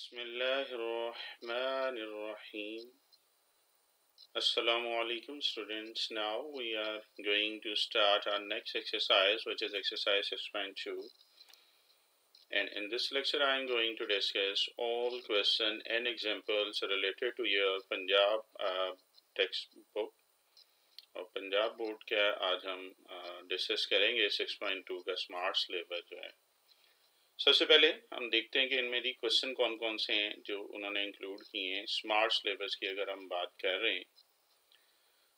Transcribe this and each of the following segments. Bismillahirrahmanirrahim. Assalamu alaikum students. Now we are going to start our next exercise, which is exercise 6.2. And in this lecture I am going to discuss all questions and examples related to your Punjab textbook. और Punjab board का आज हम discuss करेंगे 6.2 का smart syllabus जो है। सबसे पहले हम देखते हैं कि इनमें दी क्वेश्चन कौन कौन से हैं जो उन्होंने इंक्लूड किए हैं। स्मार्ट सिलेबस की अगर हम बात कर रहे हैं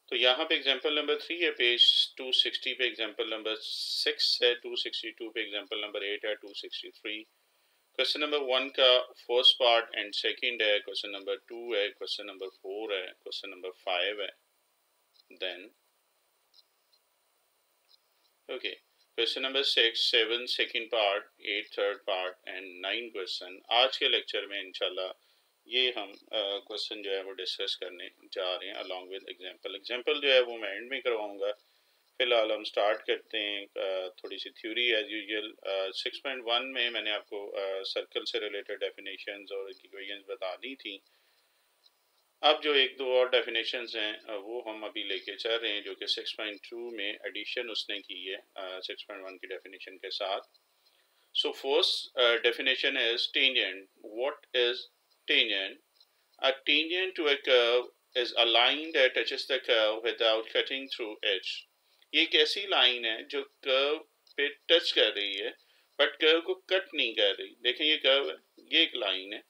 तो यहाँ पे एग्जांपल नंबर 3 है, पेज 260 पे एग्जांपल नंबर 6 है, 262 पे एग्जांपल नंबर 8 है, 263 क्वेश्चन नंबर 1 का फर्स्ट पार्ट एंड सेकेंड है, क्वेश्चन नंबर 2 है, क्वेश्चन नंबर 4 है, क्वेश्चन नंबर 5 है। Then okay, question number 6, 7 second part, 8 third part and 9 question। आज के लेक्चर में इंशाल्लाह ये हम क्वेश्चन जो है वो डिस्कस करने जा रहे हैं along with एग्जाम्पल जो है वो मैं एंड में करवाऊंगा। फिलहाल हम स्टार्ट करते हैं थोड़ी सी थ्योरी एज यूजल। 6.1 में मैंने आपको सर्कल से रिलेटेड डेफिनेशंस और इक्वेशंस बता दी थी। अब जो एक दो और डेफिनेशंस हैं वो हम अभी लेके चल रहे हैं, जो कि 6.2 में एडिशन उसने की है 6.1 की डेफिनेशन के साथ। So first definition is tangent. What is tangent? A tangent to a curve is a line that touches the curve without cutting through it. ये एक ऐसी लाइन है जो कर्व पे टच कर रही है बट कर्व को कट नहीं कर रही। देखें ये कर्व है, ये एक लाइन है,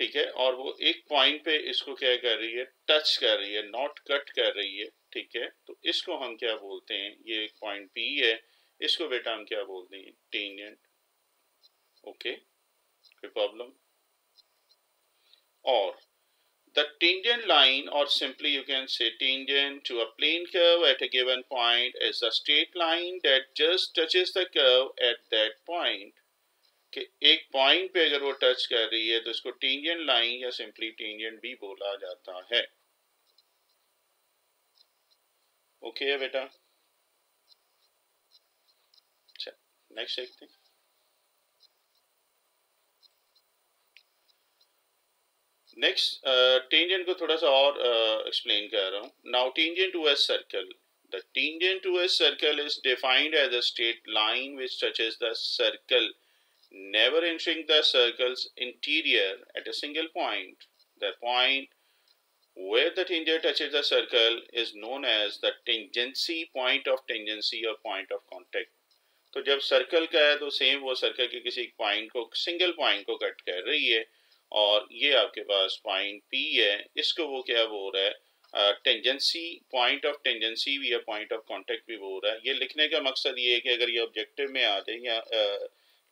ठीक है, और वो एक पॉइंट पे इसको क्या कर रही है, टच कर रही है, नॉट कट कर रही है, ठीक है। तो इसको हम क्या बोलते हैं, ये एक पॉइंट P है, इसको बेटा हम क्या बोलते हैं, टेंजेंट। ओके, कोई प्रॉब्लम? और द टेंजेंट लाइन और simply you can say tangent to a plane curve at a given point is a straight line that just touches the curve at that point. कि एक point पे अगर वो touch कर रही है तो इसको टेंजेंट लाइन या सिंपली टेंजेंट भी बोला जाता है। ओके है बेटा। अच्छा, नेक्स्ट देखते हैं। नेक्स्ट टेंजेंट को थोड़ा सा और एक्सप्लेन कर रहा हूं। Now tangent to a circle. The tangent to a circle is defined as a straight line which touches the circle never entering the circle's interior at a single point. The point where the tangent touches the circle is known as the tangency, point of tangency or point of contact. तो जब circle का है तो same वो circle के किसी point को, single point को कट कर रही है और ये आपके पास पॉइंट P है, इसको वो क्या बोल रहा है, टेंजेंसी, पॉइंट ऑफ टेंजेंसी भी या पॉइंट ऑफ कॉन्टेक्ट भी बोल रहा है। ये लिखने का मकसद ये है कि अगर ये ऑब्जेक्टिव में आ जाए या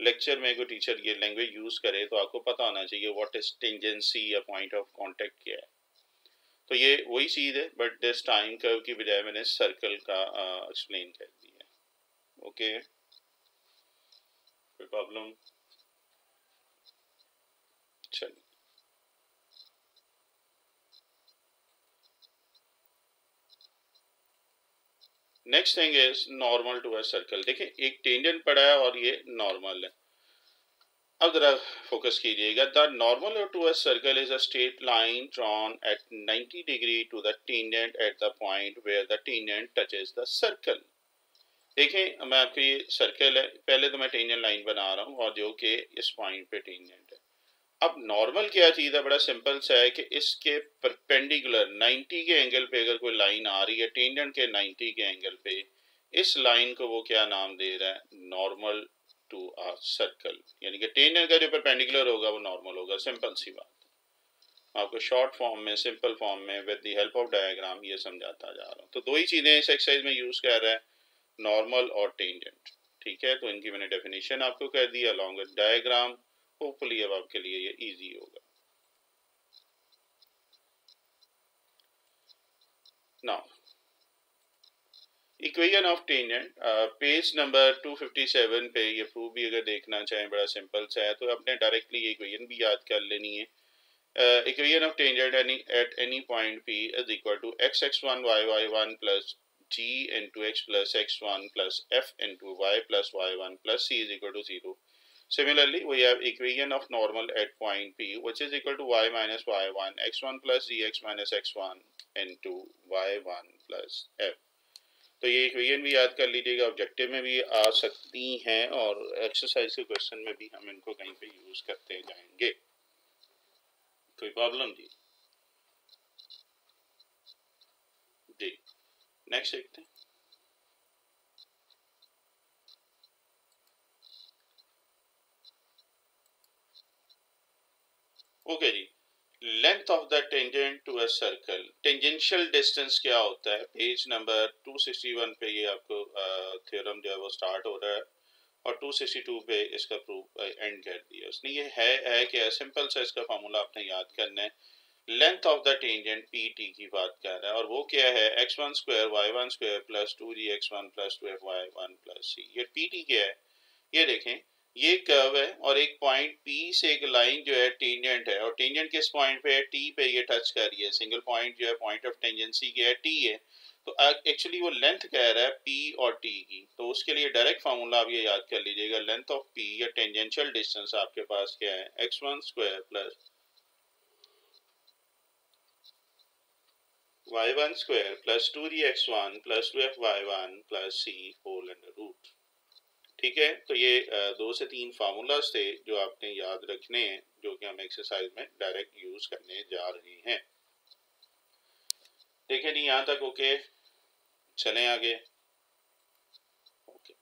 लेक्चर में कोई टीचर ये लैंग्वेज यूज़ करे तो आपको पता होना चाहिए व्हाट इज टेंजेंसी या पॉइंट ऑफ कांटेक्ट क्या है। तो ये वही चीज़ है बट दिस टाइम कर्व की बजाय मैंने सर्कल का एक्सप्लेन कर दिया। ओके, कोई प्रॉब्लम? चलिए, next thing is normal to a circle. देखें एक टेंजेंट पड़ा है और ये नॉर्मल है। अब जरा फोकस कीजिएगा। The normal to a circle is a straight line drawn at 90 degree to the tangent at the point where the tangent touches the circle. देखें मैं आपको, ये सर्कल है, पहले तो मैं टेंजेंट लाइन बना रहा हूँ और जो कि इस पॉइंट पे टेंजेंट है। अब नॉर्मल क्या चीज़ है, बड़ा सिंपल सा है कि इसके परपेंडिकुलर 90 के एंगल पे अगर कोई लाइन आ रही है टेंजेंट के 90 के एंगल पे, इस लाइन को वो क्या नाम दे रहा है, नॉर्मल टू अ सर्कल। यानी कि टेंजेंट का जो परपेंडिकुलर होगा वो नॉर्मल होगा। सिंपल सी बात है, आपको शॉर्ट फॉर्म में, सिंपल फॉर्म में with the help of diagram ये समझाता जा रहा हूँ। तो दो ही चीज़ें इस एक्सरसाइज में यूज़ कर रहा है, नॉर्मल और टेंजेंट, ठीक है। तो इनकी मैंने डेफिनेशन आपको कर दी अलॉन्ग विद डायग्राम। होपफुली अब आपके लिए ये इजी होगा। Now equation of tangent, page number 257 पे ये प्रूफ भी अगर देखना चाहें, बड़ा सिंपल सा है, तो आपने डायरेक्टली ये इक्वेशन भी याद कर लेनी है। Equation of tangent at any point P is equal to x(1) y(1) plus g into x plus x1 plus f into y plus y1 plus c is equal to 0। Similarly, we have equation of normal at point P, which is equal to y minus y1, x1 plus dx minus x1 into y1 plus f. तो ये equation भी याद कर लीजिएगा, objective में भी आ सकती हैं और एक्सरसाइज के क्वेश्चन में भी हम इनको कहीं पे यूज करते जाएंगे, कोई प्रॉब्लम नहीं जी। नेक्स्ट देखते हैं, ओके जी। Length of the tangent to a circle, tangential distance क्या होता है, पेज नंबर 261 पे ये आपको थ्योरम जो है वो स्टार्ट हो रहा है और 262 पे इसका प्रूफ एंड कर दिया उसने। ये है क्या, सिंपल सा इसका फार्मूला आपने याद करना है। Length of the tangent P T की बात कर रहा है और वो क्या है, x1 square y1 square plus 2gx1 plus 2fy1 plus c। ये पी टी क्या है, ये देखें, ये कर्व है और एक पॉइंट पी से एक लाइन जो है टेंजेंट है और टेंजेंट किस पॉइंट पे है, टी पे ये टच कर रही है। सिंगल पॉइंट जो है पॉइंट ऑफ टेंजेंसी क्या है, टी है। तो एक्चुअली वो लेंथ कह रहा है पी और टी की, तो उसके लिए डायरेक्ट फार्मूला आप ये याद कर लीजिएगा। लेंथ ऑफ पी या टेंजेंशियल डिस्टेंस आपके पास क्या है, x one square plus Y one square plus 2gx1 plus 2fy1 plus c whole under root. ठीक है, तो ये 2 से 3 फार्मूलाज थे जो आपने याद रखने हैं, जो कि हम एक्सरसाइज में डायरेक्ट यूज करने जा रहे हैं। देखें जी यहाँ तक ओके, चलें आगे। ओके,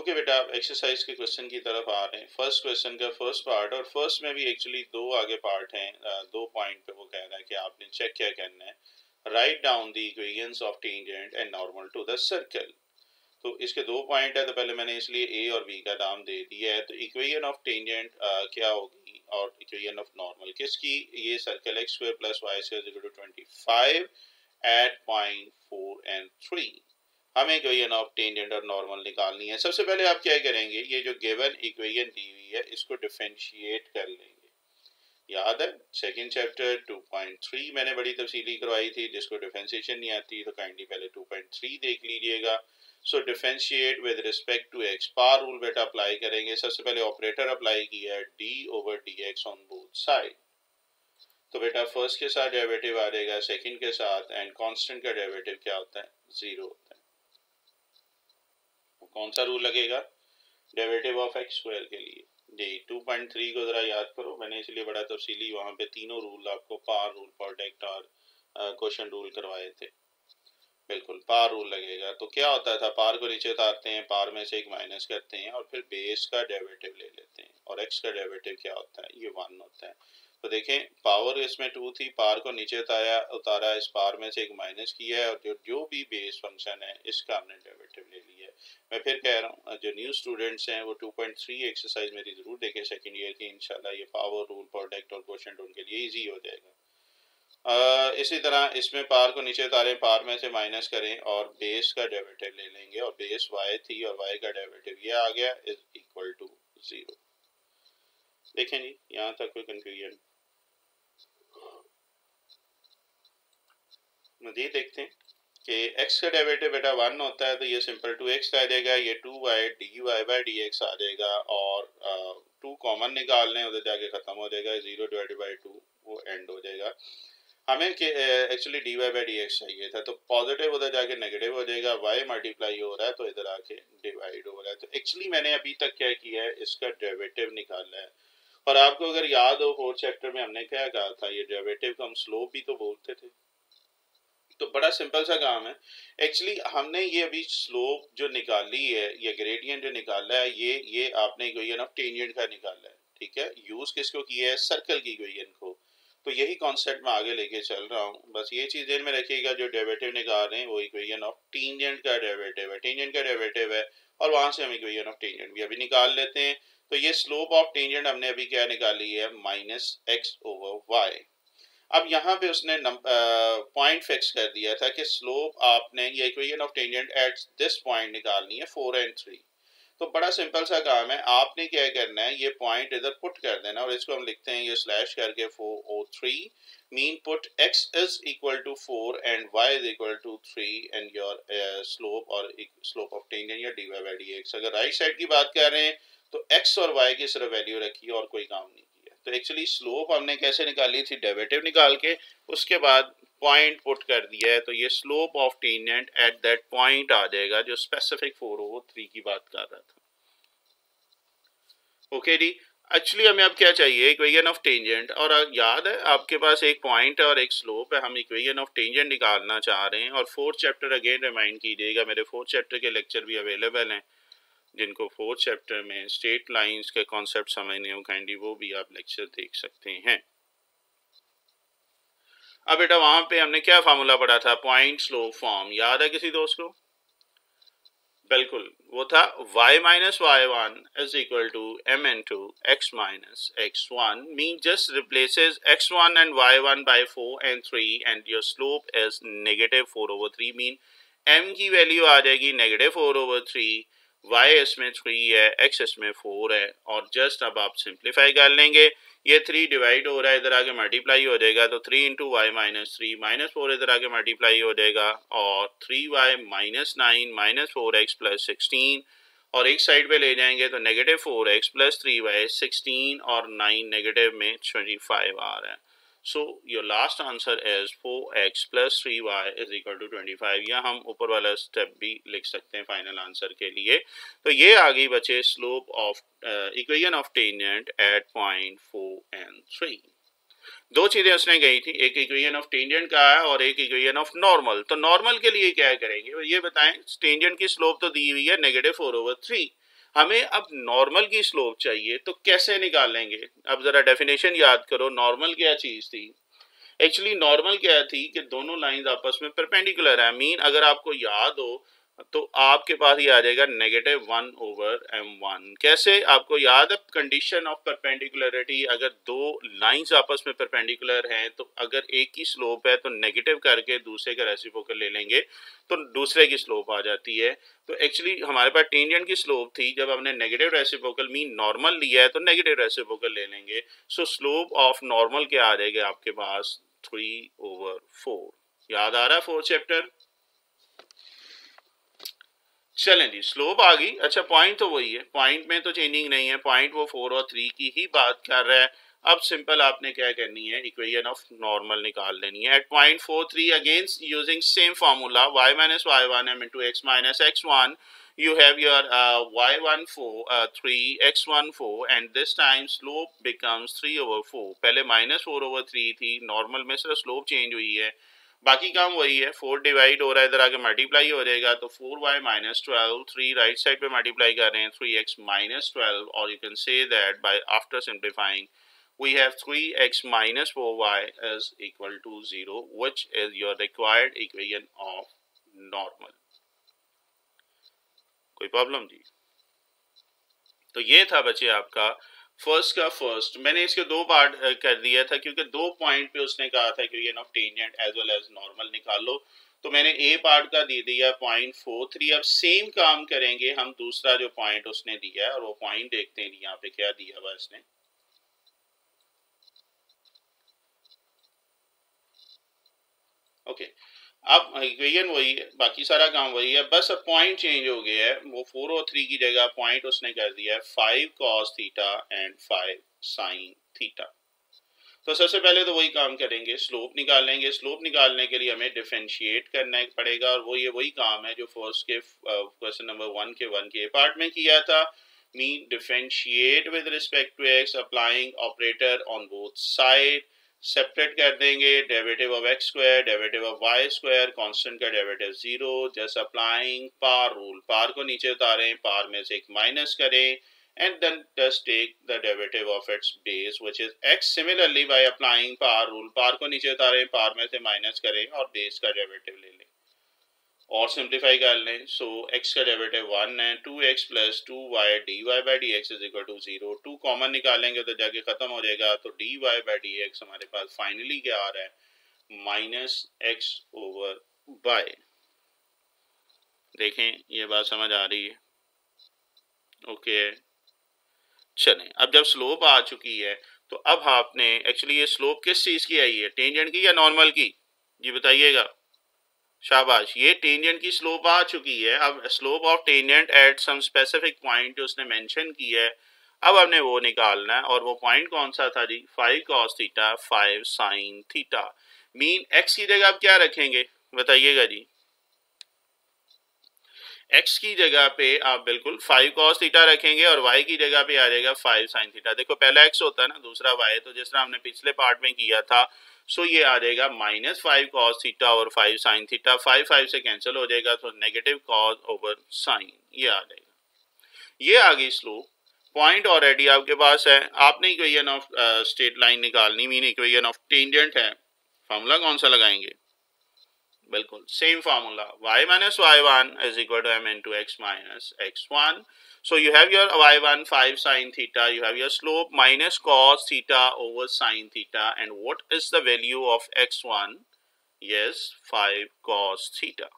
ओके बेटा, आप एक्सरसाइज के क्वेश्चन की तरफ आ रहे हैं। फर्स्ट क्वेश्चन का फर्स्ट पार्ट, और फर्स्ट में भी एक्चुअली 2 आगे पार्ट हैं। 2 पॉइंट पे वो कह रहा है कि आपने चेक क्या करना है, right down the equations of tangent and normal to the circle. तो इसके 2 पॉइंट है, तो पहले मैंने इसलिए ए और बी का नाम दे दिया है। तो इक्वेशन ऑफ टेंजेंट क्या होगी और इक्वेशन ऑफ नॉर्मल किसकी, ये circle x square plus Y square equal to 25 at point 4 and 3। हमें इक्वेशन ऑफ टेंजेंट और नॉर्मल निकालनी है। सबसे पहले आप क्या करेंगे, ये जो गिवन इक्वेशन दी हुई है इसको डिफरेंशिएट कर लेंगे। याद है सेकेंड चैप्टर 2.3 मैंने बड़ी तफसीली करवाई थी, जिसको डिफरेंशिएशन नहीं आती तो काइंडली पहले 2.3 देख लीजिएगा। So differentiate with respect to x, power rule बेटा अप्लाई करेंगे। सबसे पहले ऑपरेटर अप्लाई किया है, D over D x on both side. तो बेटा फर्स्ट के साथ डेरिवेटिव आ जाएगा, सेकेंड के साथ, एंड कॉन्स्टेंट का डेरिवेटिव क्या होता है, 0 होता है। तो कौन सा रूल लगेगा डेरिवेटिव ऑफ एक्स स्क्वायर के लिए जी। 2.3 को जरा याद करो, मैंने इसलिए बड़ा तफसीली वहाँ पे तीनों रूल आपको, पार रूल, प्रोडक्ट और क्वेश्चन रूल करवाए थे। बिल्कुल पार रूल लगेगा। तो क्या होता था, पार को नीचे उतारते हैं, पार में से एक माइनस करते हैं और फिर बेस का डेरिवेटिव ले लेते हैं और एक्स का डेरिवेटिव क्या होता है, ये 1 होता है। तो देखें पावर इसमें 2 थी, पार को नीचे उतारा, इस पार में से एक माइनस किया है और जो भी बेस फंक्शन है इसका हमने डेरिवेटिव ले लिया है। मैं फिर कह रहा हूँ जो न्यू स्टूडेंट्स हैं वो 2.3 एक्सरसाइज मेरी ज़रूर देखें सेकंड ईयर की, इंशाल्लाह ये पावर रूल, प्रोडक्ट और क्वोशेंट उनके लिए ईजी हो जाएगा। इसी तरह इसमें पार को नीचे उतारें, पार में से माइनस करें और बेस का डेरिवेटिव ले लेंगे और बेस वाई थी और वाई का डेरिवेटिव ये आ गया, इज इक्वल टू 0। देखें जी यहाँ तक कोई कंफ्यूजन मजीद देखते हैं कि x का डेरिवेटिव बेटा 1 होता है, तो ये सिंपल 2x आ जाएगा, ये 2y dy by dx आ जाएगा और 2 कॉमन निकाल लें, उधर जाके ख़त्म हो जाएगा, 0 डिवाइडेड बाई 2 वो एंड हो जाएगा। हमें एक्चुअली dy by dx चाहिए था, तो पॉजिटिव उधर जाके नेगेटिव हो जाएगा, y मल्टीप्लाई हो रहा है तो इधर आके डिवाइड हो रहा है। तो एक्चुअली मैंने अभी तक क्या किया है, इसका डेरिवेटिव निकाला है। और आपको अगर याद हो 4 चैप्टर में हमने क्या कहा था, ये डेरिवेटिव को हम स्लोप भी तो बोलते थे। तो बड़ा सिंपल सा काम है, एक्चुअली हमने ये अभी स्लोप जो निकाली है, ये ग्रेडियंट जो निकाला है, ये आपने इक्वेशन ऑफ टेंजेंट का निकाला है। ठीक है, यूज किसको किया है, सर्कल की इक्वेशन को। तो यही कॉन्सेप्ट मैं आगे लेके चल रहा हूँ, बस ये चीज़ ध्यान में रखिएगा, जो डेरिवेटिव निकाल रहे हैं वो इक्वेशन ऑफ टेंजेंट का डेरिवेटिव है, टेंजेंट का डेरिवेटिव है और वहाँ से हम इक्वेशन ऑफ टेंजेंट भी अभी निकाल लेते हैं। तो ये स्लोप ऑफ टेंजेंट हमने अभी क्या निकाली है, -x/y। अब यहाँ पे उसने पॉइंट फिक्स कर दिया था कि स्लोप आपने, ये equation of tangent at this point निकालनी है 4 and 3। तो बड़ा सिंपल सा काम है, आपने क्या करना है ये पॉइंट इधर पुट कर देना और इसको हम लिखते हैं ये स्लैश करके 403 mean put x is equal to 4 and y is equal to 3 and your slope और स्लोप ऑफ टेंजेंट या dy by dx। अगर राइट साइड की बात कर रहे हैं तो x और y की सिर्फ वैल्यू रखी और कोई काम नहीं किया। तो एक्चुअली स्लोप हमने कैसे निकाली थी, डेरिवेटिव निकाल के उसके बाद पॉइंट पुट कर दिया है। तो ये slope of tangent at that point आ जाएगा जो स्पेसिफिक 403 की बात कर रहा था। ओके जी, एक्चुअली हमें अब क्या चाहिए, इक्वेशन ऑफ टेंजेंट। और याद है आपके पास एक पॉइंट है और एक स्लोप है, हम इक्वेशन ऑफ टेंजेंट निकालना चाह रहे हैं। और फोर्थ चैप्टर अगेन रिमाइंड कीजिएगा, मेरे फोर्थ चैप्टर के लेक्चर भी अवेलेबल हैं, जिनको फोर्थ चैप्टर में स्ट्रेट लाइंस के कॉन्सेप्ट समझने हो काइंडली वो भी आप लेक्चर देख सकते हैं। अब बेटा वहां पे हमने क्या फार्मूला पढ़ा था, पॉइंट स्लोप फॉर्म, याद है किसी दोस्त को? बिल्कुल, वो था y minus y one is equal to m into x minus x one mean just replaces x one and y one by 4 and 3 and your slope is negative 4/3 mean m की value आ जाएगी -4/3, y इसमें 3 है, x इसमें 4 है। और just अब आप सिंप्लीफाई कर लेंगे, ये 3 डिवाइड हो रहा है, इधर आगे मल्टीप्लाई हो जाएगा तो 3 इंटू वाई माइनस 3 माइनस 4 इधर आगे मल्टीप्लाई हो जाएगा और 3y minus 9 minus 4x plus 16 और एक साइड पे ले जाएंगे तो -4x प्लस 3y 16 और 9 नेगेटिव में 25 आ रहा है। So your last answer is 4x plus 3y is equal to 25, या हम ऊपर वाला स्टेप भी लिख सकते हैं फाइनल आंसर के लिए। तो ये आ गई बचे slope of equation of tangent at point 4 and 3। दो चीज़ें उसने गई थी, एक इक्वेशन ऑफ टेंजेंट का है और एक इक्वेशन ऑफ नॉर्मल। तो नॉर्मल के लिए क्या करेंगे ये बताएं, टेंजेंट की स्लोप तो दी हुई है -4/3, हमें अब नॉर्मल की स्लोप चाहिए तो कैसे निकालेंगे। अब जरा डेफिनेशन याद करो, नॉर्मल क्या चीज़ थी। एक्चुअली नॉर्मल क्या थी कि दोनों लाइंस आपस में परपेंडिकुलर है, मीन अगर आपको याद हो तो आपके पास ये आ जाएगा -1/m1। कैसे, आपको याद है कंडीशन ऑफ परपेंडिकुलरिटी, अगर दो लाइंस आपस में परपेंडिकुलर हैं तो अगर एक की स्लोप है तो नेगेटिव करके दूसरे का रेसिप्रोकल ले लेंगे तो दूसरे की स्लोप आ जाती है। तो एक्चुअली हमारे पास टेंजेंट की स्लोप थी, जब हमने नेगेटिव रेसिप्रोकल मीन नॉर्मल लिया है तो नेगेटिव रेसिप्रोकल ले लेंगे। सो स्लोप ऑफ नॉर्मल क्या आ जाएगा आपके पास 3/4। याद आ रहा है फोर्थ चैप्टर? चलें जी, स्लोप आ गई। अच्छा पॉइंट तो वही है, पॉइंट में तो चेंजिंग नहीं है, पॉइंट वो 4 और 3 की ही बात कर रहा है। अब सिंपल आपने क्या करनी है, इक्वेशन ऑफ नॉर्मल निकाल लेनी है at point 4, 3 against using same formula y minus y one m into x minus x one. You have your y1 4 3 x1 4 and this time slope becomes 3/4। पहले -4/3 थी, नॉर्मल में सिर्फ स्लोप चेंज हुई है, बाकी काम वही है। 4 डिवाइड हो रहा है, इधर आगे मल्टीप्लाई हो जाएगा तो 4y माइनस 12, 3 राइट साइड पे मल्टीप्लाई कर रहे हैं 3x माइनस 12 और you can say that by after simplifying we have 3x minus 4y is equal to 0 which is your required equation of normal. कोई प्रॉब्लम जी? तो ये था बच्चे आपका फर्स्ट। मैंने इसके 2 पार्ट कर दिया था क्योंकि 2 पॉइंट पे उसने कहा था कि equation of tangent as well as normal निकालो, तो मैंने ए पार्ट का दे दिया पॉइंट 4, 3। अब सेम काम करेंगे हम, दूसरा जो पॉइंट उसने दिया है और वो पॉइंट देखते हैं यहाँ पे क्या दिया हुआ इसने। ओके अब इक्वेशन वही है, बाकी सारा काम वही है, बस अब पॉइंट चेंज हो गया है। वो 4 और 3 की जगह पॉइंट उसने कर दिया है 5 cos theta and 5 sin theta। तो सबसे पहले तो वही काम करेंगे, स्लोप निकालेंगे। स्लोप निकालने के लिए हमें डिफरेंशिएट करना पड़ेगा और वो ये वही काम है जो फर्स्ट के क्वेश्चन नंबर 1 के पार्ट में किया था। Mean differentiate with respect to x applying operator on both side, separate कर देंगे, derivative of x square, derivative of y square, constant का derivative 0, just applying power rule, power को नीचे उतारें, पार में से एक माइनस करें and then just take the derivative of its base which is x. Similarly by applying power rule, power को नीचे उतारें, पार में से माइनस करें और बेस का डेरिवेटिव ले लें और सिंप्लीफाई कर लें। सो x का डेरिवेटिव 1 है, 2x plus 2y dy/dx is equal to 0। 2 common निकालेंगे तो जाके खत्म हो जाएगा, तो dy/dx हमारे पास फाइनली क्या आ रहा है -x/y। देखें ये बात समझ आ रही है? ओके चलें। अब जब स्लोप आ चुकी है तो अब आपने एक्चुअली ये स्लोप किस चीज़ की आई है, टेंजेंट की या नॉर्मल की, जी बताइएगा। शाबाश, ये टेंजेंट की स्लोप आ चुकी है। अब slope of tangent at some specific point जो उसने मेंशन किया है अब हमने वो निकालना है, और वो पॉइंट कौन सा था जी, 5 cos theta 5 sin theta. Mean x की जगह आप क्या रखेंगे बताइएगा जी, एक्स की जगह पे आप बिल्कुल 5 cos थीटा रखेंगे और वाई की जगह पे आ जाएगा 5 sin थीटा। देखो पहला एक्स होता है ना, दूसरा वाई, तो जिस तरह हमने पिछले पार्ट में किया था, सो ये आ जाएगा -5 cos थीटा और 5 sin थीटा। 5 5 से कैंसिल हो जाएगा तो -cos/sin ये आ जाएगा। ये आ गई स्लोप। पॉइंट ऑलरेडी आपके पास है, आपने इक्वेशन ऑफ स्ट्रेट लाइन निकालनी, मीन इक्वेशन ऑफ टेंजेंट है। फार्मूला कौन सा लगाएंगे, बिल्कुल same formula, y - y1 = m × x - x1। So you have your y1 5 sin theta, you have your slope -cos theta over sin theta, and what is the value of x1, yes 5 cos theta.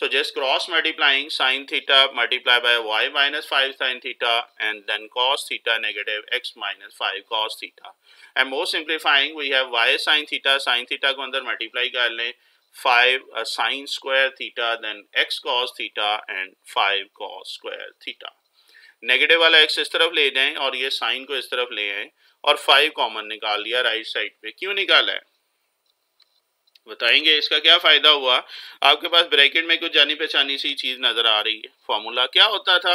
So just cross multiplying sin theta multiplied by y minus 5 sin theta and then cos theta negative x minus 5 cos theta. And more simplifying, we have y sin theta को अंदर multiply कर लें 5 sin square theta, then x cos theta and 5 cos square theta. Negative वाला x इस तरफ ले जाएं और ये sin को इस तरफ ले आएं और 5 कॉमन निकाल लिया राइट साइड पे। क्यों निकाला है बताएंगे, इसका क्या फायदा हुआ। आपके पास ब्रैकेट में कुछ जानी पहचानी सी चीज नजर आ रही है। फॉर्मूला क्या होता था,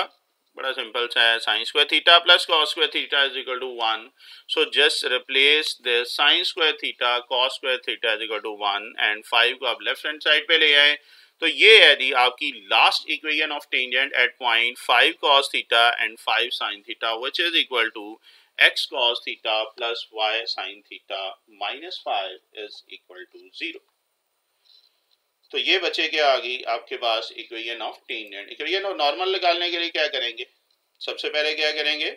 बड़ा सिंपल सा है, sin² theta + cos² theta = 1। So just replace this sin² theta cos² theta = 1 and 5 को आप लेफ्ट हैंड साइड पे ले आए। तो ये है दी आपकी last equation of tangent at point 5 cos theta and 5 sin theta, which is equal to x cos theta plus y sin theta minus 5 is equal to 0। तो ये बचे क्या आ गई आपके पास equation of tangent. Equation of normal निकालने के लिए क्या करेंगे, सबसे पहले क्या करेंगे,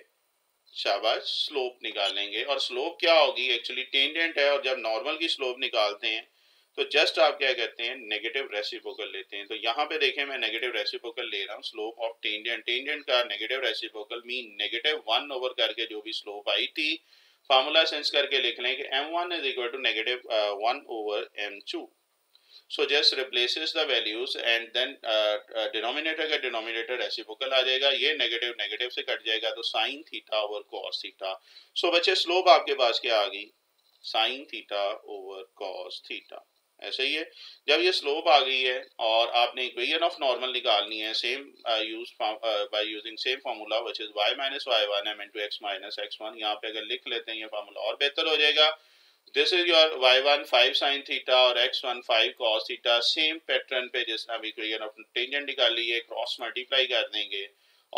शाबाश, स्लोप निकालेंगे। और स्लोप क्या होगी, एक्चुअली टेंजेंट है और जब नॉर्मल की स्लोप निकालते हैं तो जस्ट आप क्या करते हैं, नेगेटिव रेसिप्रोकल लेते हैं। तो यहाँ पे देखें मैं नेगेटिव रेसिप्रोकल ले रहा हूँ, स्लोप ऑफ टेंजेंट, टेंजेंट का नेगेटिव रेसिप्रोकल मीन -1 करके जो भी स्लोप आई थी फार्मूला सेंस करके लिख लें कि m1 = -1/m2। So just replaces the values and then denominator का डिनोमिनेटर रेसिप्रोकल आ जाएगा, ये नेगेटिव नेगेटिव से कट जाएगा तो sin theta over cos theta. So बच्चे स्लोप आपके पास क्या आ गई, sin theta over cos theta. ऐसे ही है, जब ये स्लोप आ गई है और आपने इक्वेशन ऑफ नॉर्मल निकालनी है, same use by using same formula which is y - y1 × x - x1। यहाँ पे अगर लिख लेते हैं ये फार्मूला और बेहतर हो जाएगा। This is your y1 5 sin theta और x1 5 cos theta. Same pattern पे जिसना भी इक्वेशन ऑफ टेंजेंट निकाली है क्रॉस मल्टीप्लाई कर देंगे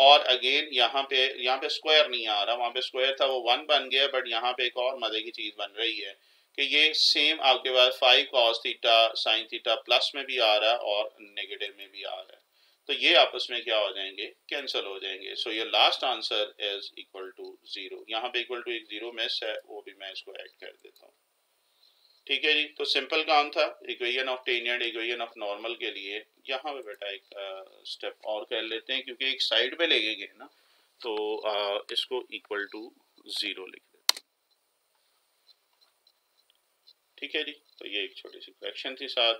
और अगेन यहाँ पे स्क्वायर नहीं आ रहा, वहाँ पे स्क्वायर था वो 1 बन गया, बट यहाँ पे एक और मजे की चीज बन रही है कि ये सेम आपके पास 5 cos theta sin theta plus में भी आ रहा है और नेगेटिव में भी आ रहा है, तो ये आपस में क्या हो जाएंगे, कैंसिल हो जाएंगे। सो ये last answer is equal to 0। यहाँ पे इक्वल टू एक 0 मिस है, वो भी मैं इसको ऐड कर देता हूँ। ठीक है जी, तो सिंपल काम था equation of tangent equation of normal के लिए। यहाँ पे बेटा एक स्टेप और कर लेते हैं क्योंकि एक साइड पे लेके गए ना, तो इसको इक्वल टू 0 लिख देते हैं। ठीक है जी, तो ये एक छोटी सी करेक्शन थी साथ।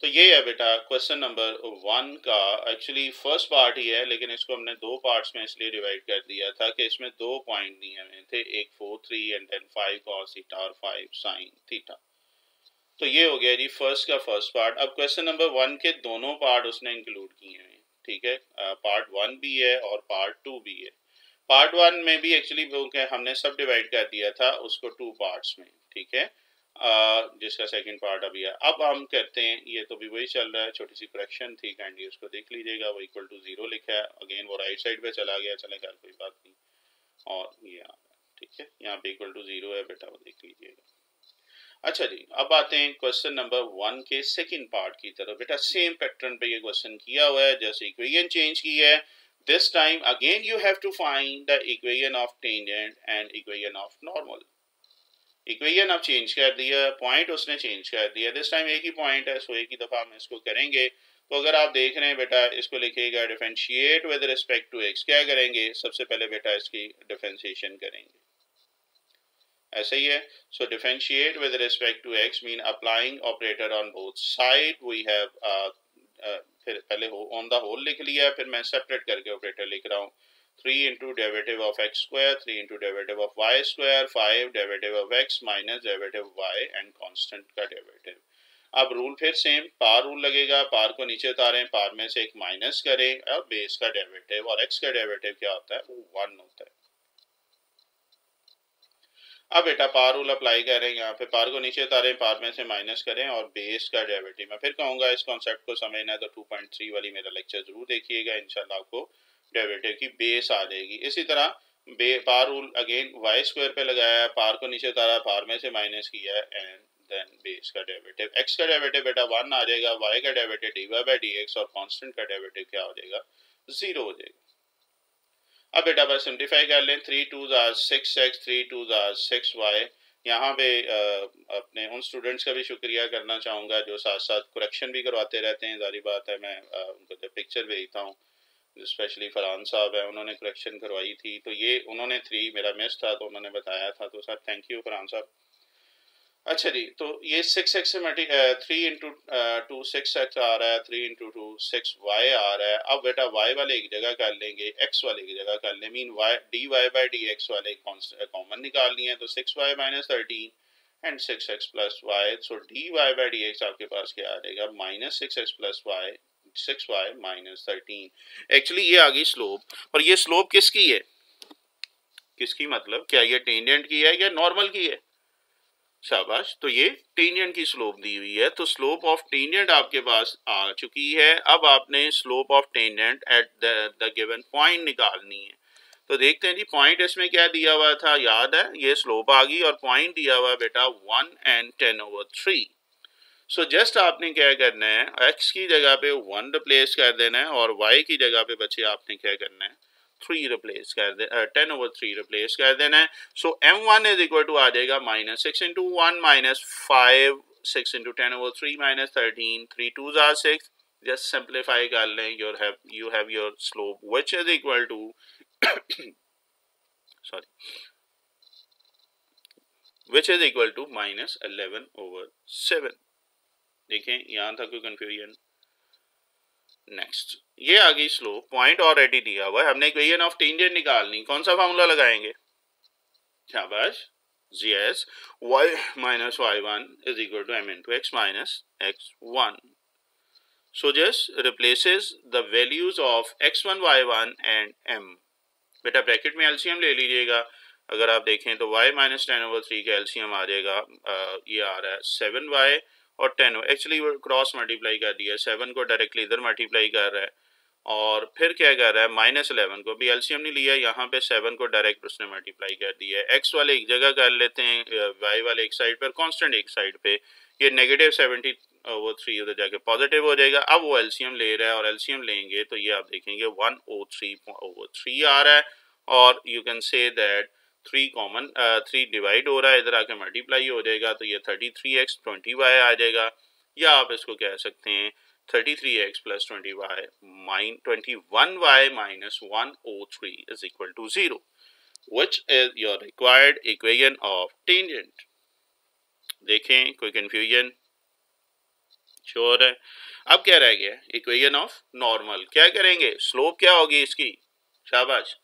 तो ये है बेटा क्वेश्चन नंबर 1 का, एक्चुअली फर्स्ट पार्ट ही है लेकिन इसको हमने 2 पार्ट्स में इसलिए डिवाइड कर दिया था कि इसमें 2 पॉइंट दिए हुए थे, एक 4 3 एंड देन 5 cos थीटा और 5 sin थीटा। तो ये हो गया जी फर्स्ट का फर्स्ट पार्ट। अब क्वेश्चन नंबर 1 के दोनों पार्ट उसने इंक्लूड किए हैं, ठीक है, पार्ट 1 भी है और पार्ट 2 भी है। पार्ट 1 में भी एक्चुअली हमने सब डिवाइड कर दिया था उसको 2 पार्ट्स में, ठीक है, जिसका सेकंड पार्ट अभी है। अब हम करते हैं, ये तो भी वही चल रहा है, छोटी सी करेक्शन थी कैंडी, उसको देख लीजिएगा। वो इक्वल टू 0 लिखा है, अगेन वो राइट साइड पे चला गया, चले गया कोई बात नहीं, और ये आ रहा है, ठीक है, यहाँ पे इक्वल टू 0 है बेटा, वो देख लीजिएगा। अच्छा जी, अब आते हैं क्वेश्चन नंबर 1 के सेकेंड पार्ट की तरफ। बेटा सेम पैटर्न पे ये क्वेश्चन किया हुआ है, जैसे इक्वेशन चेंज की है, this time again you have to find the equation of tangent and equation of normal. Equation अब चेंज कर दिया, पॉइंट उसने चेंज कर दिया, दिस टाइम एक ही पॉइंट है, सो एक ही दफ़ा हम इसको करेंगे। तो अगर आप देख रहे हैं बेटा इसको लिखिएगा differentiate with respect to x, क्या करेंगे सबसे पहले बेटा इसकी डिफरेंशिएशन करेंगे, ऐसे ही है। So differentiate with respect to x mean applying operator on both side, we have फिर पहले ऑन द होल लिख लिया, फिर मैं सेपरेट करके ऑपरेटर लिख रहा हूँ। 3 into derivative of x square, 3 into derivative of y square, 5 derivative of x minus derivative of y and constant का derivative। अब रूल फिर सेम, पार रूल लगेगा, पार को नीचे उतारें, पार में से एक माइनस करें और बेस का डेरिवेटिव और एक्स का डेरिवेटिव क्या होता है वो 1 होता है। अब बेटा पार रूल अप्लाई करें, यहाँ पे पार को नीचे उतारें, पार में से माइनस करें और बेस का डेरिवेटिव। मैं फिर कहूँगा इस कॉन्सेप्ट को समझना है तो 2.3 वाली मेरा लेक्चर जरूर देखिएगा, इंशाल्लाह आपको डेरिवेटिव की बेस आ जाएगी। इसी तरह power rule again y square पे लगाया, पार को नीचे उतारा, पार में से माइनस किया एंड देन बेस का डेरिवेटिव। एक्स का डेरिवेटिव बेटा 1 आ जाएगा, वाई का डेरिवेटिव dy/dx और कांस्टेंट का डेरिवेटिव क्या हो जाएगा 0 हो जाएगा। अब बेटा बस सिंप्लीफाई कर लें, 3 2s 6x, 3 2s 6y। यहाँ पे अपने उन स्टूडेंट्स का भी शुक्रिया करना चाहूँगा जो साथ साथ करेक्शन भी करवाते रहते हैं, जारी बात है मैं उनको जब पिक्चर भेजता हूँ, स्पेशली फरहान साहब है उन्होंने करेक्शन करवाई थी, तो ये उन्होंने 3 मेरा मिस था तो उन्होंने बताया था, तो सर थैंक यू फरहान साहब। अच्छा जी, तो ये 6x से 3 into 2 6x आ रहा है, 3 into 2 6y आ रहा है। अब बेटा y वाले एक जगह कर लेंगे, x वाले एक जगह कर लें, मीन वाई dy/dx वाले कॉमन निकालनी है, तो 6y - 13 and 6x + y, so dy/dx आपके पास क्या आ जाएगा -6x + y, 6y - 13। एक्चुअली ये आ गई स्लोप, और ये स्लोप किसकी है, किसकी मतलब क्या ये टेंजेंट की है या नॉर्मल की है, शाबाश, तो ये टेंजेंट की स्लोप दी हुई है, तो स्लोप ऑफ टेंजेंट आपके पास आ चुकी है। अब आपने slope of tangent at the given point निकालनी है, तो देखते हैं जी पॉइंट इसमें क्या दिया हुआ था, याद है ये स्लोप आ गई और पॉइंट दिया हुआ बेटा 1 and 10/3। सो जस्ट आपने क्या करना है, x की जगह पे 1 रिप्लेस कर देना है और y की जगह पे बच्चे आपने क्या करना है 3 रिप्लेस कर दे, 10/3 रिप्लेस कर देना है। सो m1 आ जाएगा -6 into 1 -5, 6 into 10/3 -13, 3 2s 6। Just simplify कर लें, you have your slope which is equal to -11/7। देखें यहाँ था कोई कंफ्यूजन। नेक्स्ट, ये आ गई स्लोप, पॉइंट ऑलरेडी दिया हुआ है, हमने इक्वेशन ऑफ टेंजेंट निकालनी, कौन सा फार्मूला लगाएंगे, शाबाश, yes, y - y1 = m into x - x1। So just replaces the values of x1 y1 and m। बेटा ब्रैकेट में एलसीएम ले लीजिएगा, अगर आप देखें तो y - 10/3 का एलसीएम आ जाएगा, ये आ रहा है 7y और 10, एक्चुअली वो क्रॉस मल्टीप्लाई कर दिया, 7 को डायरेक्टली इधर मल्टीप्लाई कर रहा है और फिर क्या कर रहा है -11 को, भी एलसीएम नहीं लिया, यहाँ पे 7 को डायरेक्ट उसने मल्टीप्लाई कर दिया। एक्स वाले एक जगह कर लेते हैं, वाई वाले एक साइड पर, कांस्टेंट एक साइड पे, ये -70/3 उधर जाके पॉजिटिव हो जाएगा। अब वो एलसीएम ले रहा है और एलसीएम लेंगे तो ये आप देखेंगे 103/3 आ रहा है और you can say that 3 common, 3 divide हो रहा है, इधर आके मल्टीप्लाई हो जाएगा तो ये 33x 20y आ जाएगा, या आप इसको कह सकते हैं 33x + 21y - 103 = 0, which is your required equation of tangent. देखें कोई कन्फ्यूजन, श्योर है। अब क्या रह गया, इक्वेशन ऑफ नॉर्मल, क्या करेंगे, स्लोप क्या होगी इसकी, शाबाश,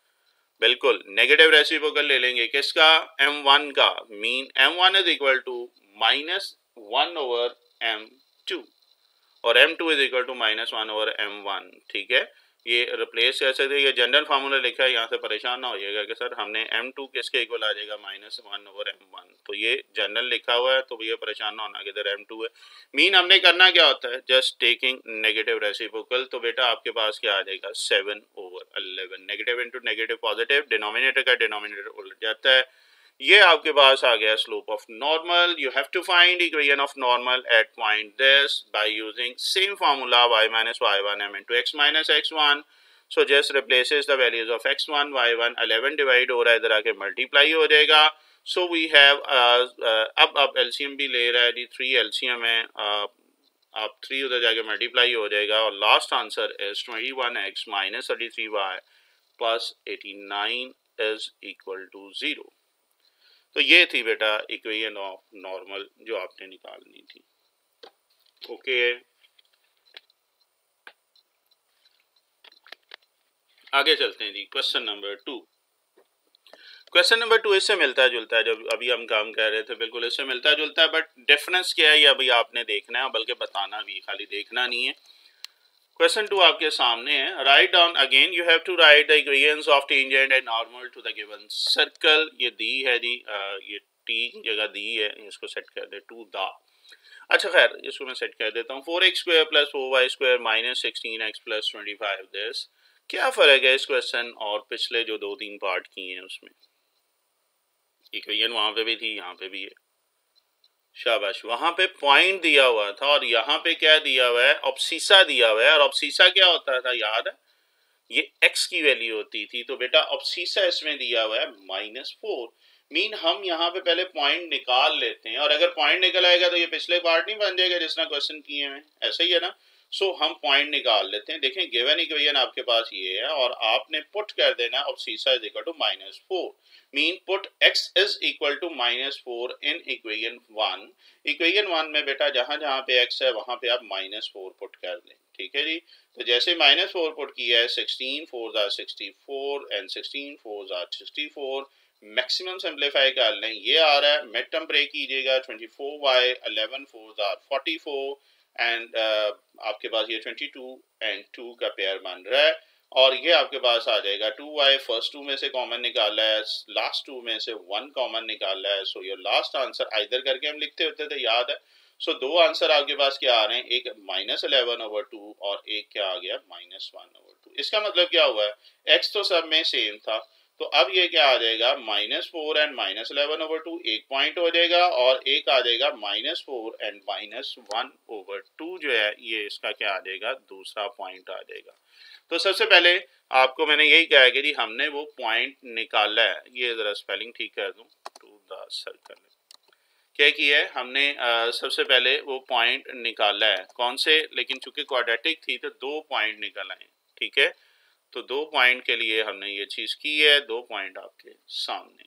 बिल्कुल नेगेटिव रेसिप्रोकल ले लेंगे, किसका, m1 का, मीन m1 = -1/m2 और m2 = -1/m1। ठीक है, ये रिप्लेस कर सकते हैं, ये जनरल फार्मूला लिखा है, यहाँ से परेशान ना होइएगा कि सर हमने m2 किसके इक्वल आ जाएगा -1/m1, तो ये जनरल लिखा हुआ है, तो भैया परेशान ना होना किधर m2 है। मीन हमने करना क्या होता है, जस्ट टेकिंग नेगेटिव रेसिप्रोकल, तो बेटा आपके पास क्या आ जाएगा 7/11, negative into negative positive, denominator का डिनोमिनेटर उलट जाता है। ये आपके पास आ गया slope of normal. You have to find equation of normal at point this by using same formula y - y1 m into x - x1। So just replaces the values of x1 y1, 11 divide हो रहा है, इधर आके multiply हो जाएगा so we have अब आप LCM भी ले रहा है जी, 3 एलसीएम है, आप 3 उधर जाके मल्टीप्लाई हो जाएगा और last answer is 21x minus 33y plus 89 is equal to 0। तो ये थी बेटा इक्वेशन ऑफ नॉर्मल जो आपने निकालनी थी। ओके आगे चलते हैं जी क्वेश्चन नंबर 2। क्वेश्चन नंबर 2 इससे मिलता जुलता है, जब अभी हम काम कर रहे थे बिल्कुल इससे मिलता जुलता है, बट डिफरेंस क्या है ये अभी आपने देखना है, बल्कि बताना भी, खाली देखना नहीं है। क्वेश्चन 2 आपके सामने है। Right down again you have to write the equations of tangent and normal to the given circle. ये दी है जी, ये टी जगह दी है, इसको सेट कर दे टू द, अच्छा खैर इसको मैं सेट कर देता हूँ। 4x² plus 4y² minus 16x plus 25 this. क्या फ़र्क है इस क्वेश्चन और पिछले जो 2-3 पार्ट किए हैं उसमें? इक्वेशन वहाँ पे भी थी, यहाँ पे भी है, शाबाश। वहाँ पे पॉइंट दिया हुआ था और यहाँ पे क्या दिया हुआ है, ऑब्सीसा दिया हुआ है। और ऑब्सीसा क्या होता था याद है, ये x की वैल्यू होती थी। तो बेटा ऑब्सीसा इसमें दिया हुआ है -4। मीन हम यहाँ पे पहले पॉइंट निकाल लेते हैं और अगर पॉइंट निकल आएगा तो ये पिछले पार्ट नहीं बन जाएगा जिसना क्वेश्चन किए हैं, ऐसा ही है ना। सो हम पॉइंट निकाल लेते हैं। देखें गिवन इक्वेशन आपके पास ये है और आपने पुट कर देना abscissa is equal to -4। Mean put x is equal to -4 in equation 1। Equation 1 में बेटा जहां जहां पे एक्स है वहां पे आप -4 पुट कर दें, ठीक है जी। तो जैसे -4 पुट किया है, 16 4s 64 and 16 4s 64। Maximum simplify कर लें, ये आ रहा है। मिड टर्म ब्रेक कीजिएगा, 24y 11 4s 44 एंड आपके पास ये 22 एंड 2 का पेयर बन रहा है और ये आपके पास आ जाएगा 2y। फर्स्ट 2 में से कॉमन निकाला है, लास्ट 2 में से 1 कॉमन निकाला है। सो ये लास्ट आंसर आइदर करके हम लिखते होते थे याद है। सो दो आंसर आपके पास क्या आ रहे हैं, एक -11/2 और एक क्या आ गया -1/2। इसका मतलब क्या हुआ है, x तो सब में सेम था, तो अब ये क्या आ जाएगा -4 एंड -11/2 एक पॉइंट हो जाएगा और एक आ जाएगा -4 एंड -1/2 जो है ये इसका क्या आ जाएगा, दूसरा पॉइंट आ जाएगा। तो सबसे पहले आपको मैंने यही कहा है कि जी हमने वो पॉइंट निकाला है, ये जरा स्पेलिंग ठीक कर दूं, टू द सर्कल। क्या किया है हमने, सबसे पहले वो पॉइंट निकाला है कौन से, लेकिन चूंकि क्वाड्रेटिक थी तो 2 पॉइंट निकल आए, ठीक है। तो 2 पॉइंट के लिए हमने ये चीज की है, 2 पॉइंट आपके सामने।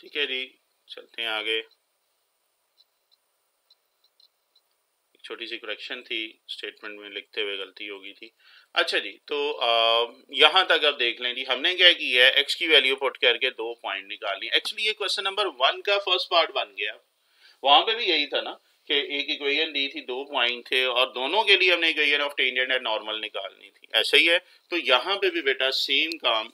ठीक है जी, चलते हैं आगे। एक छोटी सी करेक्शन थी, स्टेटमेंट में लिखते हुए गलती हो गई थी। अच्छा जी, तो यहां तक आप देख लें जी हमने क्या किया है, एक्स की वैल्यू पुट करके 2 पॉइंट निकाली। एक्चुअली ये क्वेश्चन नंबर 1 का फर्स्ट पार्ट बन गया। वहां पे भी यही था ना कि एक इक्वेशन दी थी, 2 पॉइंट थे और दोनों के लिए हमने equation of tangent and normal निकालनी थी, ऐसा ही है। तो यहाँ पे भी बेटा सेम काम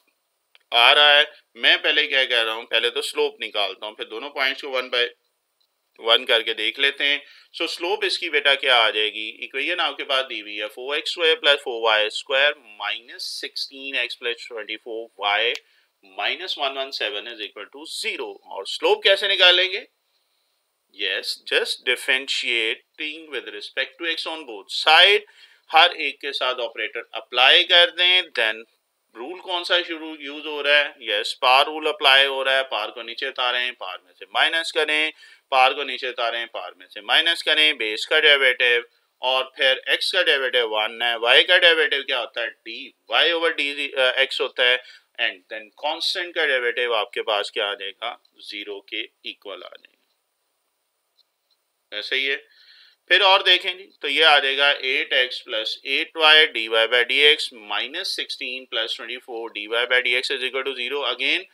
आ रहा है। मैं पहले क्या कह रहा हूँ, पहले तो स्लोप निकालता हूँ, फिर दोनों पॉइंट्स को 1/1 करके देख लेते हैं। सो स्लोप इसकी बेटा क्या आ जाएगी, इक्वेशन आपके पास दी हुई है 4x² plus 4y² minus 16x plus 24y minus 117 is equal to 0। और स्लोप कैसे निकालेंगे, Yes, just differentiating with respect to x on both side, हर एक के साथ ऑपरेटर अप्लाई कर दें। देन रूल कौन सा शुरू यूज हो रहा है, yes, पार रूल अप्लाई हो रहा है। पार को नीचे उतारें, पार में से माइनस करें, पार को नीचे उतारें, पार में से माइनस करें, बेस का डेरिवेटिव और फिर x का डेरिवेटिव 1 है, y का डेरिवेटिव क्या होता है dy/dx होता है एंड देन कांस्टेंट का डेरिवेटिव आपके पास क्या आ जाएगा, 0 के इक्वल आ जाएगा, ऐसा ही है। फिर और देखें जी, तो ये आ जाएगा 8x plus 8y dy/dx minus 16 plus 24 dy/dx is equal to 0। Again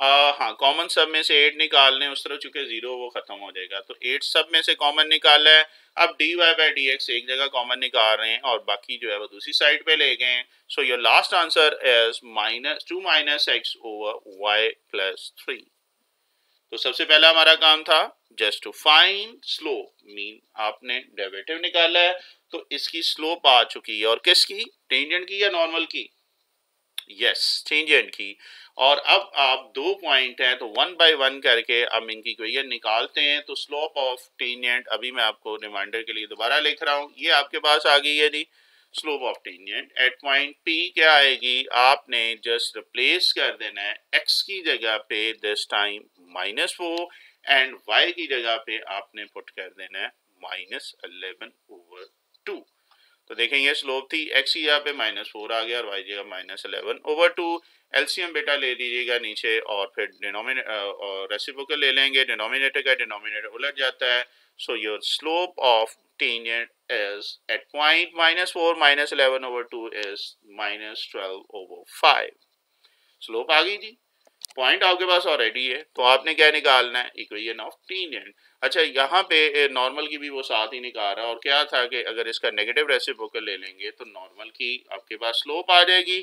हाँ, कॉमन सब में से 8 निकाल लें, उस तरफ चूंकि 0 वो खत्म हो जाएगा। तो 8 सब में से कॉमन निकाला है, अब dy/dx एक जगह कॉमन निकाल रहे हैं और बाकी जो है वो दूसरी साइड पे ले गए। So your last answer is -2 - x/y + 3। तो सबसे पहला हमारा काम था just to find slope, mean आपने डेरिवेटिव निकाला है तो इसकी स्लोप आ चुकी है। और किसकी, टेंजेंट की या नॉर्मल की, यस टेंजेंट की। और अब आप 2 पॉइंट हैं तो 1/1 करके हम इनकी इक्वेशन निकालते हैं। तो स्लोप ऑफ टेंजेंट अभी मैं आपको रिमाइंडर के लिए दोबारा लिख रहा हूँ, ये आपके पास आ गई है जी। Slope of tangent at point P क्या आएगी, आपने जस्ट रिप्लेस कर देना है एक्स की जगह पे दिस टाइम -4 एंड वाई की जगह पे आपने पुट कर देना है -11/2। तो देखेंगे स्लोप थी एक्स की जगह पे -4 आ गया और वाई जगह -11/2। एलसीएम बेटा ले लीजिएगा नीचे और फिर डिनोमिनेटर रेसिप्रोकल ले लेंगे, डिनोमिनेटर का डिनोमिनेटर उलट जाता है। So your slope of tangent is at point -4 - 11/2 is -12/5। Slope आ गई जी, पॉइंट आपके पास ऑलरेडी है तो आपने क्या निकालना है, इक्वेशन ऑफ टेंजेंट। अच्छा यहाँ पे नॉर्मल की भी वो साथ ही निकाल रहा है और क्या था कि अगर इसका नेगेटिव रेसिप्रोकल ले लेंगे तो नॉर्मल की आपके पास स्लोप आ जाएगी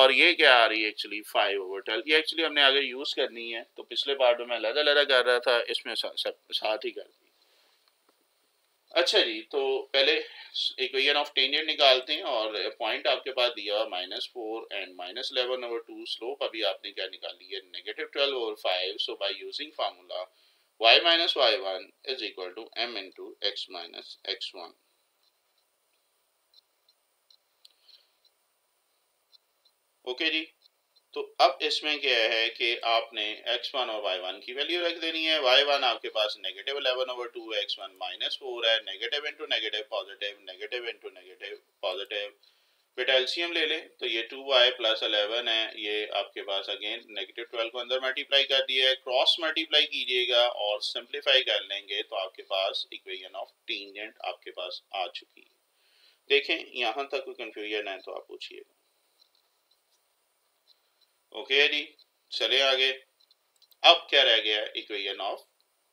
और ये क्या आ रही है एक्चुअली 5/12। ये एक्चुअली हमने आगे यूज करनी है तो पिछले पार्ट में अलग-अलग कर रहा था, इसमें साथ ही कर दिया। अच्छा जी, तो पहले इक्वेशन ऑफ टेंजेंट निकालते हैं और पॉइंट आपके पास दिया हुआ -4 एंड -11/2। स्लोप अभी आपने क्या निकाली है -12/5। So by using formula y - y1 is equal to m into x minus x1। Okay जी, तो अब इसमें क्या है कि आपने x1 और y1 की वैल्यू रख देनी है। y1 आपके पास -11/2 है, x1 -4 है, negative into negative positive, negative into negative positive. बेटा एलसीएम ले ले तो ये 2y + 11 है, ये आपके पास अगेन -12 को अंदर मल्टीप्लाई कर दिया है, क्रॉस मल्टीप्लाई कीजिएगा और सिंप्लीफाई कर लेंगे तो आपके पास इक्वेशन ऑफ टेंजेंट आपके पास आ चुकी है। देखें यहाँ तक कोई कंफ्यूजन है तो आप पूछिएगा। ओके जी, चले आगे। अब क्या रह गया, इक्वेशन ऑफ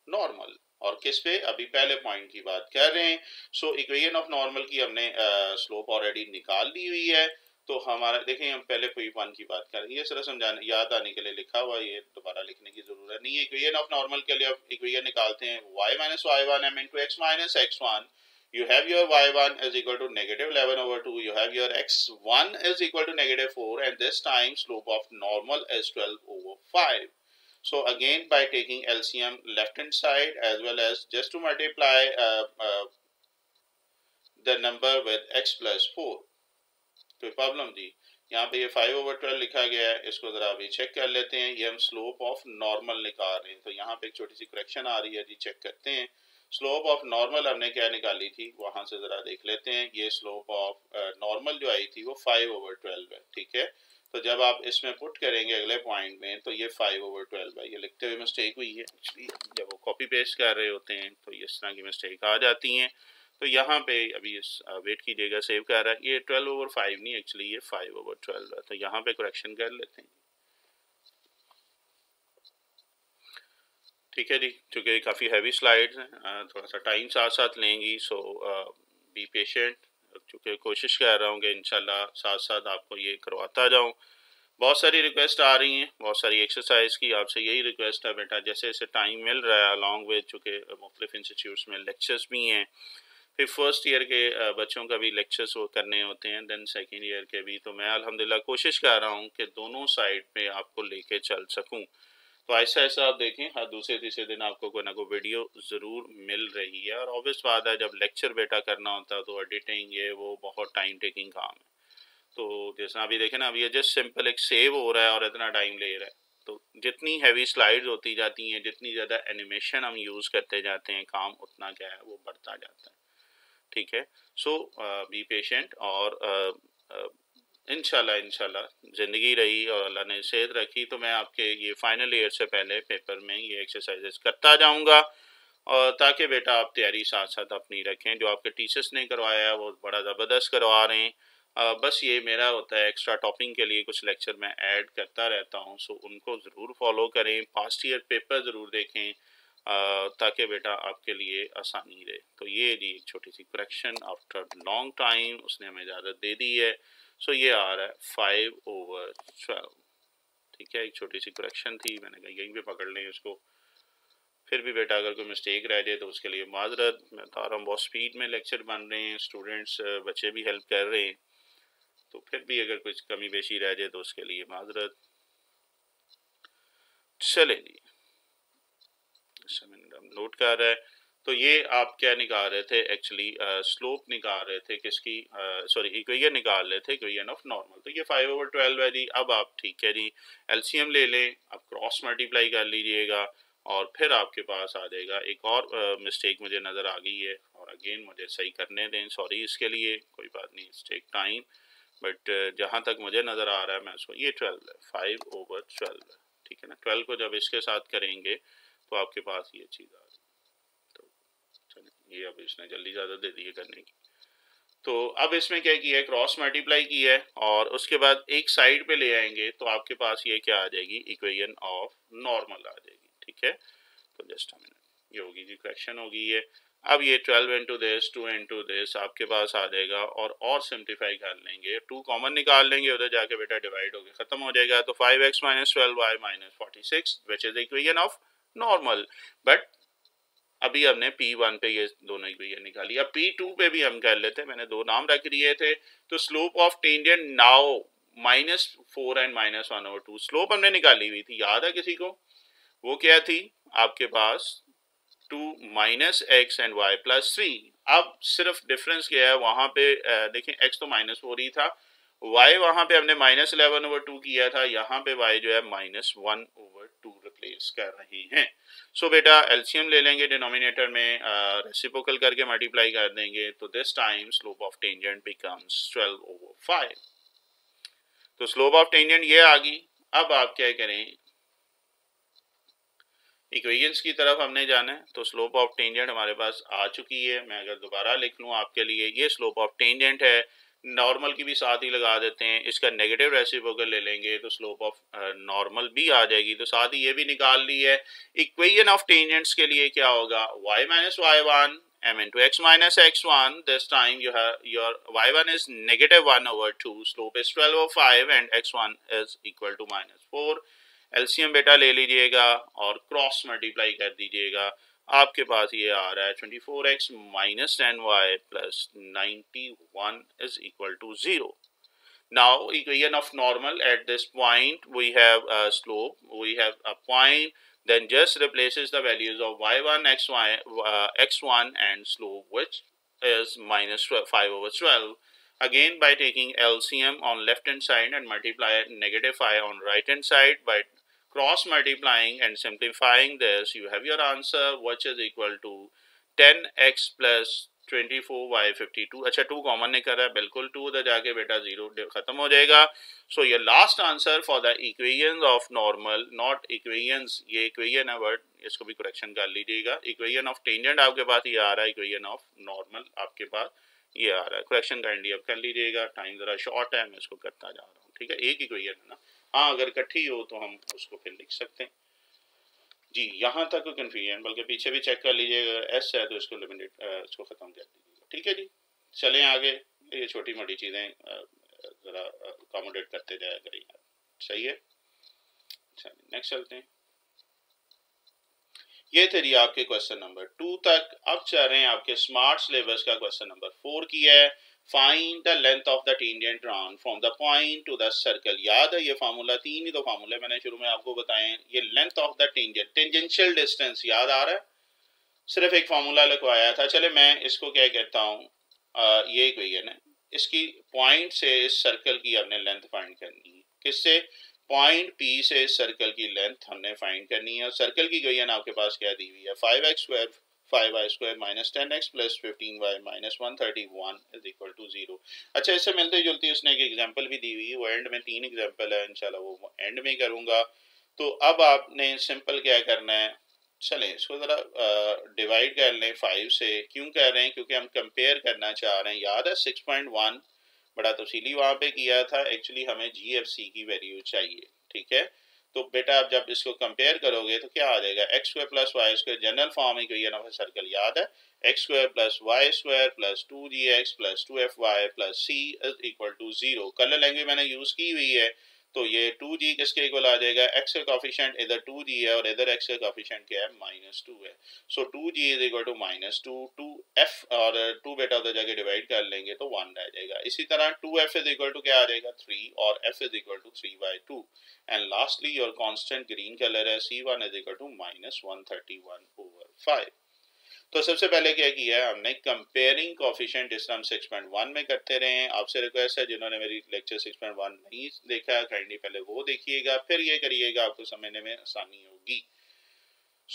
नॉर्मल, और किस पे, अभी पहले पॉइंट की बात कर रहे हैं। सो इक्वेशन ऑफ नॉर्मल की हमने स्लोप ऑलरेडी निकाल ली हुई है तो हमारा देखें, हम पहले p1 की बात करेंगे, इस तरह समझाने याद आने के लिए लिखा हुआ, ये दोबारा लिखने की जरूरत नहीं है। इक्वेशन ऑफ नॉर्मल के लिए आप इक्वेशन निकालते हैं y - y1 m into x minus x1। You have your y1 is equal to -11/2. You have your x1 is equal to -4, and this time slope of normal is 12/5. So again, by taking LCM left hand side as well as just to multiply the number with x plus 4. कोई problem जी? यहाँ पे ये 5/12 लिखा गया है, इसको जरा अभी चेक कर लेते हैं। ये हम slope of normal निकाल रहे हैं तो यहाँ पे एक छोटी सी correction आ रही है जी, चेक करते हैं। स्लोप ऑफ नॉर्मल हमने क्या निकाली थी, वहां से जरा देख लेते हैं। ये स्लोप ऑफ नॉर्मल जो आई थी वो 5/12 है, ठीक है। तो जब आप इसमें पुट करेंगे अगले पॉइंट में तो ये 5/12 है। ये लिखते हुए मिस्टेक हुई है एक्चुअली, जब वो कॉपी पेस्ट कर रहे होते हैं तो इस तरह की मिस्टेक आ जाती हैं। तो यहाँ पे अभी वेट कीजिएगा, सेव कर रहा है। ये 12/5 नहीं, एक्चुअली ये 5/12 है। तो यहाँ पे करेक्शन कर लेते हैं, ठीक है जी, क्योंकि काफ़ी हैवी स्लाइड्स हैं, थोड़ा सा टाइम साथ साथ लेंगी। सो बी पेशेंट, क्योंकि कोशिश कर रहा हूँ कि इंशाल्लाह साथ साथ आपको ये करवाता जाऊँ। बहुत सारी रिक्वेस्ट आ रही हैं, बहुत सारी एक्सरसाइज की आपसे यही रिक्वेस्ट है बेटा, जैसे जैसे टाइम मिल रहा है अलॉन्ग विद, चूँकि मुख्तलिफ इंस्टीट्यूट्स में लेक्चर्स भी हैं, फिर फर्स्ट ईयर के बच्चों का भी लेक्चर्स वो करने होते हैं, देन सेकेंड ईयर के भी। तो मैं अलहमदिल्ला कोशिश कर रहा हूँ कि दोनों साइड पर आपको ले कर चल सकूँ। तो ऐसा ऐसा आप देखें, हर दूसरे तीसरे दिन आपको कोई ना कोई वीडियो ज़रूर मिल रही है। और ऑब्वियस बात है, जब लेक्चर बेटा करना होता है तो एडिटिंग ये वो बहुत टाइम टेकिंग काम है। तो जैसा अभी देखें ना, अभी ये जस्ट सिंपल एक सेव हो रहा है और इतना टाइम ले रहा है। तो जितनी हैवी स्लाइड्स होती जाती हैं, जितनी ज़्यादा एनिमेशन हम यूज़ करते जाते हैं, काम उतना क्या है वो बढ़ता जाता है, ठीक है। सो बी पेशेंट और इंशाल्लाह ज़िंदगी रही और अल्लाह ने सेहत रखी तो मैं आपके ये फाइनल ईयर से पहले पेपर में ये एक्सरसाइजेस करता जाऊंगा, और ताकि बेटा आप तैयारी साथ साथ अपनी रखें। जो आपके टीचर्स ने करवाया है वो बड़ा ज़बरदस्त करवा रहे हैं। बस ये मेरा होता है एक्स्ट्रा टॉपिंग के लिए कुछ लेक्चर मैं ऐड करता रहता हूँ, सो उनको ज़रूर फॉलो करें, पास्ट ईयर पेपर ज़रूर देखें ताकि बेटा आपके लिए आसानी रहे। तो ये जी एक छोटी सी करेक्शन आफ्टर लॉन्ग टाइम उसने हमें इजाज़त दे दी है। सो ये आ रहा है 5/12, ठीक है। एक छोटी सी करेक्शन थी, मैंने कहा यहीं पे पकड़ लें उसको। फिर भी बेटा अगर कोई मिस्टेक रह जाए तो उसके लिए माजरत। मैं बता रहा हूँ बहुत स्पीड में लेक्चर बन रहे हैं, स्टूडेंट्स बच्चे भी हेल्प कर रहे हैं, तो फिर भी अगर कुछ कमी पेशी रह जाए तो उसके लिए माजरत। चले जी, नोट कर रहा है तो ये आप क्या निकाल रहे थे एक्चुअली, स्लोप निकाल रहे थे किसकी, सॉरी इक्वेशन निकाल रहे थे, इक्वेशन ऑफ नॉर्मल। तो ये 5/12 है जी। अब आप ठीक है जी एलसीएम ले लें, आप क्रॉस मल्टीप्लाई कर लीजिएगा और फिर आपके पास आ जाएगा। एक और मिस्टेक मुझे नज़र आ गई है और अगेन मुझे सही करने दें, सॉरी इसके लिए, कोई बात नहीं, टेक टाइम, बट जहाँ तक मुझे नज़र आ रहा है मैं उसको, ये 12 है, 5/12 ठीक है ना। 12 को जब इसके साथ करेंगे तो आपके पास ये चीज़ आ गई। तो चलिए ये अब इसने जल्दी ज़्यादा दे दी है करने की। तो अब इसमें क्या किया है, क्रॉस मल्टीप्लाई किया है और उसके बाद एक साइड पे ले आएंगे तो आपके पास ये क्या आ जाएगी, इक्वेशन ऑफ नॉर्मल आ जाएगी ठीक है। तो जस्ट ये होगी जी क्वेश्चन होगी ये। अब ये 12 into this 2 into this आपके पास आ जाएगा और सिंप्लीफाई कर लेंगे, 2 कॉमन निकाल लेंगे, उधर जाके बेटा डिवाइड होके खत्म हो जाएगा। तो 5x - 12y - 46 which is equation of normal. But अभी हमने P1 पे ये दोनों इक्वेशन निकाली, अब P2 पे भी हम कर लेते हैं, मैंने 2 नाम रख दिए थे। तो slope of tangent now -4 and -1/2 slope हमने निकाली हुई थी, याद है किसी को? वो क्या थी आपके पास, 2 - x and y + 3। अब सिर्फ डिफरेंस क्या है वहाँ पे, देखें x तो -4 ही था, y वहाँ पे हमने -11/2 किया था, यहाँ पे y जो है -1/2 रिप्लेस कर रही हैं। सो बेटा एलसीएम ले लेंगे, डिनोमिनेटर में रेसिप्रोकल करके मल्टीप्लाई कर देंगे। तो this time slope of tangent becomes 12/5। तो स्लोप ऑफ टेंजेंट ये आ गई। अब आप क्या करें, इक्वेशंस की तरफ हमने जाना है। तो स्लोप ऑफ टेंजेंट हमारे पास आ चुकी है, मैं अगर दोबारा लिख लूँ आपके लिए, ये स्लोप ऑफ टेंजेंट है, नॉर्मल की भी साथ ही लगा देते हैं, इसका नेगेटिव रेसिप्रोकल ले लेंगे तो स्लोप ऑफ नॉर्मल भी आ जाएगी। तो साथ ही ये भी निकाल ली है। इक्वेशन ऑफ टेंजेंट्स के लिए क्या होगा, y - y1 m into x - x1। This time you have your y1 is -1/2, slope is 12/5 and x1 is equal to -4। LCM बेटा ले लीजिएगा और क्रॉस मल्टीप्लाई कर दीजिएगा, आपके पास ये आ रहा है 24x - 10y + 91 = 0। Now equation of normal at this point we have slope, we have a point, then just replaces the values of y1 x1 and slope which is -5/12 again by taking LCM on left hand side and multiply -5 on right hand side by cross multiplying and simplifying this, you have your answer which is equal to 10x + 24y = 52। अच्छा 2 common निकल रहा है, बिल्कुल 2 उधर जाके बेटा 0 खत्म हो जाएगा। सो ये last answer for the equations of normal, not equations, ये इक्वेशन है बट इसको भी करेक्शन कर लीजिएगा। इक्वेशन ऑफ टेंजेंट आपके पास ये आ रहा है, इक्वेशन ऑफ नॉर्मल आपके पास ये आ रहा है। करेक्शन काइंडली आप कर लीजिएगा, टाइम ज़रा शॉर्ट है, मैं इसको करता जा रहा हूँ ठीक है। एक ही कोई है ना, हाँ अगर इकट्ठी हो तो हम उसको फिर लिख सकते हैं जी। यहाँ तक कोई कन्फ्यूजन, बल्कि पीछे भी चेक कर लीजिएगा, एस है तो इसको लिमिटेड, इसको ख़त्म कर दीजिएगा ठीक है जी। चलें आगे, ये छोटी मोटी चीज़ें ज़रा अकोमोडेट करते जाया करेंगे, सही है। चलिए नेक्स्ट चलते हैं, ये थे जी आपके क्वेश्चन नंबर 2 तक। अब चल रहे हैं आपके स्मार्ट सिलेबस का क्वेश्चन नंबर 4 की है, find the length of the tangent round from the point to the circle. याद है ये फार्मूला, 3 ही तो फार्मूले मैंने शुरू में आपको बताए। ये length of the tangent, tangential distance याद आ रहा है, सिर्फ एक फार्मूला लगवाया था। चले मैं इसको क्या कहता हूँ, ये इक्वेशन है, इसकी पॉइंट से इस सर्कल की हमने लेंथ फाइंड करनी है। किससे? पॉइंट पी से सर्कल की लेंथ हमने फाइंड करनी है। और सर्कल की इक्वेशन आपके पास क्या दी हुई है, 5x2 - 10x + 15y - 131 = 0। अच्छा इससे मिलते जुलती उसने एक एग्जांपल भी दी हुई है, वो एंड में 3 एग्जांपल है, इंशाल्लाह वो एंड में करूँगा। तो अब आपने सिंपल क्या करना है, चलें इसको ज़रा डिवाइड कर लें 5 से। क्यों कह रहे हैं, क्योंकि हम कंपेयर करना चाह रहे हैं। याद है 6.1 बड़ा तफसीली वहाँ पे किया था, एक्चुअली हमें GFC की वैल्यू चाहिए ठीक है। तो बेटा आप जब इसको कंपेयर करोगे तो क्या आ जाएगा, x2 + y2 general form equation of circle याद है, x2 + y2 + 2gx + 2fy + c = 0। Colour language मैंने यूज़ की हुई है। तो ये 2g किसके इक्वल आ जाएगा, x का कोफिशिएंट इधर 2g है और इधर x का कोफिशिएंट क्या है, -2 है। सो 2g = -2, 2f और 2 बेटा उधर जाके डिवाइड कर लेंगे तो 1 रह जाएगा। इसी तरह 2f = क्या आ जाएगा, 3 और f = 3/2। And lastly your constant green colour है, c1 = -131/5। तो सबसे पहले क्या किया है हमने, कंपेयरिंग कोफिशिएंट जिसमें हम 6.1 में करते रहे हैं। आपसे रिक्वेस्ट है जिन्होंने मेरी लेक्चर 6.1 नहीं देखा काइंडली पहले वो देखिएगा, फिर ये करिएगा, आपको समझने में आसानी होगी।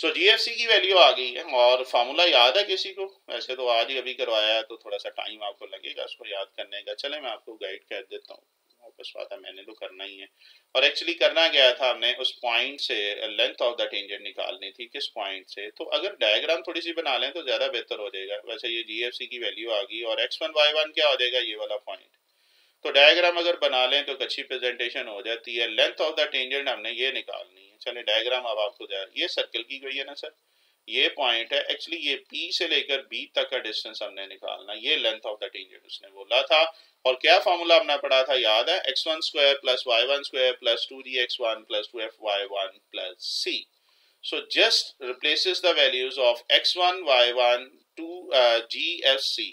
सो जीएफसी की वैल्यू आ गई है और फार्मूला याद है किसी को? वैसे तो आज ही अभी करवाया है तो थोड़ा सा टाइम आपको लगेगा उसको याद करने का। चले मैं आपको गाइड कर देता हूँ, वापस बात है मैंने तो करना ही है। और एक्चुअली करना गया था हमने उस पॉइंट से लेंथ ऑफ द टेंजेंट निकालनी थी, किस पॉइंट से। तो अगर डायग्राम थोड़ी सी बना लें तो ज़्यादा बेहतर हो जाएगा। वैसे ये जीएफसी की वैल्यू आ गई और x1 y1 क्या हो जाएगा, ये वाला पॉइंट। तो डायग्राम अगर बना लें तो अच्छी प्रेजेंटेशन हो जाती है। लेंथ ऑफ द टेंजेंट हमने ये निकालनी है। चले डायग्राम अब आपको जा, ये सर्कल की गई है ना सर, ये पॉइंट है। एक्चुअली ये P से लेकर B तक का डिस्टेंस हमने निकालना, ये लेंथ ऑफ द टेंजेंट उसने बोला था। और क्या फार्मूला हमने पढ़ा था याद है, x1 square plus y1 square plus 2gx1 plus 2fy1 plus c। So just replaces the values of x1 y1 2 gfc।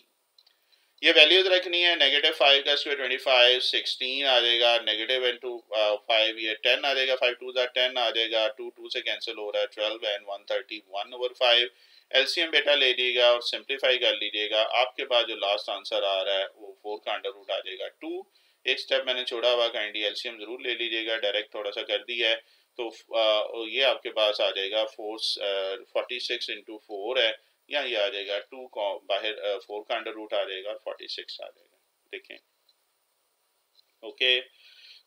ये वैल्यूज रखनी है, -5 का स्क्वायर 25 16 आ जाएगा, -1 2 5 ये 10 आ जाएगा, 5 2 10 आ जाएगा, 2 2 से कैंसिल हो रहा है 12 एंड 131/5। एलसीएम बेटा ले लीजिएगा और सिंप्लीफाई कर लीजिएगा, आपके पास जो लास्ट आंसर आ रहा है वो 4 का अंडर रूट आ जाएगा 2। एक स्टेप मैंने छोड़ा हुआ, काइंडली एलसीएम जरूर ले लीजिएगा, डायरेक्ट थोड़ा सा कर दिया है। तो ये आपके पास आ जाएगा 46 × 4 है, यहाँ ये आ जाएगा 2 का बाहर 4 का अंडर रूट आ जाएगा और 46 आ जाएगा। देखें ओके,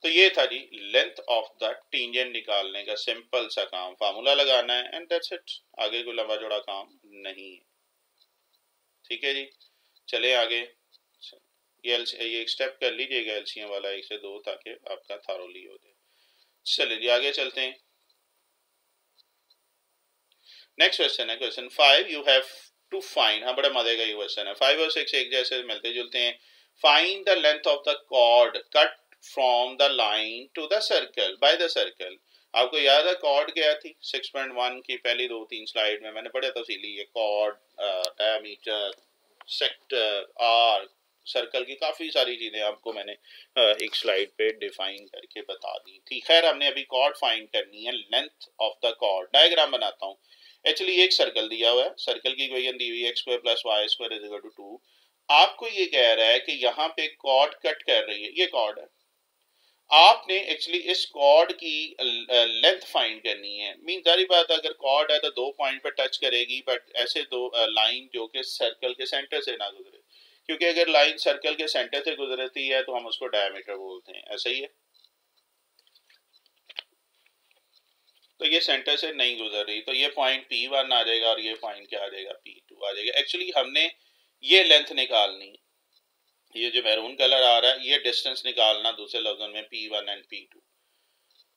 तो ये था जी लेंथ ऑफ द टेंजेंट निकालने का सिंपल सा काम, फार्मूला लगाना है एंड दैट्स इट। आगे कोई लंबा चौड़ा काम नहीं है, ठीक है जी। चले आगे, ये एक स्टेप कर लीजिएगा एलसीएम वाला 1 से 2 ताकि आपका थारोली हो जाए। चले जी आगे चलते हैं। नेक्स्ट क्वेश्चन है question 5। You have to find, हाँ बड़ा मजे का ये क्वेश्चन है। 5 और 6 एक जैसे मिलते जुलते हैं। Find the length of the chord cut from the line to the circle by the circle. आपको याद है कॉर्ड क्या थी, 6.1 की पहली 2-3 स्लाइड में मैंने बड़े तफसीली ये chord, diameter, sector, arc, circle की काफ़ी सारी चीज़ें आपको मैंने एक स्लाइड पे डिफाइन करके बता दी थी। खैर हमने अभी कॉर्ड फाइंड करनी है, length of the chord. Diagram बनाता हूँ। एक्चुअली एक सर्कल दिया हुआ है, सर्कल की इक्वेशन दी हुई है x2 plus y2 2। आपको ये कह रहा है कि यहाँ पे कॉर्ड कट कर रही है, ये कॉर्ड है। आपने एक्चुअली इस कॉर्ड की लेंथ फाइंड करनी है। मीन सारी बात, अगर कॉर्ड है तो 2 पॉइंट पर टच करेगी, बट ऐसे 2 लाइन जो कि सर्कल के सेंटर से ना गुजरे, क्योंकि अगर लाइन सर्कल के सेंटर से गुजरती है तो हम उसको डायमीटर बोलते हैं, ऐसा ही है। तो ये सेंटर से नहीं गुजर रही, तो ये पॉइंट P1 आ जाएगा और ये पॉइंट क्या आ जाएगा, P2 आ जाएगा। एक्चुअली हमने ये लेंथ निकालनी, ये जो मैरून कलर आ रहा है ये डिस्टेंस निकालना, दूसरे लफ्जों में P1 एंड P2।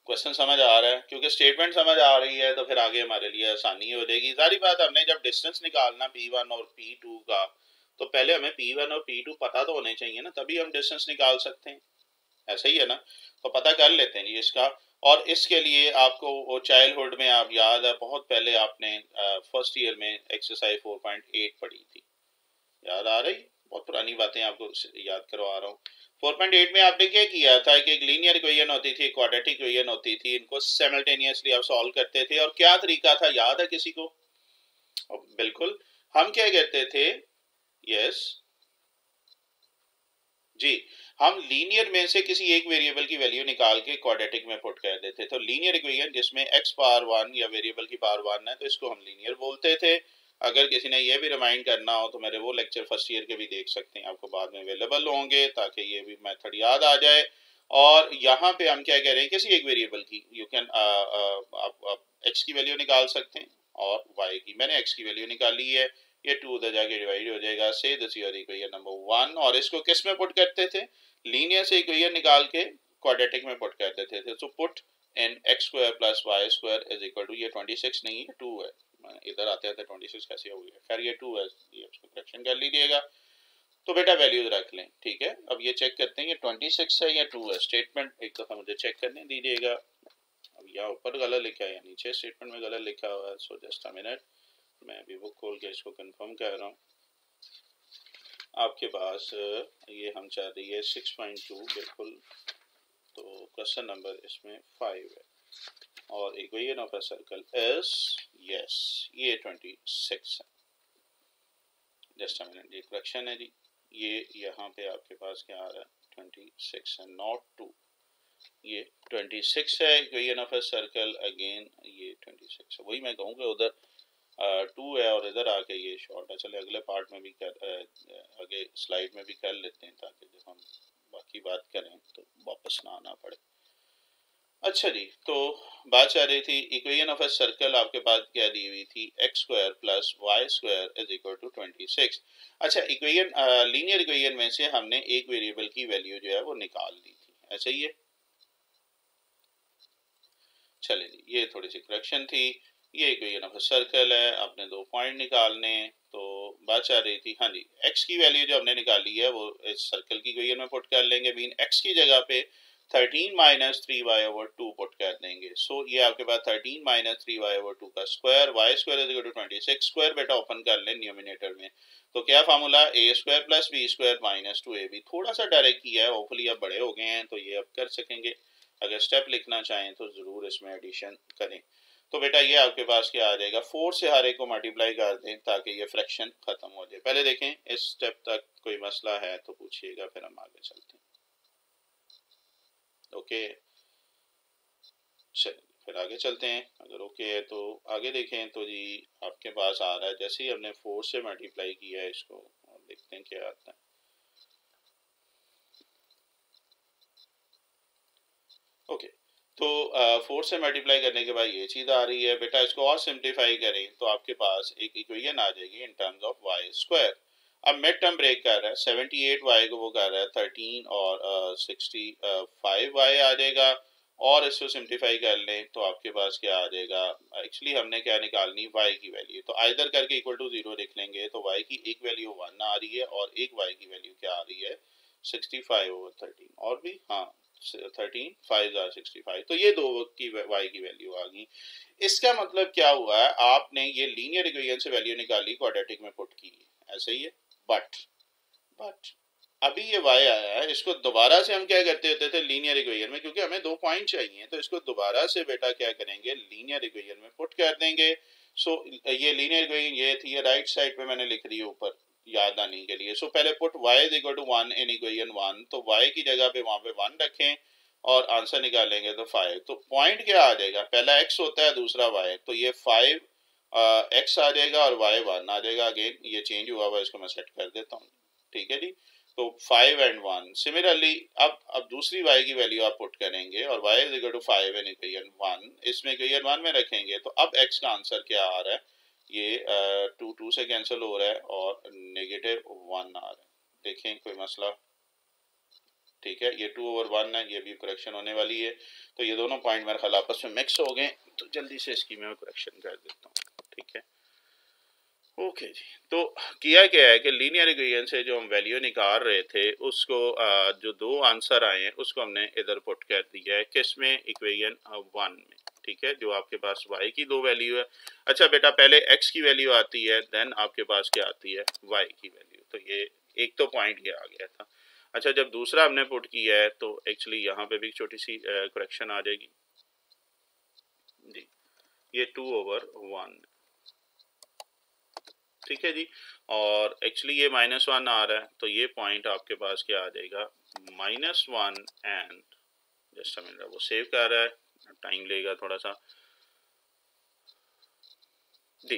क्वेश्चन समझ आ रहा है, क्योंकि स्टेटमेंट समझ आ रही है तो फिर आगे हमारे लिए आसानी हो जाएगी। सारी बात, हमने जब डिस्टेंस निकालना P1 और P2 का, तो पहले हमें P1 और P2 पता तो होने चाहिए ना, तभी हम डिस्टेंस निकाल सकते हैं, ऐसा ही है ना। तो पता कर लेते हैं जी इसका। और इसके लिए आपको चाइल्डहुड में, आप याद है बहुत पहले आपने फर्स्ट ईयर में एक्सरसाइज 4.8 पढ़ी थी, याद आ रही? बहुत पुरानी बातें आपको याद करवा रहा हूँ। 4.8 में आपने क्या किया था कि एक लीनियर इक्वेशन होती थी, एक क्वाड्रेटिक इक्वेशन होती थी, इनको साइमल्टेनियसली आप सॉल्व करते थे। और क्या तरीका था याद है किसी को? बिल्कुल, हम क्या कहते थे, यस जी, हम लीनियर में से किसी एक वेरिएबल की वैल्यू निकाल के क्वाड्रेटिक में पुट कर देते। तो लीनियर इक्वेशन जिसमें x पावर 1 या वेरिएबल की पावर 1 है, तो इसको हम लीनियर बोलते थे। अगर किसी ने ये भी रिमाइंड करना हो तो मेरे वो लेक्चर फर्स्ट ईयर के भी देख सकते हैं, आपको बाद में अवेलेबल होंगे, ताकि ये भी मैथड याद आ जाए। और यहाँ पे हम क्या कह रहे हैं, किसी एक वेरिएबल की यू कैन, आप x की वैल्यू निकाल सकते हैं और y की। मैंने x की वैल्यू निकाली है, ये 2 उधर जाके डिवाइड हो जाएगा से द थियोरी को, ये नंबर 1। और इसको किस में पुट करते थे, लीनियर से इक्वेशन निकाल के क्वाड्रेटिक में पुट कर देते थे। तो put in x square plus y square is equal to, ये 26 नहीं है 2 है, इधर आते आते 26 कैसे हो गया, खैर ये 2 है, ये उसको करेक्शन कर लीजिएगा। तो बेटा वैल्यूज रख लें, ठीक है। अब ये चेक करते हैं ये 26 है या 2 है, स्टेटमेंट एक दफ़ा मुझे चेक करने दीजिएगा। अब यहाँ ऊपर गलत लिखा है या नीचे स्टेटमेंट में गलत लिखा हुआ है, सो जस्ट अ मिनट, मैं अभी बुक खोल के इसको कंफर्म कर रहा हूँ। आपके पास ये हम चाह रही है 6.2, बिल्कुल। तो क्वेश्चन नंबर इसमें 5 है और equation of a circle is, yes, ये 26 है। जस्ट अ मिनट, ये करेक्शन है जी, ये यहाँ पे आपके पास क्या आ रहा है 26 है नॉट 2, ये 26 है ये नफ सर्कल अगेन ये 26 है। वही मैं कहूँगा उधर 2 है और इधर आके ये शॉर्ट है। चले अगले पार्ट में भी आगे स्लाइड में भी कर लेते हैं ताकि जब हम बाकी बात करें तो वापस ना आना पड़े। अच्छा जी, तो बात चल रही थी इक्वेशन ऑफ अ सर्कल आपके पास क्या दी हुई थी x square plus Y square is equal to 26। अच्छा इक्वेशन लीनियर इक्वेशन में से हमने एक वेरिएबल की वैल्यू जो है वो निकाल ली थी, ऐसा ही है। चले जी, ये थोड़ी सी करेक्शन थी। ये इक्वेशन ऑफ अ सर्कल है, आपने दो पॉइंट निकालने। तो बात चल रही थी, हाँ जी, एक्स की वैल्यू जो हमने निकाली है वो इस सर्कल की इक्वेशन में पुट कर लेंगे। मीन एक्स की जगह पे 13 माइनस 3y ओवर 2 पुट कर देंगे। सो ये आपके पास 13 माइनस 3y ओवर 2 का square, y square is equal to 26। Square बेटा ओपन कर लें न्यूमिनेटर में, तो क्या formula a square plus B square minus 2ab। थोड़ा सा डायरेक्ट किया है, होपफुली आप बड़े हो गए हैं तो ये आप कर सकेंगे। अगर स्टेप लिखना चाहें तो ज़रूर इसमें एडिशन करें। तो बेटा ये आपके पास क्या आ जाएगा, 4 से हर एक को मल्टीप्लाई कर दें ताकि ये फ्रैक्शन ख़त्म हो जाए। पहले देखें इस स्टेप तक कोई मसला है तो पूछिएगा, फिर हम आगे चलते हैं। ओके चलिए फिर आगे चलते हैं। अगर ओके है तो आगे देखें। तो जी आपके पास आ रहा है, जैसे ही हमने 4 से मल्टीप्लाई किया है इसको, और देखते हैं क्या आता है। ओके तो 4 से मल्टीप्लाई करने के बाद ये चीज़ आ रही है। बेटा इसको और सिंप्लीफाई करें तो आपके पास एक इक्वेशन आ जाएगी in terms of y square. अब मिड टर्म ब्रेक कर रहा है, 78y को वो कर रहा है 13 और 65y आ जाएगा। और इसको सिंप्लीफाई कर लें तो आपके पास क्या आ जाएगा, एक्चुअली हमने क्या निकालनी y की वैल्यू, तो आइदर करके इक्वल टू 0 लिख लेंगे। तो y की एक वैल्यू 1 आ रही है और एक y की वैल्यू क्या आ रही है 65 ओवर 13 और भी, हाँ 13 5 65। तो ये दो y की वैल्यू आ गई। इसका मतलब क्या हुआ है, आपने ये लीनियर इक्वेशन से वैल्यू निकाली, क्वाड्रेटिक में पुट की, ऐसे ही है। बट अभी ये y आया है, इसको दोबारा से हम क्या करते होते थे लीनियर इक्वेशन में, क्योंकि हमें दो पॉइंट चाहिए तो इसको दोबारा से बेटा क्या करेंगे लीनियर इक्वेशन में पुट कर देंगे। सो ये लीनियर इक्वेशन ये थी, ये राइट साइड पे मैंने लिख रही है ऊपर याद आने के लिए। सो पहले put y is equal to 1 in equation 1, तो y की जगह पे वहां पे 1 रखें और आंसर निकालेंगे तो 5। तो पॉइंट क्या आ जाएगा, पहला x होता है दूसरा y, तो ये 5 x आ जाएगा और y 1 आ जाएगा। अगेन ये चेंज हुआ हुआ, इसको मैं सेट कर देता हूँ, ठीक है जी। तो 5 एंड 1। सिमिलरली अब दूसरी y की वैल्यू आप पुट करेंगे और y is equal to 5 in equation 1, इसमें इक्वेशन 1 में रखेंगे। तो अब x का आंसर क्या आ रहा है, ये 2 से कैंसिल हो रहा है और -1 आ रहा है। देखें कोई मसला, ठीक है। ये 2 ओवर 1 है, ये भी करेक्शन होने वाली है। तो ये दोनों पॉइंट मेरे ख्याल आपस में मिक्स हो गए, तो जल्दी से इसकी मैं करेक्शन कर देता हूँ, ठीक है। ओके जी, तो किया क्या है कि लीनियर इक्वेशन से जो हम वैल्यू निकाल रहे थे उसको जो दो आंसर आए हैं उसको हमने इधर पुट कर दिया है, किस में इक्वेशन 1 में, ठीक है, जो आपके पास y की दो वैल्यू है। अच्छा बेटा पहले x की वैल्यू आती है, देन आपके पास क्या आती है y की वैल्यू। तो ये एक तो पॉइंट ये आ गया था। अच्छा जब दूसरा हमने पुट किया है तो एक्चुअली यहाँ पे भी छोटी सी करेक्शन आ जाएगी जी, ये 2 ओवर 1, ठीक है जी। और एक्चुअली ये -1 आ रहा है, तो ये पॉइंट आपके पास क्या आ जाएगा -1 एंड जस्ट अ मिनट, वो सेव कर रहा है, टाइम लेगा थोड़ा सा जी।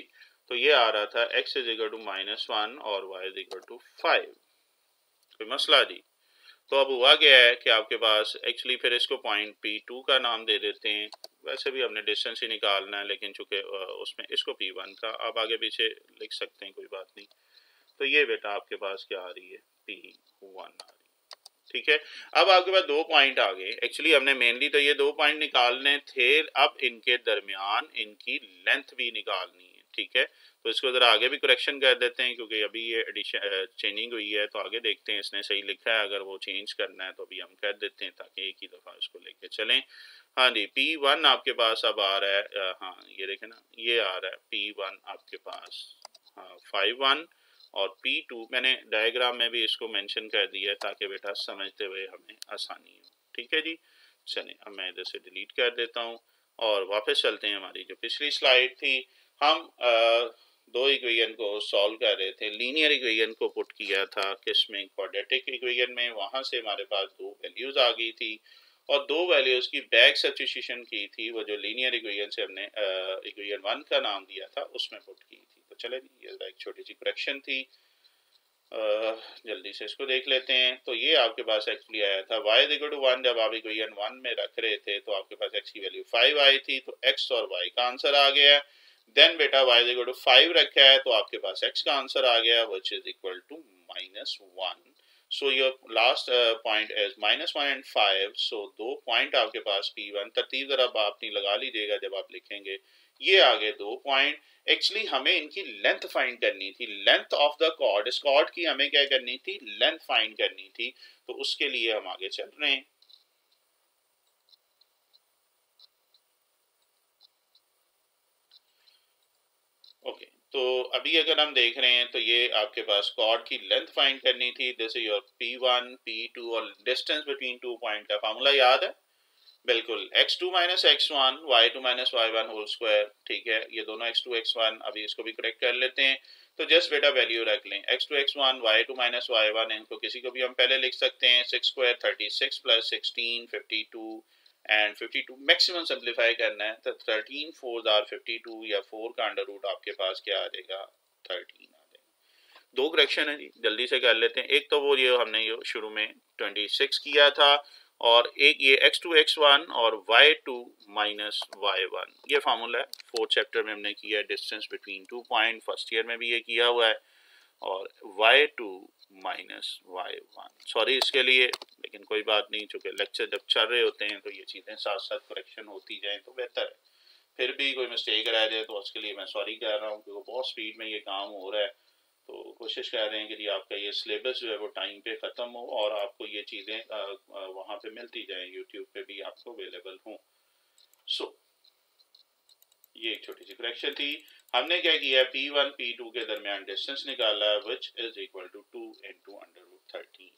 तो ये आ रहा था x इज इक्वल टू -1 और y इज इक्वल टू 5, कोई मसला जी। तो अब हुआ क्या है कि आपके पास एक्चुअली फिर इसको पॉइंट P2 का नाम दे देते हैं, वैसे भी हमने डिस्टेंस ही निकालना है लेकिन चूंकि उसमें इसको P1 का आप आगे पीछे लिख सकते हैं, कोई बात नहीं। तो ये बेटा आपके पास क्या आ रही है P1 आ रही है, ठीक है। अब आपके पास दो पॉइंट आ गए, एक्चुअली हमने मेनली तो ये दो पॉइंट निकालने थे, अब इनके दरमियान इनकी लेंथ भी निकालनी है, ठीक है। तो इसको ज़रा आगे भी करेक्शन कर देते हैं क्योंकि अभी ये एडिशन चेंजिंग हुई है, तो आगे देखते हैं इसने सही लिखा है, अगर वो चेंज करना है तो अभी हम कर देते हैं ताकि एक ही दफ़ा इसको लेके चलें। हाँ जी, P1 आपके पास अब आ रहा है, हाँ ये देखें ना, ये आ रहा है P1 आपके पास, हाँ 51 और P2। मैंने डायग्राम में भी इसको मैंशन कर दिया है ताकि बेटा समझते हुए हमें आसानी हो, ठीक है जी। चलें अब मैं इधर से डिलीट कर देता हूँ और वापस चलते हैं हमारी जो पिछली स्लाइड थी। हम दो इक्वेशन को सॉल्व कर रहे थे, लीनियर इक्वेशन को पुट किया था किसमें, क्वाड्रेटिक इक्वेशन में। वहाँ से हमारे पास दो वैल्यूज़ आ गई थी और दो वैल्यूज़ की बैक सब्स्टिट्यूशन की थी, वो जो लीनियर इक्वेशन से हमने इक्वेशन वन का नाम दिया था उसमें पुट की थी। तो चले ये एक छोटी सी करेक्शन थी, जल्दी से इसको देख लेते हैं। तो ये आपके पास एक्चुअली आया था वाई इक्वल टू 1, जब आप इक्वेशन 1 में रख रहे थे तो आपके पास एक्स की वैल्यू 5 आई थी, तो एक्स और वाई का आंसर आ गया। देन बेटा वाई इक्वल टू 5 रखा है तो आपके पास एक्स का आंसर आ गया which is equal to -1। So your last point is -1 and 5। So दो पॉइंट आपके पास P1 तरतीब जरा आप नहीं लगा लीजिएगा जब आप लिखेंगे। ये आ गए दो पॉइंट। एक्चुअली हमें इनकी लेंथ फाइंड करनी थी, लेंथ ऑफ द कॉर्ड, इस कॉर्ड की हमें क्या करनी थी, लेंथ फाइंड करनी थी। तो उसके लिए हम आगे चल रहे हैं। ओके, तो अभी अगर हम देख रहे हैं तो ये आपके पास कॉर्ड की लेंथ फाइंड करनी थी। This is your P1, P2 और डिस्टेंस बिटवीन टू पॉइंट का फार्मूला याद है बिल्कुल, x2 minus x1 y2 minus y1 whole square. ठीक है, ये दोनों x2 x1, अभी इसको भी करेक्ट कर लेते हैं। तो जस्ट बेटा वैल्यू रख लें x2 x1 y2 minus y1, इनको किसी को भी हम पहले लिख सकते हैं। 6 square 36 plus 16 52 and 52 maximum simplify करना है तो 13 फोर आर 52 या 4 का अंडर रूट आपके पास क्या आ जाएगा, 13 आ जाएगा। दो करेक्शन है जी, जल्दी से कर लेते हैं। एक तो वो ये हमने ये शुरू में 26 किया था और एक ये x2 x1 और y2 माइनस y1, ये फार्मूला है। फोर्थ चैप्टर में हमने किया है distance between two point, first year में भी ये किया हुआ है। और y2 माइनस y1, सॉरी इसके लिए, लेकिन कोई बात नहीं, चूँकि लेक्चर जब चल रहे होते हैं तो ये चीज़ें साथ साथ करेक्शन होती जाएँ तो बेहतर है। फिर भी कोई मिस्टेक रह जाए तो उसके लिए मैं सॉरी कह रहा हूँ, क्योंकि बहुत स्पीड में ये काम हो रहा है। तो कोशिश कर रहे हैं कि जी आपका ये सिलेबस जो है वो टाइम पे ख़त्म हो और आपको ये चीज़ें वहाँ पे मिलती जाएं, यूट्यूब पे भी आपको अवेलेबल हों। सो ये एक छोटी सी करेक्शन थी। हमने क्या किया, P1 P2 के दरमियान डिस्टेंस निकाला विच इज इक्वल टू 2 × 2√13।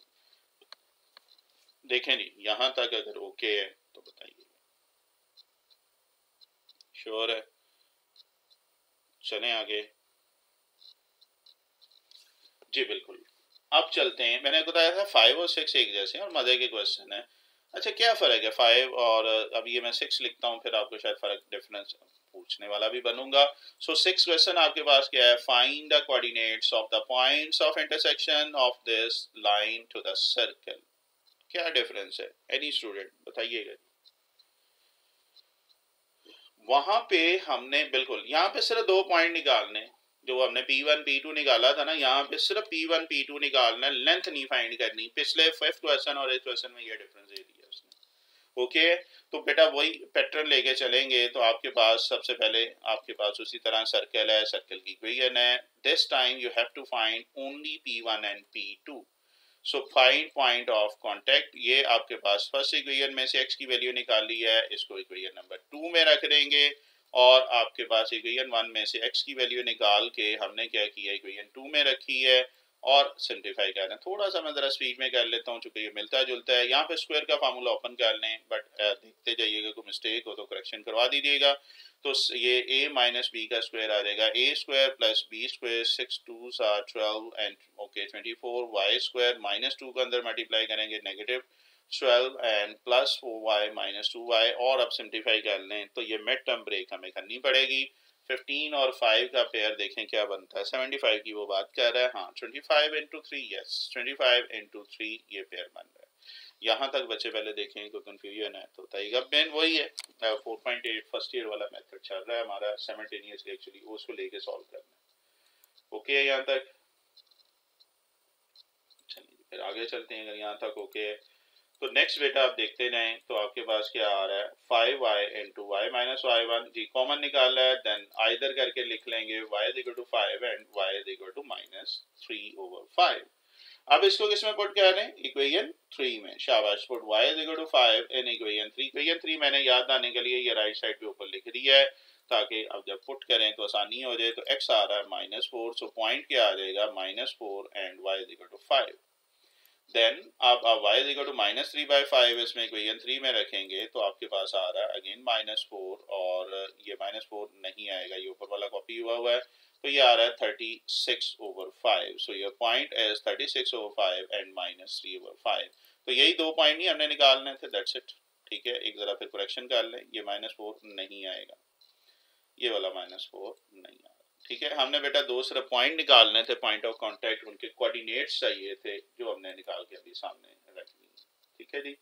देखें जी यहाँ तक अगर ओके है तो बताइए, श्योर है। चलें आगे जी, बिल्कुल। अब चलते हैं, मैंने बताया था 5 और 6 एक जैसे हैं और मज़े के क्वेश्चन है। अच्छा क्या फ़र्क है 5 और, अब ये मैं 6 लिखता हूँ फिर आपको शायद फ़र्क डिफरेंस पूछने वाला भी बनूंगा। सो 6 क्वेश्चन आपके पास क्या है, find the coordinates of the points of intersection of this line to the circle. क्या डिफरेंस है एनी स्टूडेंट बताइएगा। वहाँ पे हमने बिल्कुल, यहाँ पे सिर्फ दो पॉइंट निकालने, जो हमने P1 P2 निकाला था ना, यहाँ पे सिर्फ P1 P2 निकालना है, लेंथ नहीं फाइंड करनी। पिछले 5th क्वेश्चन और 8th क्वेश्चन में ये डिफरेंस दे दिया उसने। ओके, तो बेटा वही पैटर्न लेके चलेंगे। तो आपके पास सबसे पहले आपके पास उसी तरह सर्कल है, सर्कल की इक्वेशन है। This time you have to find only P1 and P2। So find point of contact, ये आपके पास फर्स्ट इक्वेशन में से एक्स की वैल्यू निकाली है, इसको इक्वेशन नंबर 2 में रख देंगे। और आपके पास इक्वेशन 1 में से x की वैल्यू निकाल के हमने क्या किया, इक्वेशन 2 में रखी है और सिंप्लीफाई करना। थोड़ा सा मैं ज़रा स्पीड में कर लेता हूँ चूँकि ये मिलता जुलता है। यहाँ पे स्क्वायर का फार्मूला ओपन कर लें, बट देखते जाइएगा, कोई मिस्टेक हो तो करेक्शन करवा दीजिएगा। तो ये a माइनस बी का स्क्वायर आ जाएगा, a square plus B square 6×2 = 12 and okay 24। Y square -2 के अंदर मल्टीप्लाई करेंगे -12 and plus 4y minus 2y और अब सिंप्लीफाई कर लें। तो ये मिड टर्म ब्रेक हमें करनी पड़ेगी। 15 और 5 का पेयर देखें क्या बनता है, 75 की वो बात कर रहा है। हाँ 25 × 3, यस 25 × 3 ये पेयर बन रहा है। यहाँ तक बच्चे पहले देखें, कोई कन्फ्यूजन है तो बताइएगा। बेन वही है 4.8 फर्स्ट ईयर वाला मेथड चल रहा है हमारा, साइमल्टेनियसली एक्चुअली उसको लेके सॉल्व करना। ओके है यहाँ तक, चलिए फिर आगे चलते हैं। अगर यहाँ तक ओके है तो नेक्स्ट बेटा आप देखते रहें। तो आपके पास क्या आ रहा है, 5y × y - y1 जी कॉमन निकाल रहा है। देन आइदर करके लिख लेंगे y = 5 एंड y = -3/5। अब इसको किस में पुट कर रहे हैं, इक्वेशन 3 में। शाबाश, put y = 5 in equation 3। Equation 3 मैंने याद आने के लिए ये राइट साइड पे ऊपर लिख दिया है ताकि अब जब पुट करें तो आसानी हो जाए। तो x आ रहा है -4, सो पॉइंट क्या आ जाएगा -4 एंड y = 5। देन अब आप y = -3/5 इसमें इक्वेशन 3 में रखेंगे तो आपके पास आ रहा है अगेन -4 और ये -4 नहीं आएगा, ये ऊपर वाला कॉपी हुआ हुआ है। तो ये आ रहा है 36/5। So your point as 36/5 and -3/5। तो यही दो पॉइंट ही हमने निकालने थे, दैट्स इट। ठीक है, एक जरा फिर करेक्शन कर लें, ये -4 नहीं आएगा, ये वाला -4 नहीं आएगा। ठीक है, हमने बेटा दो सिर्फ पॉइंट निकालने थे, पॉइंट ऑफ कॉन्टेक्ट, उनके कोऑर्डिनेट्स चाहिए थे जो हमने निकाल के अभी सामने रख लिए। ठीक है जी,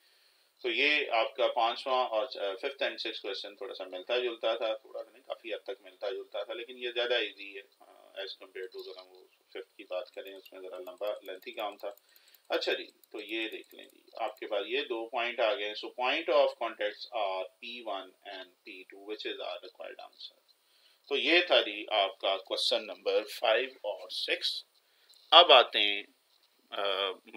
तो ये आपका 5वां और 5th एंड 6th क्वेश्चन थोड़ा सा मिलता जुलता था, थोड़ा नहीं काफ़ी हद तक मिलता जुलता था, लेकिन ये ज़्यादा ईजी है एज़ कम्पेयर टू अगर हम वो 5th की बात करें, उसमें ज़रा लंबा लेंथी काम था। अच्छा जी, तो ये देख लें जी, आपके पास ये दो पॉइंट आ गए। So point of contacts are P1 and P2 which is are required answer. तो ये था जी आपका क्वेश्चन नंबर 5 और 6। अब आते हैं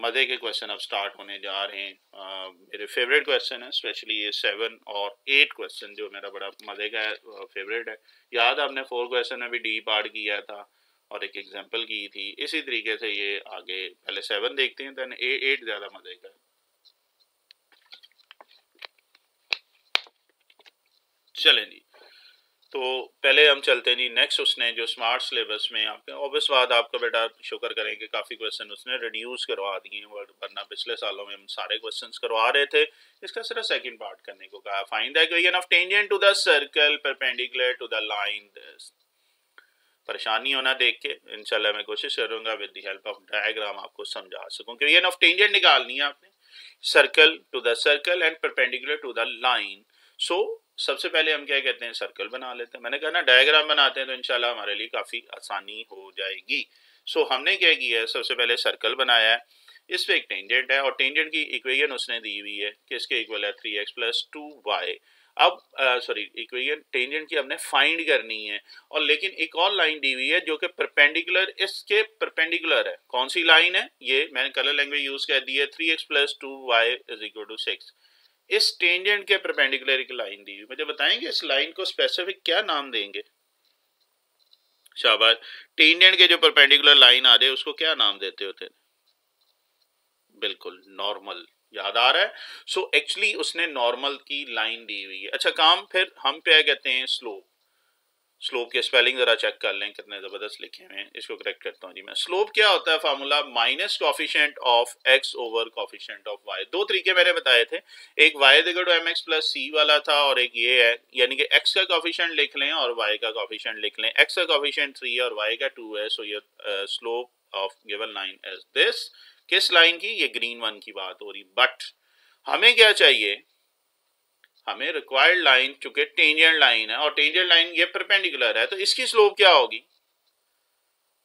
मज़े के क्वेश्चन अब स्टार्ट होने जा रहे हैं। मेरे फेवरेट क्वेश्चन है, स्पेशली ये 7 और 8 क्वेश्चन जो मेरा बड़ा मज़े का फेवरेट है। याद आपने 4 क्वेश्चन में भी डी पार्ट किया था और एक एग्जांपल की थी। इसी तरीके से ये आगे पहले 7 देखते हैं, देन 8 ज़्यादा मज़े का है। चलें जी, तो पहले हम चलते हैं जी नेक्स्ट, उसने जो स्मार्ट सिलेबस में आपके ऑब्वियस बात, आपका बेटा शुक्र करें कि काफ़ी क्वेश्चन उसने रिड्यूस करवा दिए हैं, वरना पिछले सालों में हम सारे क्वेश्चंस करवा रहे थे। इसका सिर्फ सेकंड पार्ट करने को कहा। Find the equation of tangent to the circle perpendicular to the line. परेशानी होना देख के इंशाल्लाह मैं कोशिश करूँगा with the help of diagram आपको समझा सकूँ। इक्वेशन ऑफ टेंजेंट निकालनी है आपने, circle to the circle and perpendicular to the line. So सबसे पहले हम क्या कहते हैं, सर्कल बना लेते हैं। मैंने कहा ना डायग्राम बनाते हैं तो इंशाल्लाह हमारे लिए काफ़ी आसानी हो जाएगी। सो हमने क्या किया है, सबसे पहले सर्कल बनाया है, इस पर एक टेंजेंट है और टेंजेंट की इक्वेशन उसने दी हुई है कि इसके इक्वल है 3x + 2y। अब इक्वेशन टेंजेंट की हमने फाइंड करनी है, और लेकिन एक और लाइन दी हुई है जो कि परपेंडिकुलर, इसके परपेंडिकुलर है। कौन सी लाइन है ये, मैंने कलर लैंग्वेज यूज़ कर दी है, 3x + 2y = 6। इस टेंजेंट के परपेंडिकुलर एक लाइन दी हुई, मुझे बताएंगे इस लाइन को स्पेसिफिक क्या नाम देंगे? शाबाश, टेंजेंट के जो परपेंडिकुलर लाइन आ रही है उसको क्या नाम देते होते हैं? बिल्कुल नॉर्मल, याद आ रहा है। सो एक्चुअली उसने नॉर्मल की लाइन दी हुई है। अच्छा काम फिर हम क्या कहते हैं, स्लोप। स्लोप के स्पेलिंग जरा चेक कर लें, कितने जबरदस्त लिखे हुए हैं। इसको करेक्ट करता हूँ जी मैं। स्लोप क्या होता है, formula -coefficient of x over coefficient of y। दो तरीके मैंने बताए थे, एक y = mx + c वाला था और एक ये है, यानी कि x का कोफिशिएंट लिख लें और y का कोफिशिएंट लिख लें। x का कोफिशिएंट 3 और y का 2 है। So your slope of given line is this. किस लाइन की, ये ग्रीन वन की बात हो रही। बट हमें क्या चाहिए, हमें रिक्वायर्ड लाइन, चूंकि टेंजेंट लाइन है और टेंजेंट लाइन ये परपेंडिकुलर है, तो इसकी स्लोप क्या होगी,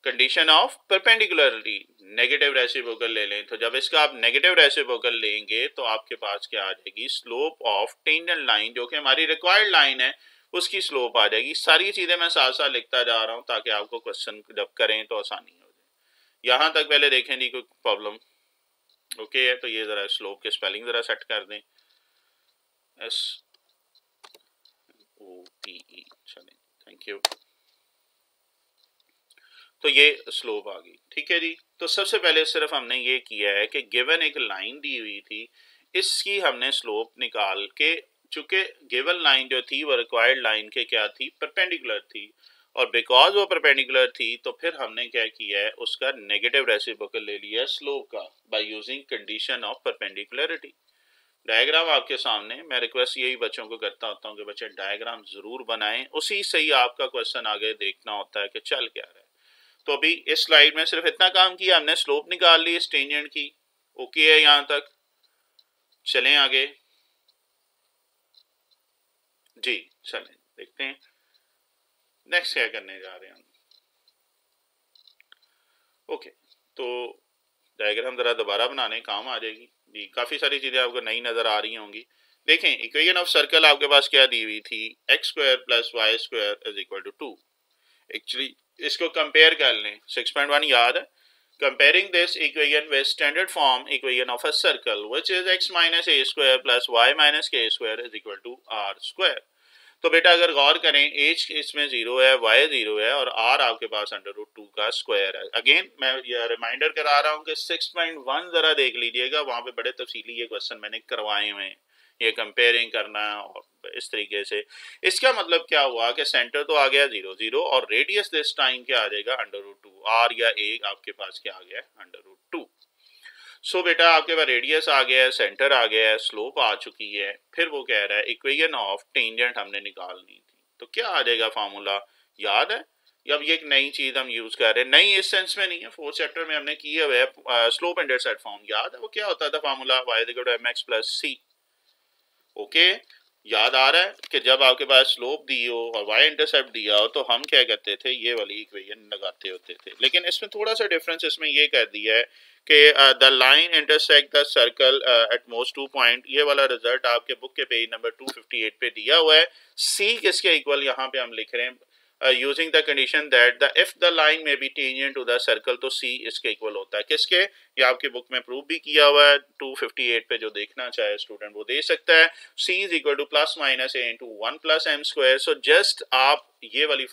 condition of perpendicularly negative reciprocal ले लें। तो जब इसका आप नेगेटिव रेसिप्रोकल लेंगे तो आपके पास क्या आ जाएगी, स्लोप ऑफ टेंजेंट लाइन जो कि हमारी रिक्वायर्ड लाइन है उसकी स्लोप आ जाएगी। सारी चीज़ें मैं साथ साथ लिखता जा रहा हूँ ताकि आपको क्वेश्चन जब करें तो आसानी हो जाए। यहाँ तक पहले देखें जी, कोई प्रॉब्लम ओके है तो ये ज़रा स्लोप के स्पेलिंग ज़रा सेट कर दें, SLOPE। चलें, थैंक यू। तो ये स्लोप आ गई। ठीक है जी, तो सबसे पहले सिर्फ हमने ये किया है कि गिवन एक लाइन दी हुई थी, इसकी हमने स्लोप निकाल के, चूंकि गिवन लाइन जो थी वो रिक्वायर्ड लाइन के क्या थी, परपेंडिकुलर थी, और बिकॉज वो परपेंडिकुलर थी तो फिर हमने क्या किया है, उसका नेगेटिव रेसिप्रोकल ले लिया स्लोप का by using condition of perpendicularity. Diagram आपके सामने, मैं रिक्वेस्ट यही बच्चों को करता होता हूँ कि बच्चे डायग्राम ज़रूर बनाएं, उसी से ही आपका क्वेश्चन आगे देखना होता है कि चल क्या रहा है। तो अभी इस स्लाइड में सिर्फ इतना काम किया, हमने स्लोप निकाल ली इस टेंजेंट की, ओके है यहाँ तक। चलें आगे जी, चलें देखते हैं नेक्स्ट क्या करने जा रहे हैं हम। ओके, तो डायग्राम ज़रा दोबारा बनाने काम आ जाएगी जी, काफ़ी सारी चीज़ें आपको नई नज़र आ रही होंगी। देखें, इक्वेशन ऑफ सर्कल आपके पास क्या दी हुई थी, x2 + y2 = 2। एक्चुअली इसको कंपेयर कर लें, 6.1 याद है। Comparing this equation with standard form equation of a circle which is x - a2 + y - k2 = r2। तो बेटा अगर गौर करें, h इसमें 0 है, y 0 है और r आपके पास √2 का स्क्वायर है। अगेन मैं यह रिमाइंडर करा रहा हूँ कि 6.1 ज़रा देख लीजिएगा, वहाँ पे बड़े तफसीली ये क्वेश्चन मैंने करवाए हुए हैं। ये कंपेयरिंग करना और इस तरीके से। इसका मतलब क्या हुआ कि सेंटर तो आ गया 0, 0 और रेडियस दिस टाइम क्या आ जाएगा √2। आर या ए आपके पास क्या आ गया है √2। सो बेटा आपके पास रेडियस आ गया है, सेंटर आ गया है, स्लोप आ चुकी है। फिर वो कह रहा है इक्वेशन ऑफ टेंजेंट हमने निकालनी थी, तो क्या आ जाएगा फार्मूला याद है? अब ये एक नई चीज हम यूज कर रहे हैं, नई इस सेंस में नहीं है, फोर्थ चैप्टर में हमने किया हुआ है। Slope and dead side form याद है, वो क्या होता था formula y mx + c। Okay याद आ रहा है कि जब आपके पास स्लोप दी हो और y इंटरसेप्ट दिया हो तो हम क्या करते थे ये वाली इक्वेशन लगाते होते थे। लेकिन इसमें थोड़ा सा डिफरेंस इसमें ये कर दिया है कि the line intersect the circle at most 2 point. ये वाला रिजल्ट आपके बुक के पेज नंबर 258 पे दिया हुआ है। c किसके इक्वल यहाँ पे हम लिख रहे हैं using the condition that the if the line may be tangent to the circle, तो c इसके इक्वल होता है किसके, ये आपके बुक में प्रूव भी किया हुआ है 258 पे, जो देखना चाहे स्टूडेंट वो दे सकता है। c is equal to +- a × 1 + m²। So just आप ये वाली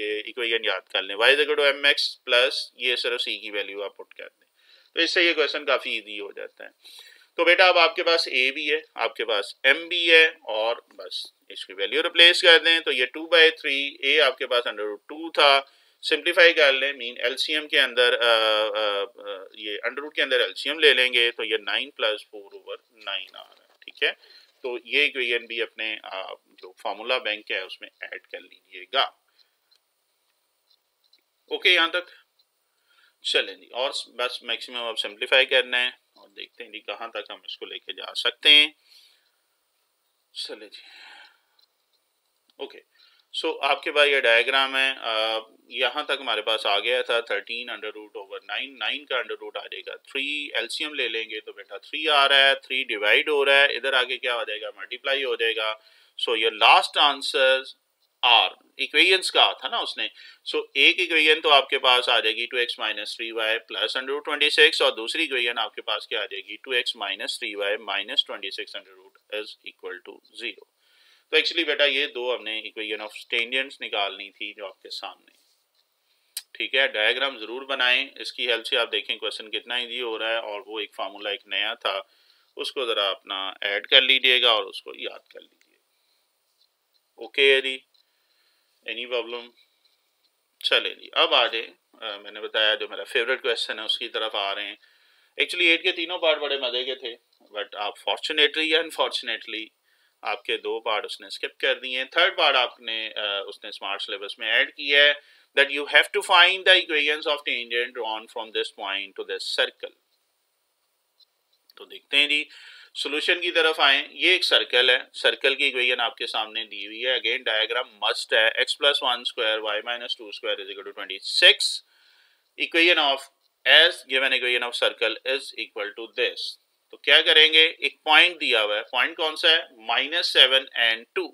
ये इक्वेशन याद कर लें y mx + ये सिर्फ c की वैल्यू आप पुट कर दें, तो इससे ये क्वेश्चन काफ़ी ईजी हो जाता है। तो बेटा अब आपके पास a भी है, आपके पास m भी है और बस इसकी वैल्यू रिप्लेस कर दें तो ये 2/3 a आपके पास √2 था। सिंप्लीफाई कर लें, मीन एलसीएम के अंदर ये अंडररूट के अंदर एलसीएम ले लेंगे तो ये 9 + 4/9 आ रहा है। ठीक है, तो ये इक्वेशन भी अपने जो फार्मूला बैंक है उसमें ऐड कर लीजिएगा। ओके यहाँ तक चलें जी, और बस मैक्सिमम अब सिंप्लीफाई करना है और देखते हैं जी कहाँ तक हम इसको लेके जा सकते हैं। चले जी ओके, सो आपके पास ये डायग्राम है, यहाँ तक हमारे पास आ गया था 13 √9, 9 का √आ जाएगा 3, एलसीएम ले लेंगे तो बेटा 3 आ रहा है, 3 डिवाइड हो रहा है, इधर आगे क्या हो जाएगा मल्टीप्लाई हो जाएगा। सो ये लास्ट आंसर आर इक्वेशंस का था ना उसने। सो एक इक्वेशन तो आपके पास आ जाएगी 2x - 3y + √26 और दूसरी इक्वेशन आपके पास क्या आ जाएगी 2x - 3y - 26 √= 0। तो एक्चुअली बेटा ये दो हमने इक्वेशन ऑफ टेंजेंट्स निकालनी थी जो आपके सामने। ठीक है, डायग्राम जरूर बनाएं, इसकी हेल्प से आप देखें क्वेश्चन कितना ईजी हो रहा है। और वो एक फार्मूला एक नया था उसको ज़रा अपना ऐड कर लीजिएगा और उसको याद कर लीजिएगा। ओके जी, एनी प्रॉब्लम? चले जी, अब आ जाए मैंने बताया जो मेरा फेवरेट क्वेश्चन है उसकी तरफ आ रहे हैं। एक्चुअली 8 के तीनों पार्ट बड़े मज़े के थे, बट आप फॉर्चुनेटली या अनफॉर्चुनेटली आपके 2 पार्ट उसने स्किप कर दिए हैं। 3rd पार्ट आपने उसने स्मार्ट सिलेबस में ऐड किया है that you have to find the equations of tangent drawn from this point to this circle. तो देखते हैं जी सोल्यूशन की तरफ आए। ये एक सर्कल है, सर्कल की इक्वेशन आपके सामने दी हुई है। अगेन डायग्राम मस्ट है, x + 1² y - 2² = 26। Equation of as given equation of circle is equal to this. तो क्या करेंगे, एक पॉइंट दिया हुआ है, पॉइंट कौन सा है -7 and 2।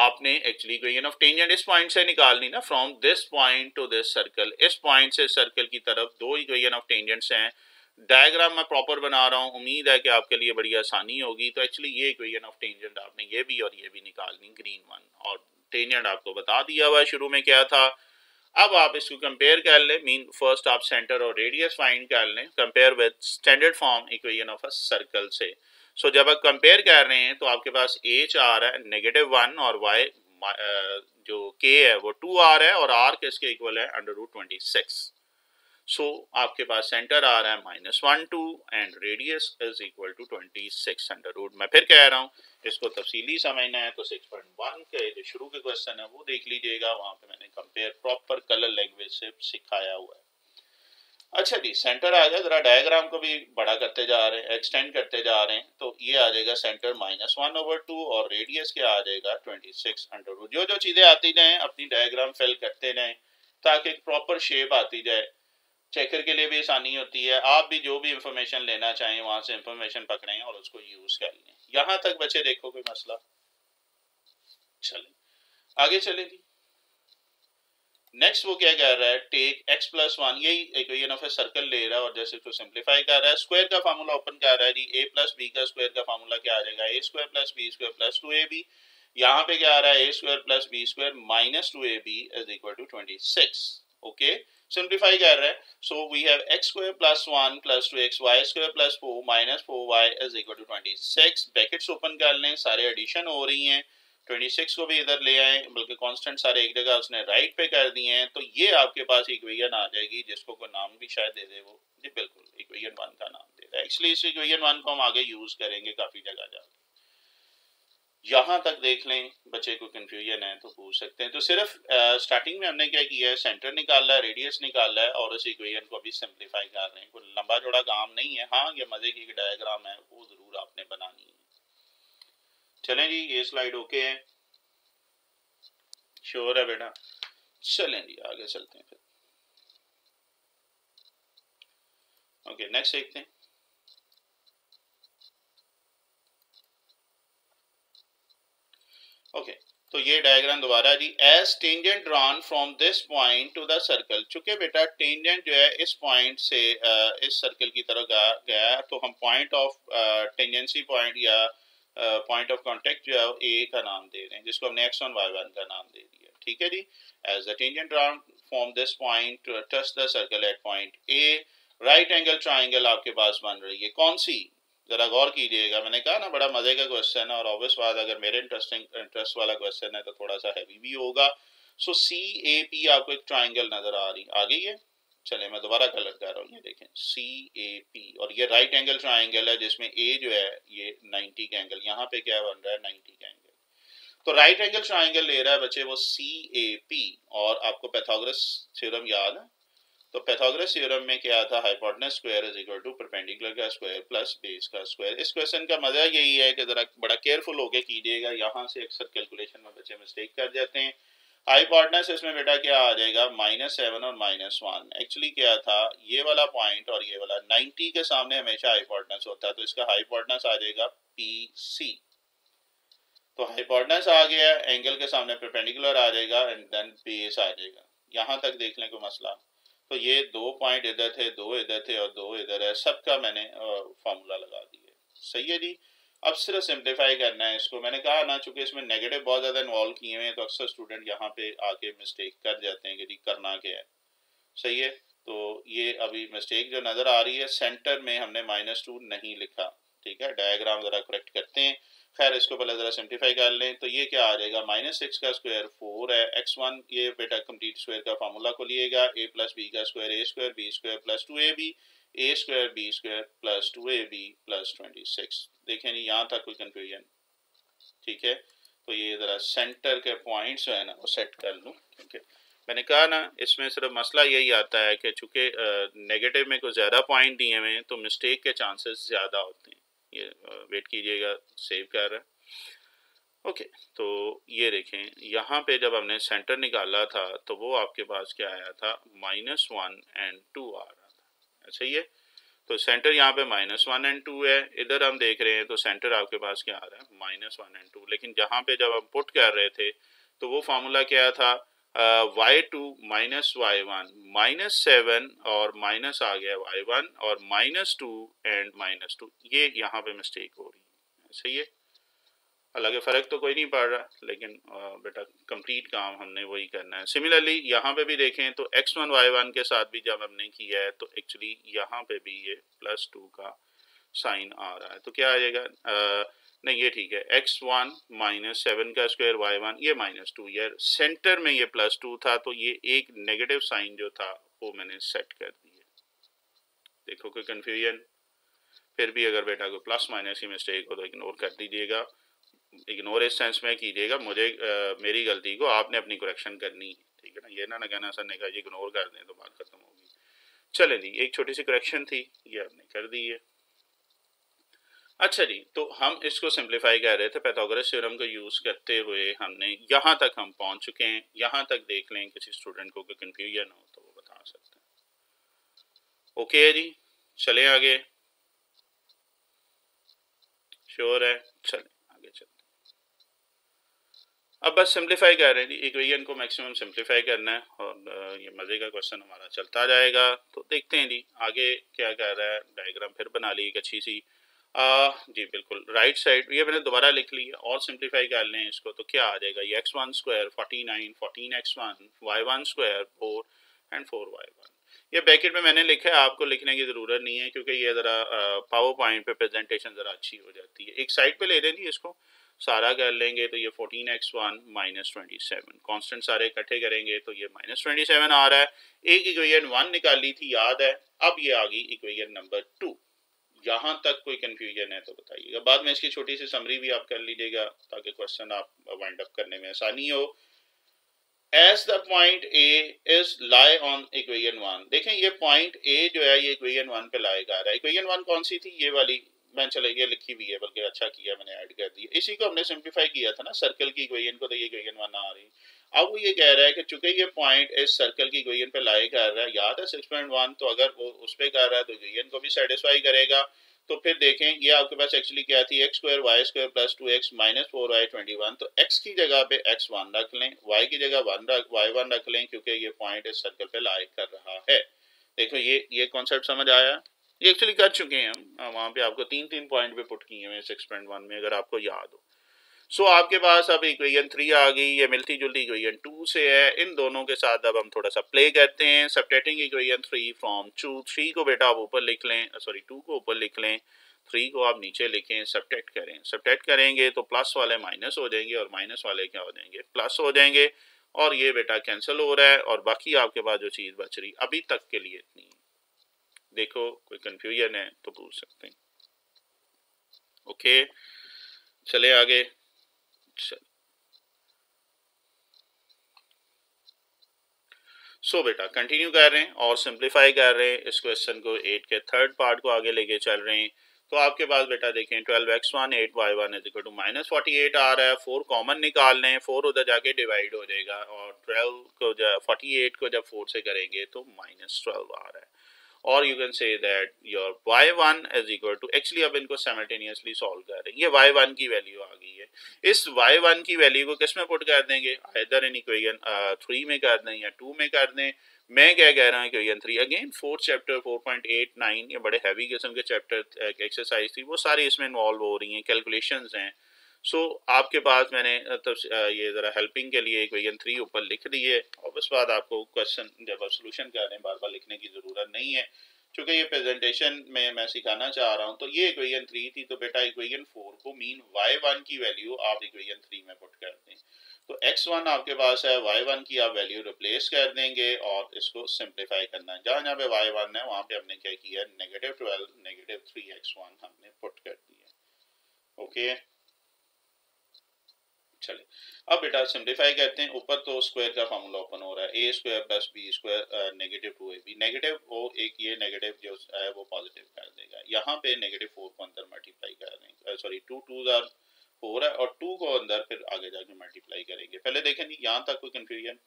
आपने एक्चुअली इक्वेशन ऑफ टेंजेंट इस पॉइंट से निकालनी ना, from this point to this circle. इस पॉइंट से सर्कल की तरफ 2 इक्वेशन ऑफ टेंजेंट्स हैं। डायग्राम मैं प्रॉपर बना रहा हूँ, उम्मीद है कि आपके लिए बड़ी आसानी होगी। तो एक्चुअली ये इक्वेशन ऑफ टेंजेंट आपने ये भी निकालनी, ग्रीन वन, और टेंजेंट आपको बता दिया हुआ है शुरू में क्या था। अब आप इसको कंपेयर कर लें, मीन फर्स्ट आप सेंटर और रेडियस फाइंड कर लें, compare with standard form equation of a circle से। सो जब आप कंपेयर कर रहे हैं तो आपके पास h आ रहा है -1 और y जो k है वो 2 आ रहा है और r किसके इक्वल है √26। सो आपके पास सेंटर आ रहा है -1, 2 and radius is equal to 26 √। मैं फिर कह रहा हूँ इसको तफसीली समझना है तो 6.1 के जो शुरू के क्वेश्चन है वो देख लीजिएगा, वहाँ पे मैंने कंपेयर प्रॉपर कलर लैंग्वेज से सिखाया हुआ है। अच्छा जी, सेंटर आ गया, जरा डायग्राम को भी बड़ा करते जा रहे हैं, एक्सटेंड करते जा रहे हैं। तो ये आ जाएगा सेंटर -1/2 और रेडियस क्या आ जाएगा 26 √। जो चीज़ें आती जाएँ अपनी डायग्राम फिल करते रहें ताकि एक प्रॉपर शेप आती जाए, चेकर के लिए भी आसानी होती है। आप भी जो भी इंफॉर्मेशन लेना चाहें वहाँ से इंफॉर्मेशन पकड़ें और उसको यूज कर लें। यहाँ तक बच्चे देखो कोई मसला? चलें आगे चलें जी। नेक्स्ट वो क्या कह रहा है, टेक x + 1, यही इक्वेशन ऑफ ए सर्कल ले रहा है और जैसे उसको सिंप्लीफाई कर रहा है। स्क्वायर का फार्मूला ओपन कर रहा है जी, a + b का स्क्वायर का फार्मूला क्या आ जाएगा a² + b² + 2ab। यहाँ पे क्या आ रहा है a² + b² - 2ab = 26। Okay, simplify कर रहे हैं. So we have x square plus 1 plus 2x, y square plus 4 minus 4y is equal to 26. Brackets open कर लें, सारे addition हो रही हैं. 26 को भी इधर ले आए, बल्कि कांस्टेंट सारे एक जगह उसने राइट पे कर दिए हैं. तो ये आपके पास इक्वेशन आ जाएगी, जिसको को नाम भी शायद दे दे वो. जी बिल्कुल, इक्वेशन 1 का नाम दे रहा है. एक्चुअली इस इक्वेशन 1 को हम आगे यूज करेंगे काफी जगह जाकर. यहाँ तक देख लें, बच्चे को कंफ्यूजन है तो पूछ सकते हैं. तो सिर्फ स्टार्टिंग में हमने क्या किया है, सेंटर निकाला है, रेडियस निकाला है और उस इक्वेशन को भी सिंपलीफाई कर रहे हैं. कोई लंबा चौड़ा काम नहीं है. हाँ, ये मजे की डायग्राम है, वो जरूर आपने बनानी है. चलें जी, ये स्लाइड ओके है, श्योर है बेटा. चलें जी, आगे चलते हैं फिर. ओके, नेक्स्ट देखते हैं. ओके, तो ये डायग्राम दोबारा जी. As tangent drawn from this point to the circle. चूंकि बेटा टेंजेंट जो है इस पॉइंट से इस सर्कल की तरफ गया, तो हम पॉइंट ऑफ टेंजेंसी पॉइंट या पॉइंट ऑफ कांटेक्ट जो है ए का नाम दे रहे हैं, जिसको हमने एक्स वन वाई वन का नाम दे दिया. ठीक है जी. As the tangent drawn from this point to touch the circle at point A, right angle triangle आपके पास बन रही है. कौन सी, जरा गौर कीजिएगा. मैंने कहा ना, बड़ा मजे का क्वेश्चन है और ऑब्वियस बात, अगर मेरे इंटरेस्ट वाला क्वेश्चन है तो थोड़ा सा हैवी भी होगा. सो सी ए पी आपको एक ट्राइंगल नजर आ रही आ गई है. चले, मैं दोबारा कलर कर रहा हूँ, ये देखें सी ए पी, और ये राइट एंगल ट्राइंगल है जिसमें ए जो है ये 90 का एंगल, यहाँ पे क्या बन रहा है 90 का एंगल. तो राइट एंगल ट्राइंगल ले रहा है बच्चे वो सी ए पी. और आपको पाइथागोरस थ्योरम याद है, तो पाइथागोरस थ्योरम में क्या था, hypotenuse square is equal to perpendicular का स्क्वायर प्लस बेस का स्क्वायर. इस क्वेश्चन का मजा यही है कि जरा बड़ा केयरफुल होके कीजिएगा, यहाँ से अक्सर कैलकुलेशन में बच्चे मिस्टेक कर जाते हैं. हाइपोटेनस इसमें बेटा क्या आ जाएगा, -7 और -1. एक्चुअली क्या था, ये वाला पॉइंट और ये वाला 90 के सामने हमेशा हाइपोटेनस होता है, तो इसका हाइपोटेनस आ जाएगा PC. तो हाइपोटेनस आ गया, एंगल के सामने परपेंडिकुलर आ जाएगा एंड देन बेस आ जाएगा. यहाँ तक देख लें कोई मसला. तो ये दो पॉइंट इधर थे, दो इधर थे और दो इधर है, सबका मैंने फार्मूला लगा दिया. सही है जी. अब सिर्फ सिंप्लीफाई करना है इसको. मैंने कहा ना, चूंकि इसमें नेगेटिव बहुत ज़्यादा इन्वॉल्व किए हुए हैं, तो अक्सर स्टूडेंट यहाँ पे आके मिस्टेक कर जाते हैं कि जी करना क्या है. सही है. तो ये अभी मिस्टेक जो नज़र आ रही है, सेंटर में हमने -2 नहीं लिखा. ठीक है, डायग्राम ज़रा करेक्ट करते हैं. खैर, इसको पहले ज़रा सिंप्लीफाई कर लें. तो ये क्या आ जाएगा, -6 का स्क्वायर 4 है, x1 ये बेटा कंप्लीट स्क्वायर का फार्मूला खोलिएगा, a प्लस b का square a square b square plus 2ab, a square b square plus 2ab plus 26. देखें जी, यहाँ तक कोई कन्फ्यूजन. ठीक है, तो ये ज़रा सेंटर के पॉइंट्स जो है ना वो सेट कर लूँ, क्योंकि मैंने कहा ना इसमें सिर्फ मसला यही आता है कि चूँकि नेगेटिव में कुछ ज़्यादा पॉइंट दिए हुए हैं तो मिस्टेक के चांसेस ज़्यादा होते हैं. ये वेट कीजिएगा, सेव कर रहा है. ओके, तो ये देखें, यहाँ पे जब हमने सेंटर निकाला था तो वो आपके पास क्या आया था, -1 और 2 आ रहा था. अच्छा, ये तो सेंटर यहाँ पे -1 और 2 है. इधर हम देख रहे हैं तो सेंटर आपके पास क्या आ रहा है, -1 और 2. लेकिन जहाँ पे जब हम पुट कर रहे थे तो वो फार्मूला क्या था, y2 - y1, -7 और माइनस आ गया y1 और -2 और -2. ये यहाँ पे मिस्टेक हो रही है. सही है. हालांकि फ़र्क तो कोई नहीं पड़ रहा, लेकिन बेटा कंप्लीट काम हमने वही करना है. सिमिलरली यहाँ पे भी देखें तो x1 y1 के साथ भी जब हमने किया है तो एक्चुअली यहाँ पे भी ये +2 का साइन आ रहा है. तो क्या आ जाएगा, नहीं ये ठीक है, x1 - 7 का स्क्वायर y1, ये -2. यार सेंटर में ये +2 था, तो ये एक नेगेटिव साइन जो था वो मैंने सेट कर दिया. देखो कोई कन्फ्यूजन. फिर भी अगर बेटा को प्लस माइनस की मिस्टेक हो तो इग्नोर कर दीजिएगा. इग्नोर इस सेंस में कीजिएगा, मुझे मेरी गलती को आपने अपनी करेक्शन करनी है. ठीक है ना, ये ना कहना सर ने कहा इग्नोर कर दें तो बात खत्म होगी. चले जी, एक छोटी सी करेक्शन थी, ये आपने कर दी है. अच्छा जी, तो हम इसको सिंप्लीफाई कर रहे थे पाइथागोरस थ्योरम को यूज़ करते हुए. हमने यहाँ तक हम पहुँच चुके हैं. यहाँ तक देख लें, किसी स्टूडेंट को कोई कन्फ्यूजन हो तो वो बता सकते हैं. ओके है जी, चले आगे. श्योर है, चले आगे चलते. अब बस सिंप्लीफाई कर रहे हैं जी, इक्वेशन को मैक्सिमम सिंप्लीफाई करना है और ये मज़े का क्वेश्चन हमारा चलता जाएगा. तो देखते हैं जी आगे क्या कर रहा है. डायग्राम फिर बना ली एक अच्छी सी. जी बिल्कुल, राइट साइड ये मैंने दोबारा लिख ली है और सिंप्लीफाई कर लें इसको. तो क्या आ जाएगा, ये x1 square 49 14 x1 y1 square 4 and 4y1। ये ब्रैकेट में मैंने लिखा है, आपको लिखने की ज़रूरत नहीं है क्योंकि ये ज़रा पावर पॉइंट पे प्रेजेंटेशन ज़रा अच्छी हो जाती है। एक साइड पे ले लेंगे, इसको सारा कर लेंगे तो ये 14x1 माइनस 27, कॉन्स्टेंट सारे इकट्ठे करेंगे तो ये माइनस 27 आ रहा है। एक इक्वेशन 1 निकाली थी, याद है। अब ये आ गई इक्वेशन नंबर 2। यहाँ तक कोई कन्फ्यूजन है तो बताइएगा, बाद में इसकी छोटी सी समरी भी आप कर लीजिएगा ताकि क्वेश्चन आप वाइंड अप करने में आसानी हो। As the point A is lie on equation 1, देखें ये point A जो है ये equation 1 पे lie कर रहा है। equation 1 कौन सी थी? ये वाली, मैंने चले ये लिखी हुई है, बल्कि अच्छा किया मैंने ऐड कर दिया। इसी को हमने सिंप्लीफाई किया था ना सर्कल की equation को, तो ये equation 1 आ रही। अब वो ये कह रहा है कि चूंकि ये पॉइंट इस सर्कल की equation पे lie कर रहा है, याद है 6.1, तो अगर वो उस पर कर रहा है तो equation को भी सेटिस्फाई करेगा। तो फिर देखें ये आपके पास एक्चुअली क्या थी, x2 y2 plus 2x minus 4y21। तो x की जगह पे x1 रख लें, y की जगह y1 रख लें क्योंकि ये पॉइंट इस सर्कल पे लाई कर रहा है। देखो ये कॉन्सेप्ट समझ आया, ये एक्चुअली कर चुके हैं हम। वहाँ पे आपको तीन पॉइंट पे पुट किए हुए 6.1 में, अगर आपको याद हो। सो आपके पास अब इक्वेशन 3 आ गई, ये मिलती जुलती इक्वेशन 2 से है। इन दोनों के साथ अब हम थोड़ा सा प्ले करते हैं। सबट्रैक्टिंग इक्वेशन 3 फ्रॉम 2, 3 को बेटा आप ऊपर लिख लें, सॉरी 2 को ऊपर लिख लें, 3 को आप नीचे लिखें, सबट्रैक्ट करें। सबट्रैक्ट करेंगे तो प्लस वाले माइनस हो जाएंगे और माइनस वाले क्या हो जाएंगे, प्लस हो जाएंगे। और ये बेटा कैंसिल हो रहा है और बाकी आपके पास जो चीज़ बच रही अभी तक के लिए इतनी। देखो कोई कन्फ्यूजन है तो पूछ सकते हैं। ओके चले आगे। सो बेटा कंटिन्यू कर रहे हैं और सिंप्लीफाई कर रहे हैं इस क्वेश्चन को, 8 के थर्ड पार्ट को आगे लेके चल रहे हैं। तो आपके पास बेटा देखें 12x1 8y1 is equal to minus 48 आ रहा है। 4 कॉमन निकाल लें, 4 उधर जाके डिवाइड हो जाएगा और 12 को जब 48 को जब 4 से करेंगे तो माइनस 12 आ रहा है। और you can say that your y1 is equal to, actually अब इनको साइमल्टेनियसली सॉल्व कर रहे हैं। ये y1 की वैल्यू आ गई है, इस y1 की वैल्यू को किस में पुट कर देंगे, आइदर इन इक्वेशन 3 में कर दें या 2 में कर दें। मैं क्या कह रहा हूँ, इक्वेशन 3 अगेन 4th चैप्टर 4.89, ये बड़े हैवी किस्म के चैप्टर एक्सरसाइज थी, वो सारी इसमें इन्वॉल्व हो रही हैं, कैलकुलेशंस हैं। सो आपके पास मैंने तब ये ज़रा हेल्पिंग के लिए इक्वेशन 3 ऊपर लिख दी है और उस बाद आपको क्वेश्चन जब आप सोल्यूशन कर रहे हैं बार बार लिखने की ज़रूरत नहीं है क्योंकि ये प्रेजेंटेशन में मैं सिखाना चाह रहा हूँ। तो ये इक्वेशन 3 थी, तो बेटा इक्वेशन 4 को मीन y1 की वैल्यू आप इक्वेशन 3 में पुट कर दें। तो x1 आपके पास है, y1 की आप वैल्यू रिप्लेस कर देंगे और इसको सिंप्लीफाई करना। जहाँ जहाँ पे y1 है वहाँ पे हमने क्या किया, -12 -3x1 हमने पुट कर दिया। ओके चले अब बेटा सिंप्लीफाई करते हैं। ऊपर तो स्क्वायर का फार्मूला ओपन हो रहा है, ए square plus B square negative 2ab, negative वो एक ये नेगेटिव जो है वो पॉजिटिव कर देगा। यहाँ पे -4 को अंदर मल्टीप्लाई कर देंगे, सॉरी 2 2 4 है और 2 को अंदर फिर आगे जाके मल्टीप्लाई करेंगे। पहले देखें जी यहाँ तक कोई कन्फ्यूजन।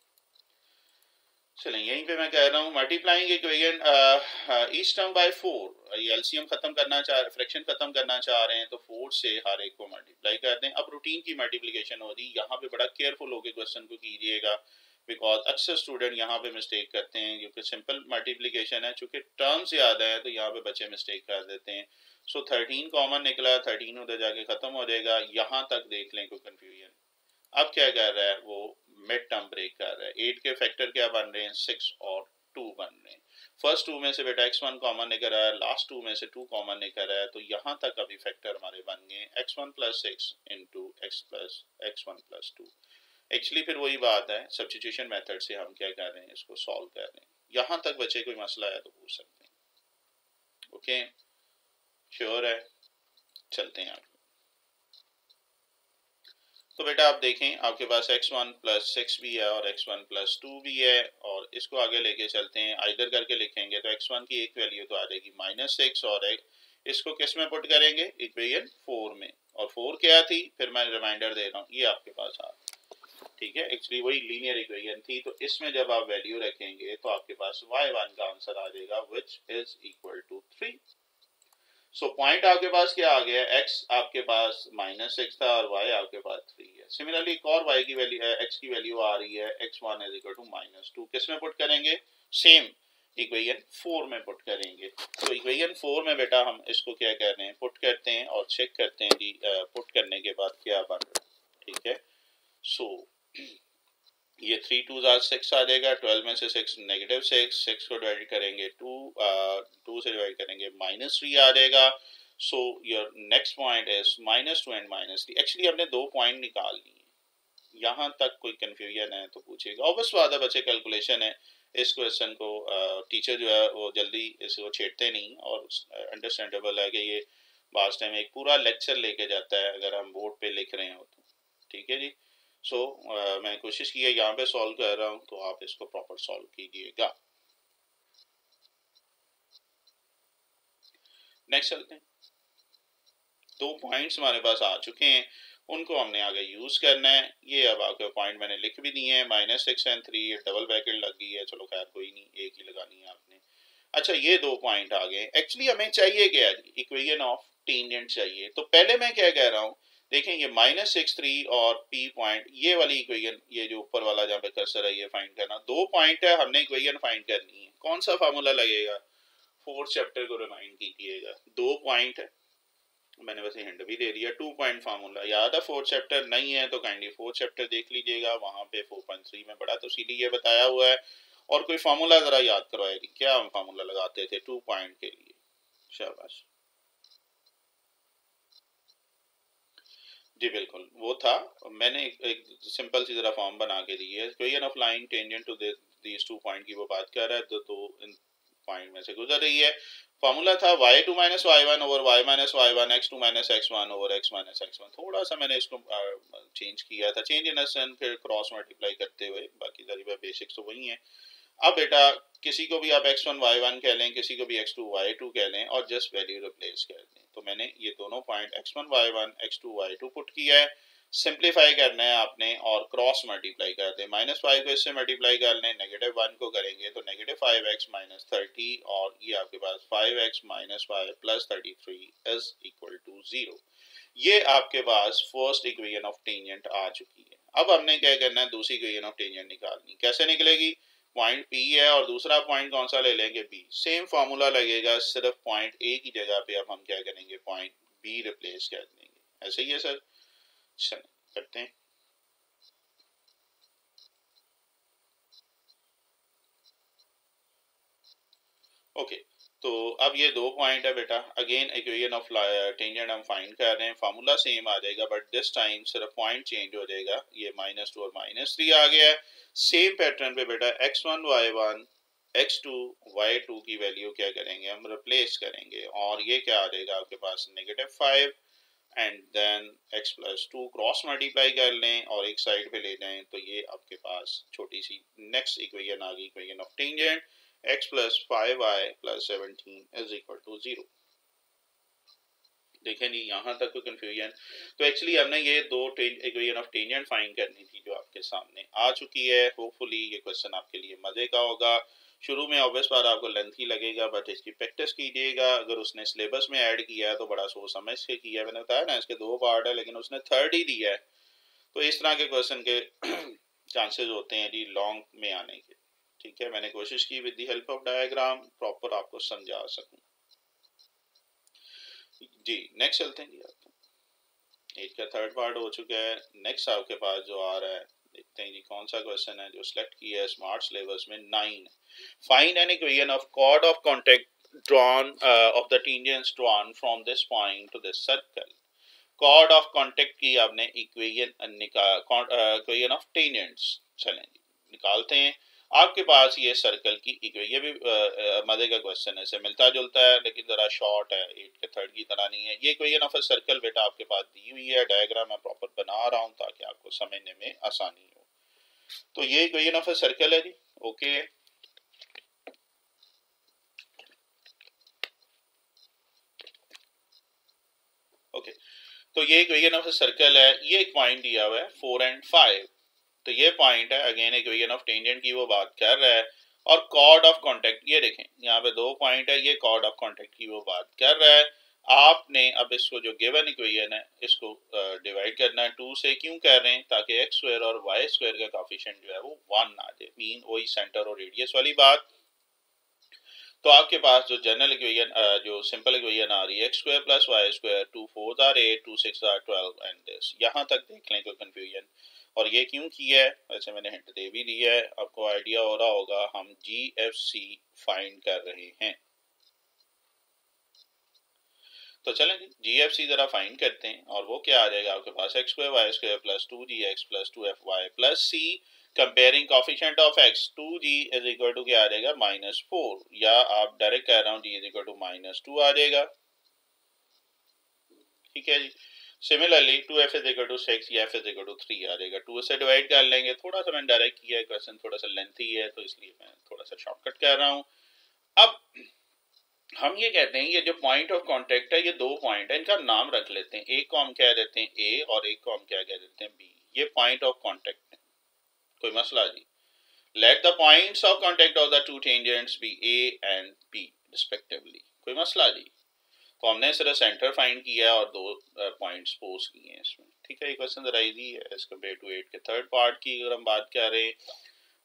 चलें यहीं पे मैं कह रहा हूँ multiplying equation each term by 4, ये एलसीएम खत्म करना चाह रहे, फ्रैक्शन खत्म करना चाह रहे हैं तो 4 से हर एक को मल्टीप्लाई कर दें। अब रूटीन की मल्टीप्लिकेशन हो रही, यहाँ पे बड़ा केयरफुल होकर क्वेश्चन को कीजिएगा बिकॉज अक्सर स्टूडेंट यहाँ पे मिस्टेक करते हैं क्योंकि सिंपल मल्टीप्लिकेशन है, चूँकि टर्म से ज़्यादा है तो यहाँ पे बच्चे मिस्टेक कर देते हैं। सो 13 कॉमन निकला, 13 उधर जाके ख़त्म हो जाएगा। यहाँ तक देख लें कोई कन्फ्यूजन। अब क्या कर रहा है वो मिड टर्म ब्रेक कर रहा है, 8 के फैक्टर क्या बन रहे हैं, 6 और 2 बन रहे हैं। फर्स्ट 2 में से बेटा x1 कॉमन निकल रहा है, लास्ट 2 में से 2 कॉमन निकल रहा है, तो यहाँ तक अभी फैक्टर हमारे बन गए x1 plus 6 into x1 plus 2। Actually फिर वही बात है, सब्स्टिट्यूशन मेथड से हम क्या कर रहे हैं, इसको सॉल्व कर रहे हैं। यहाँ तक बच्चे कोई मसला है तो पूछ सकते हैं। ओके श्योर है, चलते हैं आगे। तो बेटा आप देखें आपके पास x1 प्लस 6 भी है और x1 प्लस 2 भी है और इसको आगे लेके चलते हैं, आइडर करके लिखेंगे तो x1 की एक वैल्यू तो आ जाएगी -6 और इसको किस में पुट करेंगे, इक्वेशन 4 में। और 4 क्या थी, फिर मैं रिमाइंडर दे रहा हूँ, ये आपके पास आ ठीक है, एक्चुअली वही लीनियर इक्वेशन थी। तो इसमें जब आप वैल्यू रखेंगे तो आपके पास y1 का आंसर आ जाएगा which is equal to 3। So point आपके पास क्या आ गया, x आपके पास -6 था और y आपके पास 3 है। सिमिलरली एक और y की वैल्यू है, x की वैल्यू आ रही है x1 इज इक्वल टू -2, किस में पुट करेंगे, सेम इक्वेशन 4 में पुट करेंगे। तो इक्वेशन 4 में बेटा हम इसको क्या कर रहे हैं, पुट करते हैं और चेक करते हैं जी पुट करने के बाद क्या बन रहा है। ठीक है सो ये 3 2s 6 आ जाएगा, 12 में से 6 नेगेटिव 6 को डिवाइड करेंगे 2 से डिवाइड करेंगे -3 आ जाएगा। So your next point is -2 and -3। Actually हमने दो पॉइंट निकाल लिए, यहाँ तक कोई कन्फ्यूजन है तो पूछिएगा। ऑब्वियस बात है बच्चे कैलकुलेशन है, इस क्वेश्चन को टीचर जो है वो जल्दी इसको छेड़ते नहीं और अंडरस्टैंडेबल है कि ये लास्ट टाइम एक पूरा लेक्चर लेके जाता है अगर हम बोर्ड पे लिख रहे हो तो। ठीक है जी। सो मैं कोशिश की है यहाँ पे सॉल्व कर रहा हूँ, तो आप इसको प्रॉपर सॉल्व कीजिएगा। नेक्स्ट चलते हैं। दो पॉइंट्स हमारे पास आ चुके हैं, उनको हमने आगे यूज करना है। ये अब आपके पॉइंट मैंने लिख भी दिए हैं, -6 और 3। डबल ब्रैकेट लग गई है, चलो खैर कोई नहीं, एक ही लगानी है आपने। अच्छा ये दो पॉइंट आ गए। एक्चुअली हमें चाहिए क्या, इक्वेशन ऑफ टेंजेंट चाहिए। तो पहले मैं क्या कह रहा हूँ, देखें ये -6 3 और पी पॉइंट, ये वाली इक्वेशन, ये जो ऊपर वाला जहाँ पे कर्सर है ये फाइंड करना। दो पॉइंट है, हमने इक्वेशन फाइंड करनी है। कौन सा फार्मूला लगेगा, 4th चैप्टर को रिमाइंड कीजिएगा। दो पॉइंट है, मैंने वैसे हिंट भी दे दिया, 2 पॉइंट फार्मूला याद है। 4th चैप्टर नहीं है तो काइंडली 4th चैप्टर देख लीजिएगा, वहां पे 4.3 में बड़ा तो सीधी ये बताया हुआ है। और कोई फार्मूला जरा याद करवाएगी, क्या हम फार्मूला लगाते थे 2 पॉइंट के लिए। शाबाश जी, बिल्कुल वो था। मैंने एक सिंपल सी जरा फॉर्म बना के दी है, equation of line tangent to this 2 point की वो बात कर रहा है, तो दो पॉइंट में से गुजर रही है। फॉर्मूला था y2 - y1 over y - y1 x2 - x1 over x - x1। थोड़ा सा मैंने इसको चेंज किया था, चेंज इन सन, फिर क्रॉस मल्टीप्लाई करते हुए, बाकी जरिए बेसिक्स तो वही है। अब बेटा किसी को भी आप x1 y1 कह लें, किसी को भी x2 y2 कह लें और जस्ट वैल्यू रिप्लेस कर दें। तो मैंने ये दोनों point x1 y1 x2 y2 put किया है, सिंप्लीफाई करना है आपने और क्रॉस मल्टीप्लाई कर दें। -5 को इससे मल्टीप्लाई कर लें, -1 को करेंगे तो -5x - 30 और ये आपके पास 5x - 5 + 33 = 0। ये आपके पास फर्स्ट इक्वेशन ऑफ टेंजेंट आ चुकी है। अब हमने क्या करना है, दूसरी इक्वेशन ऑफ टेंजेंट निकालनी। कैसे निकलेगी, पॉइंट पी है और दूसरा पॉइंट कौन सा ले लेंगे, बी। सेम फार्मूला लगेगा, सिर्फ पॉइंट ए की जगह पे अब हम क्या करेंगे, पॉइंट बी रिप्लेस कर देंगे। ऐसे ही है सर, करते हैं। ओके तो अब ये दो पॉइंट है बेटा, अगेन इक्वेशन ऑफ टेंजेंट हम फाइंड कर रहे हैं। फार्मूला सेम आ जाएगा बट दिस टाइम सिर्फ पॉइंट चेंज हो जाएगा। ये -2 और -3 आ गया है। सेम पैटर्न पे बेटा x1 y1 x2 y2 की वैल्यू क्या करेंगे, हम रिप्लेस करेंगे और ये क्या आ जाएगा आपके पास -5 and then x + 2 cross multiply कर लें और एक साइड पे ले जाएं तो ये आपके पास छोटी सी नेक्स्ट इक्वेशन आ गई, equation of tangent x + 5y + 17 = 0। देखें जी यहाँ तक कोई कंफ्यूजन। तो एक्चुअली हमने ये दो इक्वेशन ऑफ टेंजेंट फाइंड करनी थी जो आपके सामने आ चुकी है। होपफुली ये क्वेश्चन आपके लिए मजे का होगा। शुरू में ऑब्वियस बात आपको लेंथी लगेगा बट इसकी प्रैक्टिस कीजिएगा। अगर उसने सिलेबस में ऐड किया है तो बड़ा सोच समझ के किया है। मैंने बताया ना इसके 2 पार्ट है लेकिन उसने 3rd ही दिया है, तो इस तरह के क्वेश्चन के चांसेस होते हैं जी लॉन्ग में आने के। ठीक है, मैंने कोशिश की with the help of diagram proper आपको समझा सकूँ जी। नेक्स्ट चलते हैं जी, आपको 8 का 3rd पार्ट हो चुका है। नेक्स्ट आपके पास जो आ रहा है, देखते हैं जी कौन सा क्वेश्चन है जो सिलेक्ट किया है स्मार्ट सिलेबस में 9। Find an equation of chord of contact drawn of the tangents drawn from this point to this circle. Chord of contact की आपने इक्वेशन निकाल, इक्वेशन ऑफ टेंजेंट्स चलें निकालते हैं। आपके पास ये सर्कल की इक्वेशन, ये भी मजे का क्वेश्चन है, इससे मिलता जुलता है लेकिन जरा शॉर्ट है, 8 के 3rd की तरह नहीं है। ये इक्वेशन ऑफ अ सर्कल बेटा आपके पास दी हुई है, डायग्राम मैं प्रॉपर बना रहा हूँ ताकि आपको समझने में आसानी हो। तो ये इक्वेशन ऑफ अ सर्कल है जी। ओके ओके तो ये इक्वेशन ऑफ अ सर्कल है। ये एक पॉइंट दिया हुआ है 4 और 5, तो ये पॉइंट है। अगेन इक्वेशन ऑफ टेंजेंट की वो बात कर रहा है और कॉर्ड ऑफ कांटेक्ट, ये देखें यहाँ पे 2 पॉइंट है, ये कॉर्ड ऑफ कांटेक्ट की वो बात कर रहा है। आपने अब इसको जो गिवन इक्वेशन है इसको डिवाइड करना है 2 से। क्यों कर रहे हैं, ताकि x² और y² का कोएफिशिएंट जो है वो 1 आ जाए, मीन वही सेंटर और रेडियस वाली बात। तो आपके पास जो जनरल इक्वेशन जो सिंपल इक्वेशन आ रही है x square plus Y square 2 4 8 2 6 12 and this, यहाँ तक देख लें कोई कन्फ्यूजन। और ये क्यों किया है, वैसे मैंने हिंट दे भी दी है, आपको आइडिया हो रहा होगा हम GFC फाइंड कर रहे हैं। तो चलें GFC जरा फाइंड करते हैं और वो क्या आ जाएगा आपके पास x square y square plus 2gx plus 2fy plus c comparing coefficient of x 2g is equal to क्या आ जाएगा -4, या आप डायरेक्ट कह रहा हूँ g इज इक्वल टू -2 आ जाएगा। ठीक है जी, similarly 2f is equal to 6 या f इज इक्वल टू 3 आ जाएगा, 2 से डिवाइड कर लेंगे। थोड़ा सा मैंने डायरेक्ट किया है, क्वेश्चन थोड़ा सा लेंथी है तो इसलिए मैं थोड़ा सा शॉर्टकट कर रहा हूँ। अब हम ये कहते हैं ये जो पॉइंट ऑफ कांटेक्ट है ये दो पॉइंट है, इनका नाम रख लेते हैं, एक को हम कह देते हैं ए और एक को हम क्या कह देते हैं बी, ये पॉइंट ऑफ कांटेक्ट है, कोई मसला जी। Let the points of contact of the two tangents be A and B respectively, कोई मसला जी। तो हमने सिर्फ सेंटर फाइंड किया और दो पॉइंट्स पोज किए हैं इसमें। ठीक है, ये क्वेश्चन जरा इजी है एज कम्पेयर टू 8 के थर्ड पार्ट की अगर हम बात कर रहे हैं।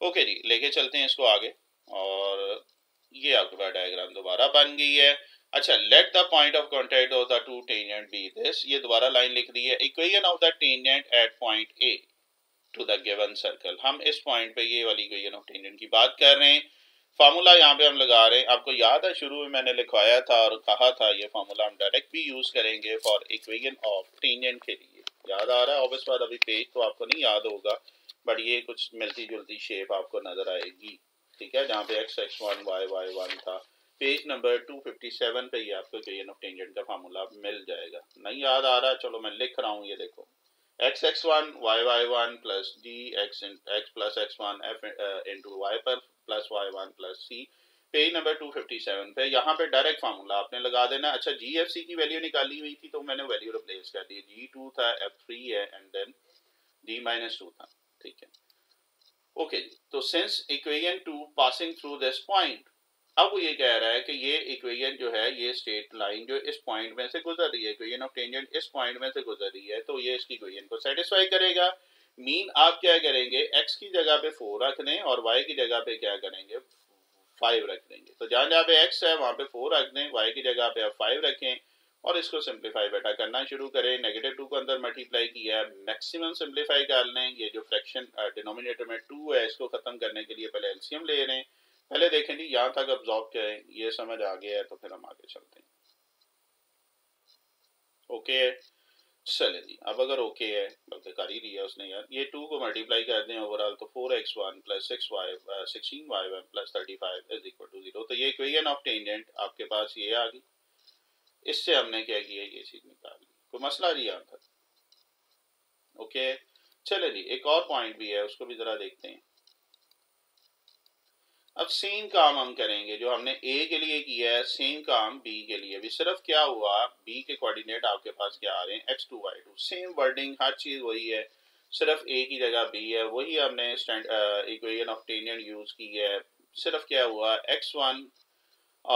ओके जी, लेके चलते हैं इसको आगे और ये आपके पास डायग्राम दोबारा बन गई है। अच्छा, let the point of contact of the two tangent be this, ये दोबारा लाइन लिख रही है equation of the tangent at point A to the given circle. हम इस पॉइंट पे ये वाली इक्वेशन ऑफ टेंजेंट की बात कर रहे हैं, फार्मूला यहाँ पे हम लगा रहे हैं। आपको याद है शुरू में मैंने लिखवाया था और कहा था ये फार्मूला हम डायरेक्ट भी यूज करेंगे फॉर इक्वेशन ऑफ टेंजेंट के लिए, याद आ रहा है? ऑब्वियस बात अभी पेज तो आपको नहीं याद होगा बट ये कुछ मिलती जुलती शेप आपको नजर आएगी। ठीक है, जहाँ पे x x1 y y1 था, पेज नंबर 257 पे ये आपको इक्वेशन ऑफ टेंजेंट का फार्मूला मिल जाएगा। नहीं याद आ रहा, चलो मैं लिख रहा हूँ, ये देखो x x1 y y1 plus g x plus x1 f into y पर plus y1 plus c, page number 257 पे। यहाँ पे डायरेक्ट फार्मूला आपने लगा देना। अच्छा, GFC की वैल्यू निकाली हुई थी तो मैंने वैल्यू रिप्लेस कर दी, g2 था f3 है एंड देन g-2 था। ठीक है, ओके जी, तो since equation 2 passing through this point, अब वो ये कह रहा है कि ये इक्वेशन जो है ये स्ट्रेट लाइन जो इस पॉइंट में से गुजर रही है, इक्वेशन ऑफ टेंजेंट इस पॉइंट में से गुजर रही है, तो ये इसकी इक्वेशन को सेटिस्फाई करेगा। मीन आप क्या करेंगे, x की जगह पे 4 रख दें और y की जगह पे क्या करेंगे 5 रख देंगे। तो जहाँ जहाँ पे x है वहाँ पे 4 रख दें, y की जगह पे आप 5 रखें और इसको सिंप्लीफाई बेटा करना शुरू करें। -2 को अंदर मल्टीप्लाई किया, मैक्सिमम सिंप्लीफाई कर लें। ये जो फ्रैक्शन डिनोमिनेटर में 2 है इसको खत्म करने के लिए पहले एलसीएम ले रहे हैं। पहले देखें जी यहाँ तक अब्जॉर्ब करें, ये समझ आ गया है तो फिर हम आगे चलते हैं। ओके चले जी, अब अगर ओके है, बल्कि कर ही दिया उसने यार, ये 2 को मल्टीप्लाई कर दें ओवरऑल तो 4x1 plus 16y1 plus 35 is equal to 0। तो ये इक्वेशन ऑफ टेंजेंट आपके पास ये आ गई, इससे हमने क्या किया ये चीज निकाल ली, कोई मसला नहीं यहाँ पर। ओके चले जी, एक और पॉइंट भी है उसको भी जरा देखते हैं। अब सेम काम हम करेंगे जो हमने ए के लिए किया है, सेम काम बी के लिए भी। सिर्फ क्या हुआ, बी के कोऑर्डिनेट आपके पास क्या आ रहे हैं x2 y2, सेम वर्डिंग हर चीज वही है, सिर्फ ए की जगह बी है। वही हमने इक्वेशन ऑफ टेंजेंट यूज की है, सिर्फ क्या हुआ x1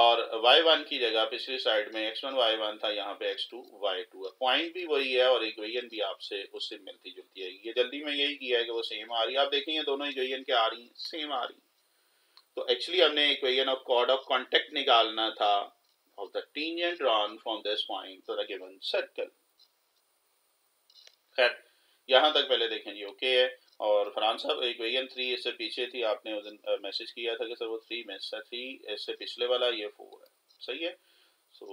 और y1 की जगह पिछली साइड में x1 y1 था, यहाँ पे x2 y2 है, पॉइंट भी वही है और इक्वेशन भी आपसे उससे मिलती जुलती है। ये जल्दी में यही किया है कि वो सेम आ रही है, आप देखेंगे दोनों इक्वेशन क्या आ रही है, सेम आ रही है। तो एक्चुअली हमने equation of chord of contact निकालना था of the tangent drawn from this point to the given circle. खैर यहाँ तक पहले देखें जी ओके है। और फरहान साहब इक्वेशन 3 इससे पीछे थी, आपने उस दिन मैसेज किया था कि सर वो 3 में से 3 इससे पिछले वाला ये 4 है, सही है। सो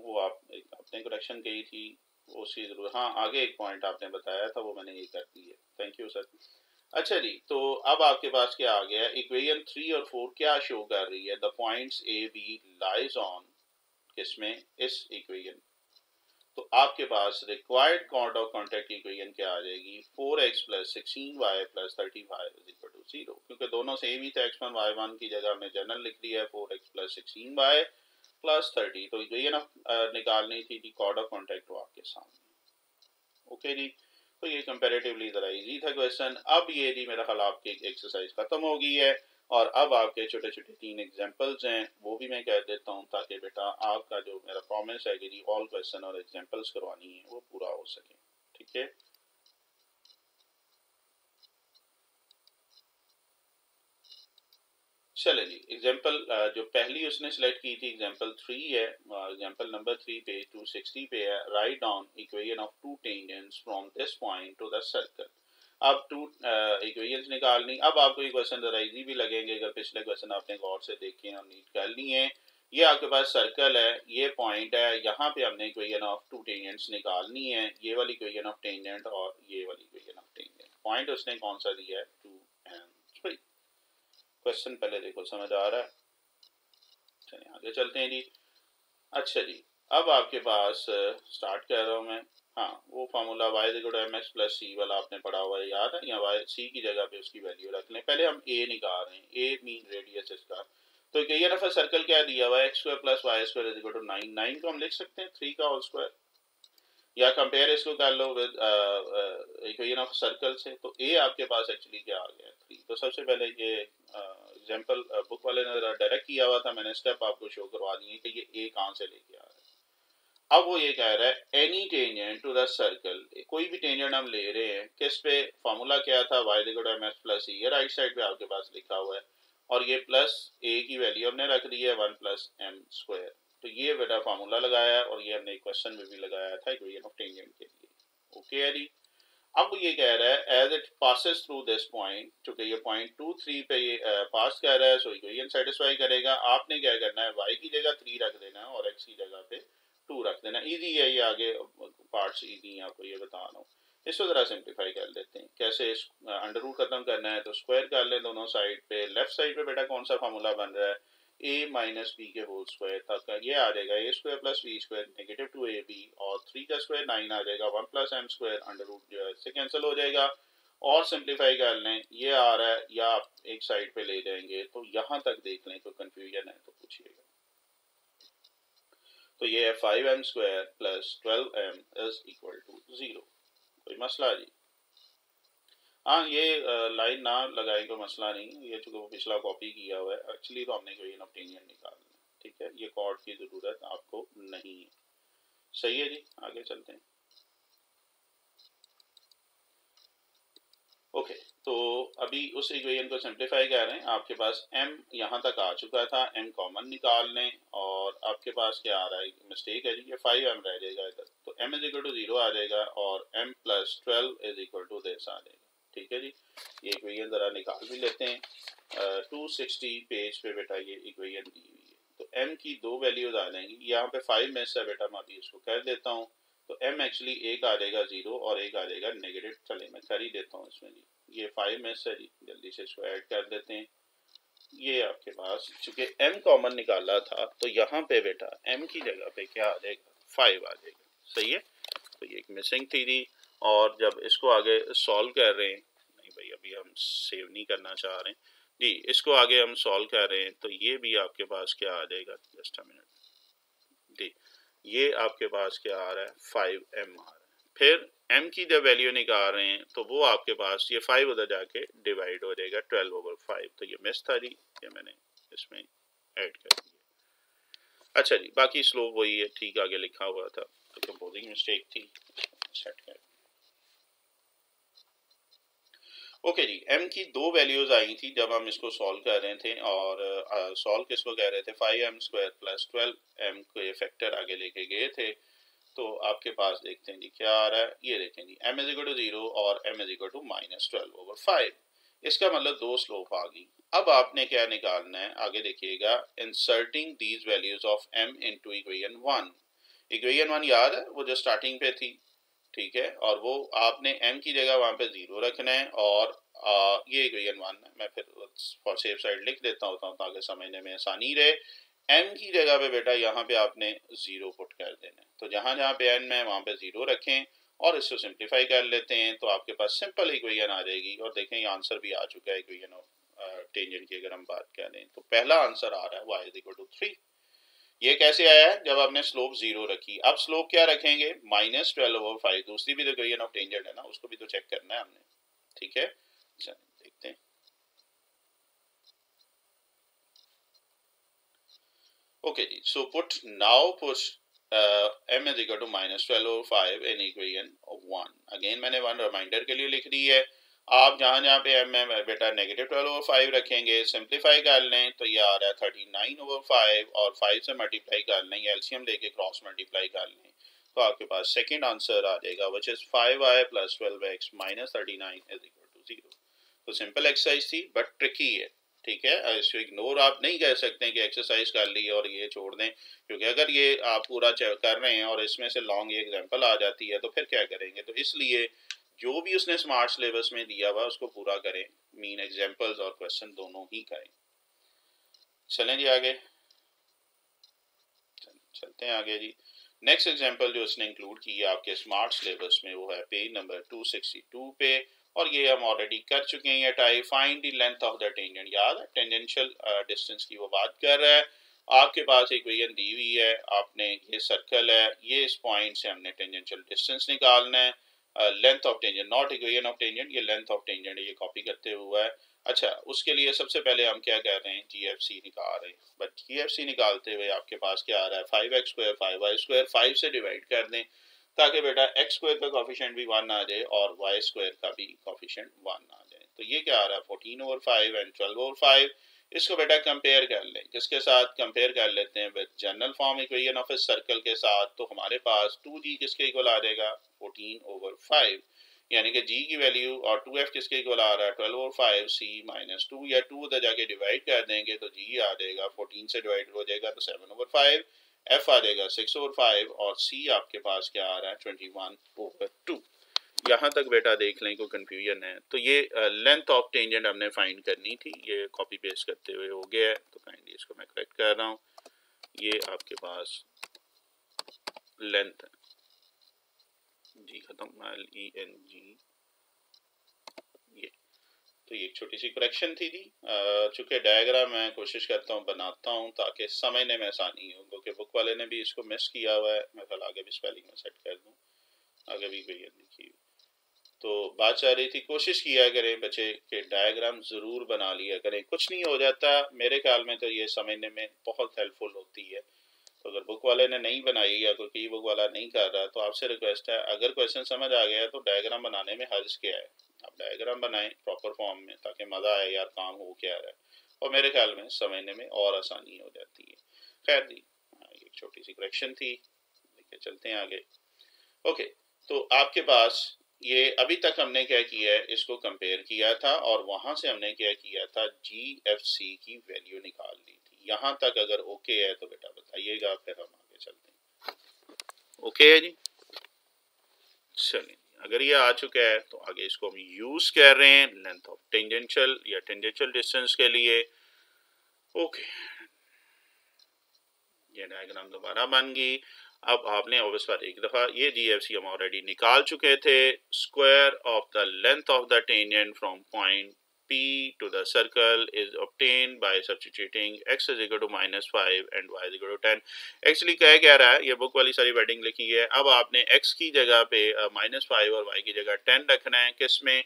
वो आपने करेक्शन की थी उसी जरूर, हाँ आगे एक पॉइंट आपने बताया था वो मैंने ये कर दी है, थैंक यू सर। अच्छा जी, तो अब आपके पास क्या आ गया, इक्वेशन 3 और 4 क्या शो कर रही है, the points A B lies on किसमें, इस इक्वेशन। तो आपके पास required chord of contact equation क्या आ जाएगी 4x plus 16y plus 35 is equal to 0, क्योंकि दोनों सेम ही था, x1 y1 की जगह हमने जनरल लिख दिया है 4x प्लस 16y प्लस 30। तो ये ना निकालनी थी जी कॉर्ड ऑफ कॉन्टेक्ट आपके सामने। ओके जी, तो ये कंपेरेटिवली जरा इजी था क्वेश्चन। अब ये जी मेरा ख्याल आपकी एक्सरसाइज खत्म हो गई है और अब आपके छोटे छोटे 3 एग्जांपल्स हैं वो भी मैं कह देता हूँ ताकि बेटा आपका जो मेरा प्रॉमिस है कि जी ऑल क्वेश्चन और एग्जांपल्स करवानी है वो पूरा हो सके। ठीक है, चले जी एग्जाम्पल जो पहली उसने सेलेक्ट की थी एग्जाम्पल 3 है, एग्जाम्पल नंबर 3 पे 260 पे है, right down equation of two tangents from this point to the circle. अब टू इक्वेशंस निकालनी, अब आपको ये क्वेश्चन जरा इजी भी लगेंगे अगर पिछले क्वेश्चन आपने गौर से देखे और नीट कर लिए। ये आपके पास सर्कल है, ये पॉइंट है, यहाँ पे हमने इक्वेशन ऑफ टू टेंजेंट्स निकालनी है, ये वाली इक्वेशन ऑफ टेंजेंट और ये वाली इक्वेशन ऑफ टेंजेंट। पॉइंट उसने कौन सा दिया है, 2 एंड 3। क्वेश्चन पहले देखो समझ आ रहा है, चलिए आगे चलते हैं जी। अच्छा जी अब आपके पास स्टार्ट कर रहा हूँ मैं, हाँ वो फार्मूला y = mx + c वाला आपने पढ़ा हुआ है, याद है। यहाँ वाई c की जगह पे उसकी वैल्यू रख लें, पहले हम a निकाल रहे हैं, a मीन रेडियस इसका। तो ये दफा सर्कल क्या दिया हुआ है, x² + y² = 9। 9 को हम लिख सकते हैं 3 का होल स्क्वायर, या कंपेयर इसको कर लो विद इक्वेशन ऑफ सर्कल से। तो a आपके पास एक्चुअली क्या आ गया, 3। तो सबसे पहले ये एग्जाम्पल बुक वाले ने डायरेक्ट किया हुआ था, मैंने स्टेप आपको शो करवा दिए कि ये a कहाँ से लेके आ रहा है। अब वो ये कह रहा है any tangent to the circle, कोई भी टेंजेंट हम ले रहे हैं, किस पे, फार्मूला क्या था y = mx + c, ये राइट साइड पे आपके पास लिखा हुआ है, और ये प्लस a की वैल्यू हमने रख दी है 1 + m²। तो ये बेटा फार्मूला लगाया और ये हमने क्वेश्चन में भी लगाया था इक्वेशन ऑफ टेंजेंट के लिए, ओके है जी। अब ये कह रहा है as it passes through this point, चूंकि ये पॉइंट 2, 3 पे पास कर रहा है, सो इक्वेशन सेटिस्फाई करेगा। आपने क्या करना है, y की जगह 3 रख देना है और x की जगह पे 2 रख देना, इजी है ये, आगे पार्ट्स इजी हैं, आपको ये बता रहा हूँ। इसको जरा सिंप्लीफाई कर लेते हैं, कैसे इस अंडर रूट खत्म करना है, तो स्क्वायर कर लें दोनों साइड पे। लेफ्ट साइड पे बेटा कौन सा फार्मूला बन रहा है, a - b² तक ये आ जाएगा, a² + b² -2ab, और 3 का स्क्वायर 9 आ जाएगा, 1 + m² अंडर रूट जो है इससे कैंसिल हो जाएगा। और सिंप्लीफाई कर लें, ये आ रहा है, या आप एक साइड पे ले जाएंगे, तो यहाँ तक देख लें कोई कन्फ्यूजन है तो पूछिएगा। तो ये है 5m² + 12m = 0, कोई मसला जी? हाँ ये लाइन ना लगाए कोई मसला नहीं, ये चूंकि वो पिछला कॉपी किया हुआ है एक्चुअली, तो हमने कोई इनऑप्टेनियन निकालना है, ठीक है, ये कॉर्ड की ज़रूरत आपको नहीं है, सही है जी। आगे चलते हैं, ओके। तो अभी उस इक्वेशन को सिंप्लीफाई कर रहे हैं, आपके पास m यहाँ तक आ चुका था, m कॉमन निकाल लें, और आपके पास क्या आ रहा है, मिस्टेक है जी, ये 5m रह जाएगा इधर, तो m = 0 आ जाएगा, और m + 12 = दिस आ जाएगा, ठीक है जी। ये इक्वेशन ज़रा निकाल भी लेते हैं, 260 पेज पे बेटा ये इक्वेशन दी हुई है। तो m की 2 वैल्यूज आ जाएंगी, यहाँ पे 5 में से बेटा मैं अभी इसको कर देता हूँ, तो m एक्चुअली 1 आ जाएगा 0 और 1 आ जाएगा नेगेटिव। चले मैं कर ही देता हूँ इसमें जी, ये 5 में से जी जल्दी से इसको ऐड कर देते हैं। ये आपके पास चूँकि m कॉमन निकाला था, तो यहाँ पे बेटा m की जगह पे क्या आ जाएगा, 5 आ जाएगा, सही है। तो ये एक मिसिंग थी जी, और जब इसको आगे सॉल्व कर रहे हैं, नहीं भाई अभी हम सेव नहीं करना चाह रहे हैं जी, इसको आगे हम सॉल्व कर रहे हैं, तो ये भी आपके पास क्या आ जाएगा, जस्ट अ मिनट जी, ये आपके पास क्या आ रहा है, 5m आ रहा है। फिर m की जब वैल्यू निकाल रहे हैं, तो वो आपके पास ये 5 उधर जाके डिवाइड हो जाएगा 12/5, तो ये मिस था जी, ये मैंने इसमें ऐड कर दिया। अच्छा जी बाकी स्लोप वही है, ठीक आगे लिखा हुआ था, तो कंपोजिंग मिस्टेक थी, सेट कर। ओके जी, m की 2 वैल्यूज आई थी जब हम इसको सॉल्व कर रहे थे, और सॉल्व किसको कह रहे थे, 5m² + 12m को ये फैक्टर आगे लेके गए थे। तो आपके पास देखते हैं जी क्या आ रहा है, ये देखें जी m = 0 और m = -12/5, इसका मतलब 2 स्लोप आ गई। अब आपने क्या निकालना है, आगे देखिएगा, inserting these values of m into equation 1। Equation 1 याद है, वो जो स्टार्टिंग पे थी, ठीक है, और वो आपने m की जगह वहाँ पे 0 रखना है, और ये इक्वेशन 1 है, मैं फिर फॉर सेफ साइड लिख देता होता हूँ ताकि समझने में आसानी रहे। m की जगह पे बेटा यहाँ पे आपने 0 पुट कर देना है, तो जहाँ जहाँ पे n है वहाँ पे 0 रखें, और इसको सिंप्लीफाई कर लेते हैं, तो आपके पास सिंपल इक्वेशन आ जाएगी। और देखें ये आंसर भी आ चुका है, इक्वेशन ऑफ टेंजेंट की अगर हम बात करें तो पहला आंसर आ रहा है y = 3। ये कैसे आया है, जब आपने स्लोप 0 रखी। अब स्लोप क्या रखेंगे, -12/5, दूसरी भी तो इक्वेशन ऑफ टेंजेंट है ना, उसको भी तो चेक करना है हमने, ठीक है। चलिए देखते हैं, ओके जी। So put now push m = -12/5 in equation 1। Again मैंने 1 रिमाइंडर के लिए लिख दी है, आप जहाँ जहाँ पे बेटा -12/5 रखेंगे, सिंप्लीफाई कर लें तो ये आ रहा है 39/5 और 5 से मल्टीप्लाई कर लें, एलसीएम लेके क्रॉस मल्टीप्लाई कर लें तो आपके पास सेकंड आंसर आ जाएगा व्हिच इज 5i + 12x - 39 = 0। तो सिंपल एक्सरसाइज थी बट ट्रिकी है, ठीक है। इसको इग्नोर आप नहीं कह सकते कि एक्सरसाइज कर ली और ये छोड़ दें, क्योंकि अगर ये आप पूरा कर रहे हैं और इसमें से लॉन्ग ये एग्जाम्पल आ जाती है तो फिर क्या करेंगे। तो इसलिए जो भी उसने स्मार्ट सिलेबस में दिया हुआ उसको पूरा करें, मीन एग्जाम्पल्स और क्वेश्चन दोनों ही करें। चलें जी आगे, चलते हैं आगे जी। नेक्स्ट एग्जाम्पल जो उसने इंक्लूड किया आपके स्मार्ट सिलेबस में वो है पेज नंबर 262 पे, और ये हम ऑलरेडी कर चुके हैं। Type find the length of the tangent, याद है टेंजेंशियल डिस्टेंस की वो बात कर रहा है। आपके पास इक्वेशन दी हुई है, आपने ये सर्कल है, ये इस पॉइंट से हमने टेंजेंशियल डिस्टेंस निकालना है। Length of tangent, not equation of tangent, ये लेंथ ऑफ टेंजेंट है, ये कॉपी करते हुआ है। अच्छा, उसके लिए सबसे पहले हम क्या कह रहे हैं, जीएफसी निकाल रहे हैं। बट जीएफसी निकालते हुए आपके पास क्या आ रहा है, 5x2 5y2, 5 से डिवाइड कर दें ताकि बेटा x2 का कोफिशिएंट भी 1 आ जाए और y2 का भी कोफिशिएंट 1 आ जाए। तो ये क्या आ रहा है 14/5 एंड 12/5। इसको बेटा कंपेयर कर लें, किसके साथ कंपेयर कर लेते हैं, general form equation of a circle के साथ। तो हमारे पास 2g किसके इक्वल आ जाएगा 14/5, यानी कि g की वैल्यू, और 2f किसके इक्वल आ रहा है 12/5 c - 2, या 2 उधर जाके डिवाइड कर देंगे तो g आ जाएगा 14 से डिवाइड हो जाएगा तो 7/5, f आ जाएगा 6/5 और c आपके पास क्या आ रहा है 21/2। यहाँ तक बेटा देख लें कोई कंफ्यूजन है। तो ये लेंथ ऑफ टेंजेंट हमने फाइंड करनी थी, ये कॉपी पेस्ट करते हुए हो गया है तो काइंडली इसको मैं करेक्ट कर रहा हूँ। ये आपके पास लेंथ है जी, खत्म LENG। ये तो ये एक छोटी सी करेक्शन थी जी। चूँकि डायग्राम मैं कोशिश करता हूँ बनाता हूँ ताकि समझने में आसानी हो, क्योंकि बुक वाले ने भी इसको मिस किया हुआ है। मैं कल आगे भी स्पेलिंग में सेट कर दूँ, आगे भी कोई देखिए। तो बात चाह रही थी कोशिश किया करें बच्चे के डायग्राम ज़रूर बना लिया करें, कुछ नहीं हो जाता मेरे ख्याल में तो ये समझने में बहुत हेल्पफुल होती है। तो अगर बुक वाले ने नहीं बनाई या कोई की बुक वाला नहीं कर रहा तो आपसे रिक्वेस्ट है अगर क्वेश्चन समझ आ गया तो डायग्राम बनाने में हर्ज क्या है, आप डायग्राम बनाएं प्रॉपर फॉर्म में ताकि मज़ा आए यार काम हो क्या रहा है, और मेरे ख्याल में समझने में और आसानी हो जाती है। खैर जी एक छोटी सी करेक्शन थी, देखिए चलते हैं आगे। ओके, तो आपके पास ये अभी तक हमने क्या किया है, इसको कंपेयर किया था और वहाँ से हमने क्या किया था जीएफसी की वैल्यू निकाल ली थी। यहाँ तक अगर ओके है तो बेटा बताइएगा, फिर हम आगे चलते हैं। ओके है जी, चलिए अगर ये आ चुका है तो आगे इसको हम यूज़ कर रहे हैं लेंथ ऑफ टेंजेंशियल या टेंजेंशियल डिस्टेंस के लिए। ओके, ये डायग्राम दोबारा बन गई। अब आपने ऑब्वियस पर एक दफ़ा ये जीएफसी हम ऑलरेडी निकाल चुके थे, square of the length of the tangent from point P to the circle is obtain by substituting x is equal to -5 and Y is equal to 10। Actually क्या रहा है, ये बुक वाली सारी वेडिंग लिखी है। अब आपने एक्स की जगह पे -5 और वाई की जगह 10 रखना है, किस में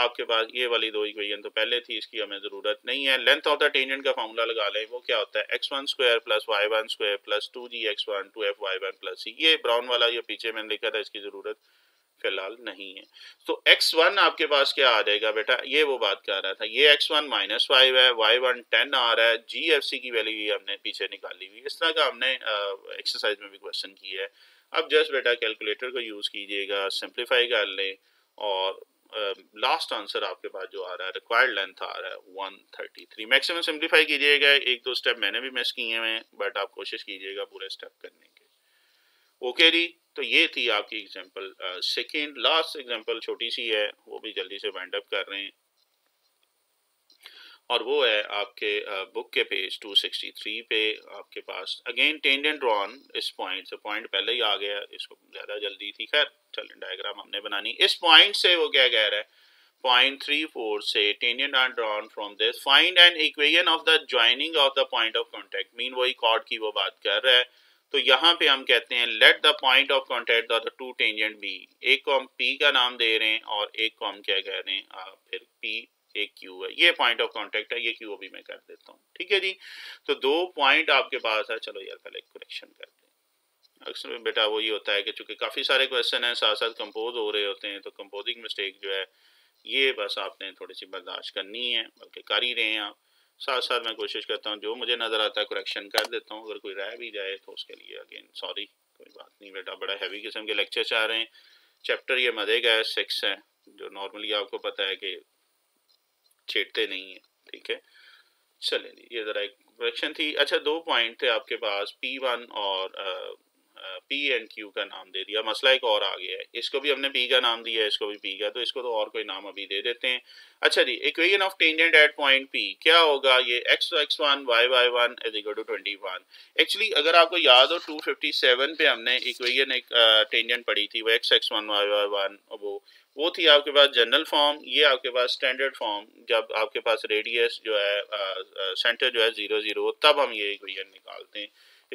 आपके पास ये वाली दो इक्वेशन तो पहले थी, इसकी हमें ज़रूरत नहीं है। लेंथ ऑफ द टेंजेंट का फार्मूला लगा लें, वो क्या होता है x1 square plus y1 square plus 2g x1 2fy1 plus c। ये ब्राउन वाला ये पीछे मैंने लिखा था, इसकी ज़रूरत फिलहाल नहीं है। तो x1 आपके पास क्या आ जाएगा बेटा, ये वो बात कर रहा था, ये x1 -5 है, y1 10 आ रहा है, जीएफसी की वैल्यू ये हमने पीछे निकाली हुई। इस तरह का हमने एक्सरसाइज में भी क्वेश्चन किया है। अब जस्ट बेटा कैलकुलेटर को यूज़ कीजिएगा, सिंप्लीफाई कर लें और लास्ट आंसर आपके पास जो आ रहा है रिक्वायर्ड लेंथ आ रहा है 133। मैक्सिमम सिंप्लीफाई कीजिएगा, एक दो स्टेप मैंने भी मिस किए हैं बट आप कोशिश कीजिएगा पूरे स्टेप करने के। ओके जी, तो ये थी आपकी एग्जांपल सेकंड। लास्ट एग्जांपल छोटी सी है, वो भी जल्दी से वाइंड अप कर रहे हैं, और वो है आपके बुक के पेज 263 पे। आपके पास अगेन टेंजेंट ड्रॉन इस पॉइंट से, पॉइंट पहले ही आ गया, इसको ज़्यादा जल्दी थी। खैर चलें, डायग्राम हमने बनानी इस पॉइंट से, वो क्या कह रहा है पॉइंट 3-4 से tangent are drawn from this, find an equation of the joining of the point of contact. Mean वही कॉर्ड की वो बात कर रहा है। तो यहाँ पे हम कहते हैं let the point of contact of the two tangent be, एक को हम पी का नाम दे रहे हैं और एक को हम क्या कह रहे हैं फिर पी, एक क्यू है, ये पॉइंट ऑफ कांटेक्ट है, ये क्यू भी मैं कर देता हूँ। ठीक है जी, तो दो पॉइंट आपके पास है। चलो यार पहले करेक्शन कर दें, अक्सर बेटा वो ये होता है कि चूंकि काफ़ी सारे क्वेश्चन हैं साथ साथ कंपोज हो रहे होते हैं तो कंपोजिंग मिस्टेक जो है ये बस आपने थोड़ी सी बर्दाश्त करनी है, बल्कि कर ही रहे हैं आप। साथ साथ मैं कोशिश करता हूँ जो मुझे नज़र आता है करेक्शन कर देता हूँ, अगर कोई रह भी जाए तो उसके लिए अगेन सॉरी, कोई बात नहीं बेटा। बड़ा हैवी किस्म के लेक्चर चाह रहे हैं। चैप्टर ये मज़े का है, 6 है, जो नॉर्मली आपको पता है कि छेड़ते नहीं है, ठीक है। चलिए ये ज़रा एक करेक्शन थी। अच्छा, 2 पॉइंट थे आपके पास, P1 और पी एंड क्यू का नाम दे दिया। मसला एक और आ गया है, इसको भी हमने पी का नाम दिया है, इसको भी पी का, तो इसको तो और कोई नाम अभी दे देते हैं। अच्छा जी, equation of tangent at point P क्या होगा? ये x/x1 y/y1 = 21। एक्चुअली अगर आपको याद हो 257 पे हमने इक्वेशन एक टेंजेंट पढ़ी थी, वो x/x1 y/y1 वो थी आपके पास जनरल फॉर्म, ये आपके पास स्टैंडर्ड फॉर्म। जब आपके पास रेडियस जो है, सेंटर जो है 0,0, तब हम ये इक्वेशन निकालते हैं।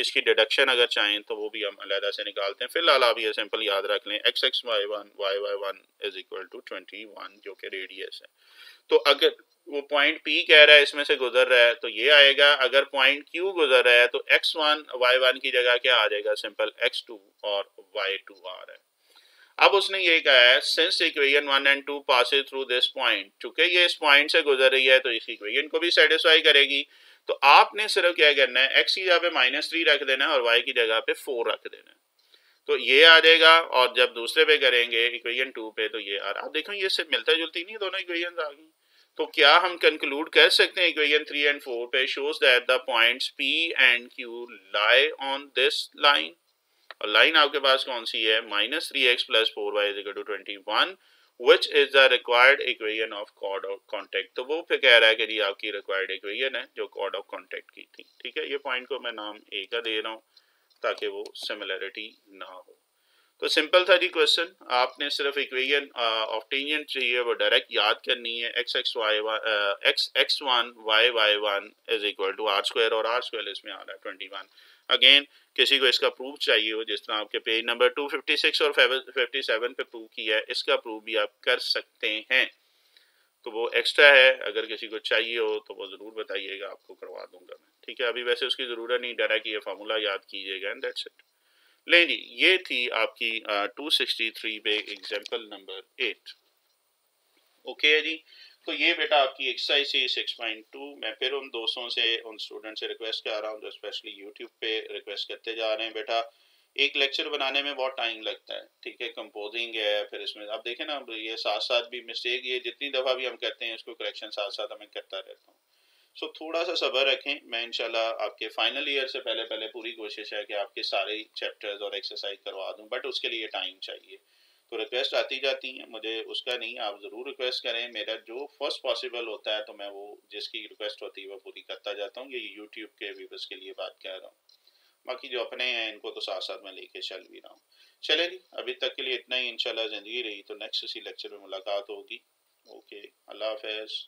इसकी डिडक्शन अगर चाहें तो वो भी हम अलहदा से निकालते हैं। फिलहाल आप ये सिंपल याद रख लें, x y1 y/y1 = 21 जो कि रेडियस है। तो अगर वो पॉइंट P कह रहा है, इसमें से गुजर रहा है तो ये आएगा। अगर पॉइंट Q गुजर रहा है तो x1 y1 की जगह क्या आ जाएगा? सिंपल x2 और y2 आ रहा है। अब उसने ये कहा है since equation 1 and 2 passes through this point, चूंकि ये इस पॉइंट से गुजर रही है तो इस इक्वेशन को भी सेटिस्फाई करेगी। तो आपने सिर्फ क्या करना है, x की जगह पे -3 रख देना है और y की जगह पे 4 रख देना है, तो ये आ जाएगा। और जब दूसरे पे करेंगे इक्वेशन 2 पे तो ये आ रहा। आप देखो ये सिर्फ मिलता जुलती नहीं, दोनों इक्वेशन आ गई। तो क्या हम कंक्लूड कर सकते हैं इक्वेशन 3 and 4 पे, shows that the points P and Q lie on this line. और लाइन आपके पास कौन सी है? -3x + 4y = 21 Which is the required equation of chord of contact। तो वो फिर कह रहा है कि जी आपकी required equation है जो chord of contact की थी, ठीक है। ये पॉइंट को मैं नाम A का दे रहा हूँ ताकि वो सिमिलरिटी ना हो। तो सिंपल था जी क्वेश्चन, आपने सिर्फ इक्वेशन ऑफ टेंजेंट चाहिए वो डायरेक्ट याद करनी है। x x1 y y1 = r² और r² इसमें आ रहा है 21। अगेन किसी को इसका प्रूफ चाहिए हो, जिस तरह आपके पेज नंबर 256 और 57 पे प्रूफ किया है, इसका प्रूफ भी आप कर सकते हैं। तो वो एक्स्ट्रा है, अगर किसी को चाहिए हो तो वो ज़रूर बताइएगा, आपको करवा दूंगा मैं, ठीक है। अभी वैसे उसकी ज़रूरत नहीं, डायरेक्ट ये फार्मूला याद कीजिएगा एंड दैट्स इट। ले जी, ये थी आपकी 263 पे एग्जाम्पल नंबर 8। ओके है जी, तो ये बेटा आपकी एक्सरसाइज थी 6.2। मैं फिर उन दोस्तों से, उन स्टूडेंट से रिक्वेस्ट कर रहा हूँ जो स्पेशली यूट्यूब पे रिक्वेस्ट करते जा रहे हैं, बेटा एक लेक्चर बनाने में बहुत टाइम लगता है, ठीक है। कंपोजिंग है, फिर इसमें आप देखें ना, ये साथ भी मिस्टेक, ये जितनी दफ़ा भी हम करते हैं इसको करेक्शन साथ हमें करता रहता हूँ। सो थोड़ा सा सब्र रखें, मैं इंशाल्लाह आपके फाइनल ईयर से पहले पूरी कोशिश है कि आपके सारे चैप्टर्स और एक्सरसाइज करवा दूँ, बट उसके लिए टाइम चाहिए। तो रिक्वेस्ट आती जाती हैं, मुझे उसका नहीं, आप ज़रूर रिक्वेस्ट करें। मेरा जो फर्स्ट पॉसिबल होता है तो मैं वो, जिसकी रिक्वेस्ट होती है वो पूरी करता जाता हूँ। ये यूट्यूब के व्यूवर्स के लिए बात कह रहा हूँ, बाकी जो अपने हैं इनको तो साथ साथ मैं लेके चल भी रहा हूँ। चले जी, अभी तक के लिए इतना ही। इंशाल्लाह ज़िंदगी रही तो नेक्स्ट इसी लेक्चर में मुलाकात होगी। ओके, अल्लाह हाफिज़।